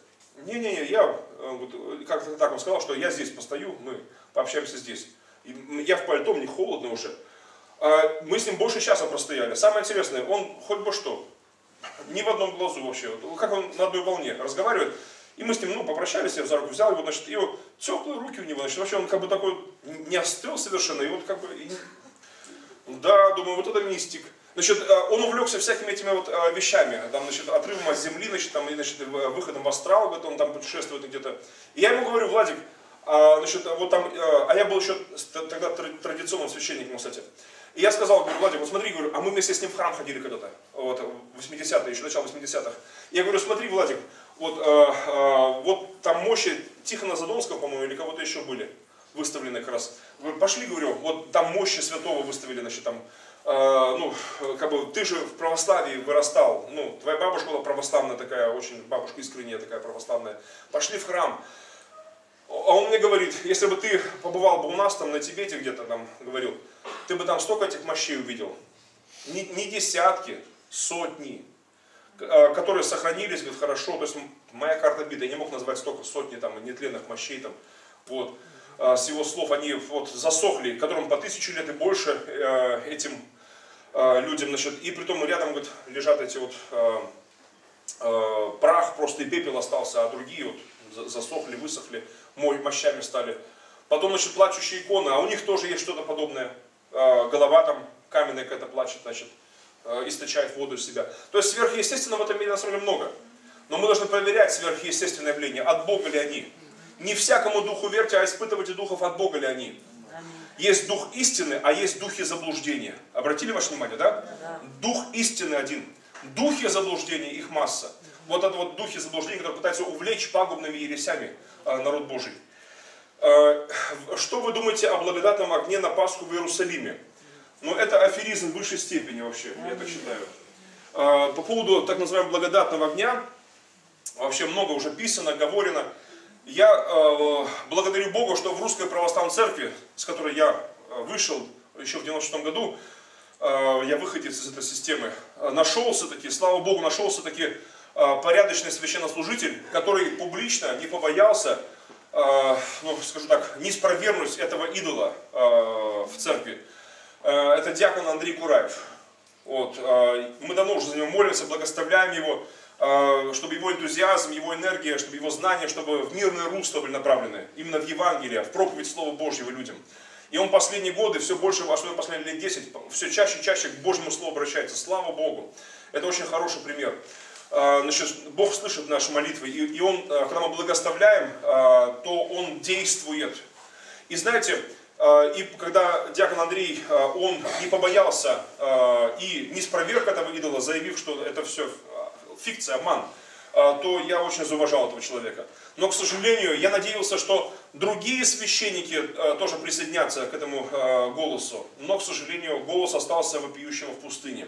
Не-не-не, я, вот, как-то так он сказал, что я здесь постою, мы пообщаемся здесь. Я в пальто, мне холодно уже. Мы с ним больше часа простояли. Самое интересное, он хоть бы что, ни в одном глазу вообще. Как он на одной волне разговаривает. И мы с ним, ну, попрощались, я за руку взял его, значит, его теплые руки у него, значит, вообще он как бы такой не остыл совершенно. И вот как бы, да, думаю, вот это мистик. Значит, он увлекся всякими этими вот вещами, там, значит, отрывом от земли, значит, там, и, значит, выходом в астрал, он там путешествует где-то. И я ему говорю: Владик, значит, вот там, а я был еще тогда традиционным священником, кстати. И я сказал, говорю: Владик, вот смотри, говорю, а мы вместе с ним в храм ходили когда-то, вот, 80-е, еще начало 80-х. Я говорю: смотри, Владик, вот, вот там мощи Тихона Задонского, по-моему, или кого-то еще были выставлены как раз. Говорю: пошли, говорю, вот там мощи святого выставили, значит, там. Ну, как бы ты же в православии вырастал, ну, твоя бабушка была православная такая, очень бабушка искренняя такая православная. Пошли в храм. А он мне говорит: если бы ты побывал бы у нас там на Тибете где-то там, говорил, ты бы там столько этих мощей увидел. Не десятки, сотни, которые сохранились, говорит, хорошо. То есть моя карта бита, я не мог назвать столько, сотни там нетленных мощей там, вот. С его слов они вот засохли, которым по 1000 лет и больше этим людям, значит, и притом рядом, говорит, лежат эти вот прах, просто и пепел остался, а другие вот засохли, высохли, мощами стали. Потом, значит, плачущие иконы, а у них тоже есть что-то подобное, голова там каменная какая-то плачет, значит, источает воду из себя. То есть сверхъестественного в этом мире на самом деле много, но мы должны проверять сверхъестественное явление, от Бога ли они. Не всякому духу верьте, а испытывайте духов, от Бога ли они. Есть дух истины, а есть духи заблуждения. Обратили ваше внимание, да? Дух истины один. Духи заблуждения, их масса. Вот это вот духи заблуждения, которые пытаются увлечь пагубными ересями народ Божий. Что вы думаете о благодатном огне на Пасху в Иерусалиме? Ну, это аферизм высшей степени вообще, я так считаю. По поводу так называемого благодатного огня, вообще много уже писано, говорено. Я благодарю Бога, что в Русской Православной Церкви, с которой я вышел еще в 96 году, я выходец из этой системы, нашелся-таки, слава Богу, нашелся-таки порядочный священнослужитель, который публично не побоялся, ну, скажу так, не спровергнуть этого идола в церкви. Это диакон Андрей Кураев. Вот, мы давно уже за него молимся, благословляем его, чтобы его энтузиазм, его энергия, чтобы его знания, чтобы в мирное русло были направлены, именно в Евангелие, в проповедь Слова Божьего людям. И он последние годы, все больше, особенно последние лет 10, все чаще и чаще к Божьему Слову обращается. Слава Богу! Это очень хороший пример. Значит, Бог слышит наши молитвы, и Он, когда мы благословляем, то Он действует. И знаете, и когда диакон Андрей, он не побоялся и не спроверг этого идола, заявив, что это все фикция, обман, то я очень зауважал этого человека. Но, к сожалению, я надеялся, что другие священники тоже присоединятся к этому голосу. Но, к сожалению, голос остался вопиющего в пустыне.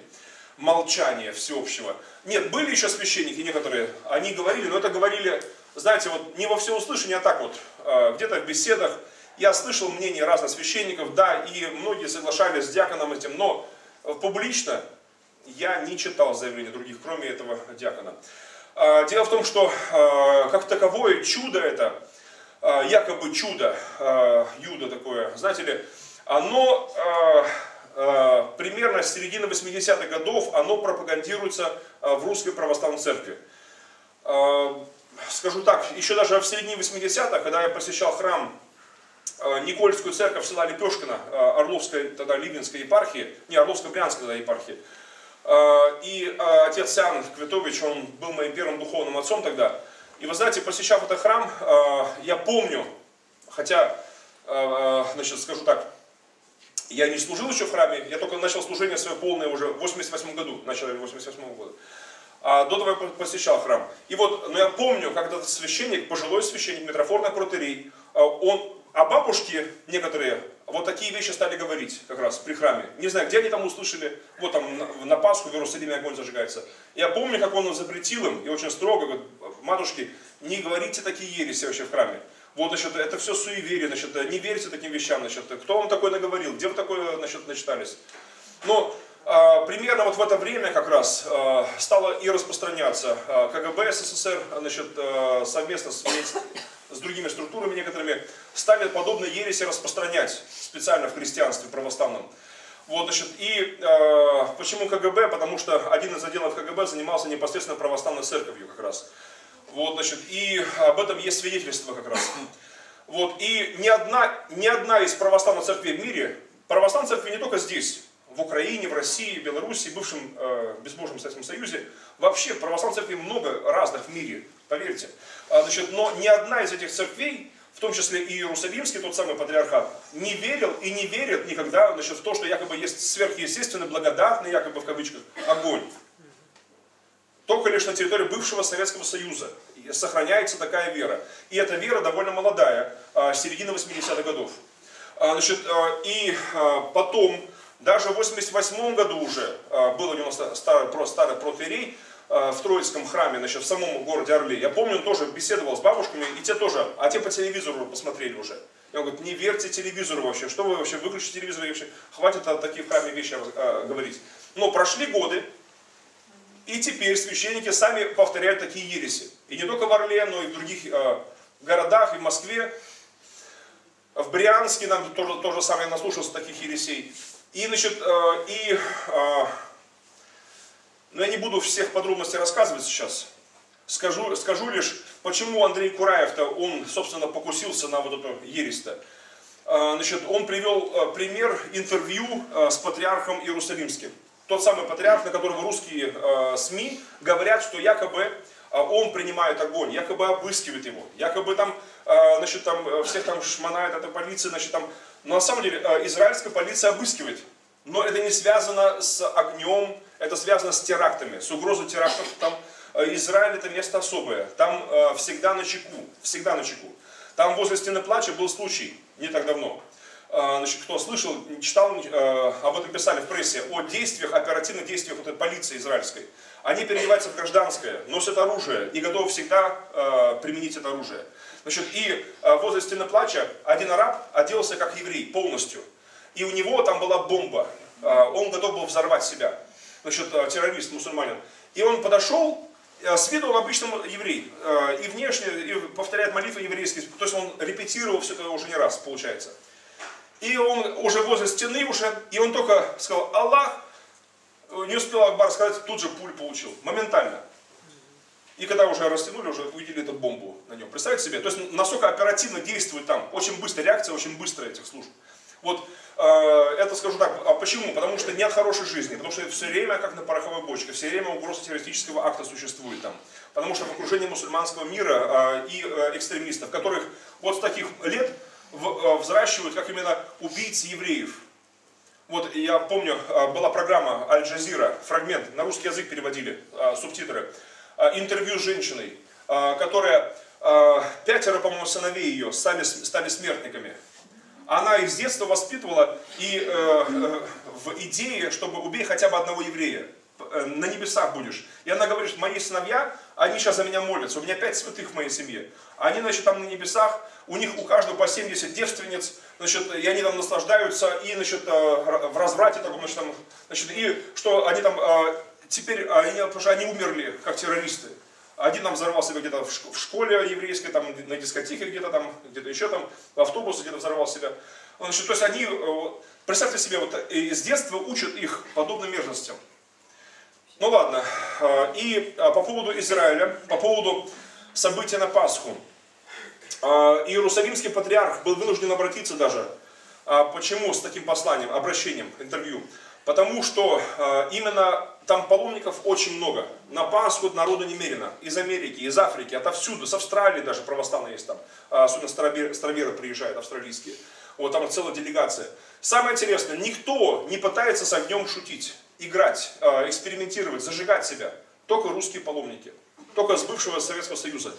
Молчание всеобщего. Нет, были еще священники некоторые, они говорили, но это говорили, знаете, вот не во всеуслышание, а так вот, где-то в беседах. Я слышал мнение разных священников, да, и многие соглашались с диаконом этим, но публично я не читал заявления других, кроме этого диакона. Дело в том, что как таковое чудо это, якобы чудо, юдо такое, знаете ли, оно примерно с середины 80-х годов, оно пропагандируется в Русской Православной Церкви. Скажу так, еще даже в середине 80-х, когда я посещал храм, Никольскую церковь села Лепешкина, Орловской, тогда Ливенской епархии, не, Орловско-Брянской тогда епархии, и отец Иоанн Квитович, он был моим первым духовным отцом тогда. И вы знаете, посещав этот храм, я помню, хотя, значит, скажу так, я не служил еще в храме, я только начал служение свое полное уже в 88 году, начало 88 года. А до того я посещал храм. И вот, но я помню, когда священник, пожилой священник, митрофорный протоиерей, он о бабушке некоторые вот такие вещи стали говорить как раз при храме. Не знаю, где они там услышали, вот там на Пасху в Иерусалиме огонь зажигается. Я помню, как он запретил им, и очень строго говорит: матушки, не говорите такие ереси вообще в храме. Вот, значит, это все суеверие, значит, не верьте таким вещам, значит, кто вам такое наговорил, где вы такое, значит, начитались. Но примерно вот в это время как раз стало и распространяться КГБ СССР, значит, совместно с другими структурами некоторыми, стали подобные ереси распространять специально в христианстве православном. Вот, значит, и почему КГБ? Потому что один из отделов КГБ занимался непосредственно православной церковью как раз. Вот, значит, и об этом есть свидетельство как раз. Вот, и ни одна из православных церквей в мире, православной церкви не только здесь, в Украине, в России, Беларуси, бывшем безбожном Советском Союзе. Вообще православных церквей много разных в мире, поверьте. Значит, но ни одна из этих церквей, в том числе и Иерусалимский, тот самый патриархат, не верил и не верит никогда, значит, в то, что якобы есть сверхъестественный, благодатный, якобы в кавычках, огонь. Только лишь на территории бывшего Советского Союза сохраняется такая вера. И эта вера довольно молодая, середина 80-х годов. Значит, и потом, даже в 88 году уже, был у него старый протоиерей в Троицком храме, значит, в самом городе Орле. Я помню, он тоже беседовал с бабушками, и те тоже, а те по телевизору посмотрели уже. И он говорит, не верьте телевизору вообще, что вы вообще выключите телевизор, вообще, хватит о таких храме вещи говорить. Но прошли годы, и теперь священники сами повторяют такие ереси. И не только в Орле, но и в других городах, и в Москве. В Брянске нам тоже самое наслушался таких ересей. И, значит, но я не буду всех подробностей рассказывать сейчас. Скажу лишь, почему Андрей Кураев-то, он, собственно, покусился на вот эту ересь-то. Значит, он привел пример интервью с патриархом Иерусалимским. Тот самый патриарх, на которого русские СМИ говорят, что якобы он принимает огонь, якобы обыскивает его, якобы там, значит, там всех там шмонает эта полиция, значит, там... Но на самом деле израильская полиция обыскивает. Но это не связано с огнем, это связано с терактами, с угрозой терактов. Там Израиль это место особое, там всегда на чеку, всегда на чеку. Там возле Стены Плача был случай не так давно. Значит, кто слышал, читал, об этом писали в прессе, о действиях, оперативных действиях вот этой полиции израильской. Они переодеваются в гражданское, носят оружие и готовы всегда применить это оружие. Значит, и возле Стены Плача один араб оделся как еврей полностью. И у него там была бомба, он готов был взорвать себя. Значит, террорист, мусульманин. И он подошел, с виду он обычный еврей, и внешне и повторяет молитвы еврейские. То есть он репетировал все это уже не раз, получается. И он уже возле стены, и он только сказал «Аллах», не успел Акбар сказать, тут же пуль получил, моментально. И когда уже растянули, уже увидели эту бомбу на нем. Представьте себе, то есть насколько оперативно действует там, очень быстрая реакция, очень быстрая этих служб. Вот это скажу так, а почему? Потому что нет хорошей жизни, потому что все время как на пороховой бочке, все время угроза террористического акта существует там. Потому что в окружении мусульманского мира и экстремистов, которых вот с таких лет взращивают как именно убийцы евреев. Вот я помню, была программа Аль-Джазира, фрагмент, на русский язык переводили, субтитры, интервью с женщиной, которая, 5, по-моему, сыновей ее стали смертниками. Она их с детства воспитывала и в идее, чтобы убей хотя бы одного еврея, на небесах будешь. И она говорит, мои сыновья, они сейчас за меня молятся, у меня 5 святых в моей семье. Они, значит, там на небесах, у них у каждого по 70 девственниц, значит, и они там наслаждаются, и, значит, в разврате таком, значит, там, значит, и что они там, теперь, потому что они умерли, как террористы. Один там взорвался где-то в школе еврейской, там, на дискотеке где-то там, где-то еще там, в автобусе где-то взорвал себя. Значит, то есть они, представьте себе, вот с детства учат их подобным мерзостям. Ну ладно, и по поводу Израиля, по поводу события на Пасху. Иерусалимский патриарх был вынужден обратиться даже. Почему с таким посланием, обращением, интервью? Потому что именно там паломников очень много. На Пасху народу немерено. Из Америки, из Африки, отовсюду, с Австралии даже православные есть там. Особенно староверы приезжают, австралийские. Вот там целая делегация. Самое интересное, никто не пытается с огнем шутить, играть, экспериментировать, зажигать себя. Только русские паломники. Только с бывшего Советского Союза.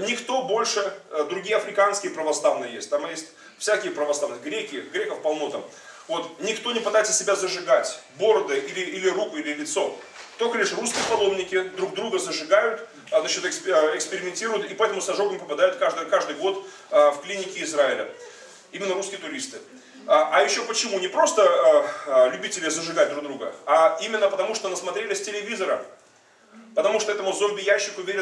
Никто больше, другие африканские православные есть. Там есть всякие православные, греков полно там. Вот, никто не пытается себя зажигать, бороды или руку, или лицо. Только лишь русские паломники друг друга зажигают, значит, экспериментируют, и поэтому с ожогом попадают каждый год в клиники Израиля. Именно русские туристы. А еще почему? Не просто любители зажигать друг друга, а именно потому, что насмотрелись телевизора. Потому что этому зомби-ящику верят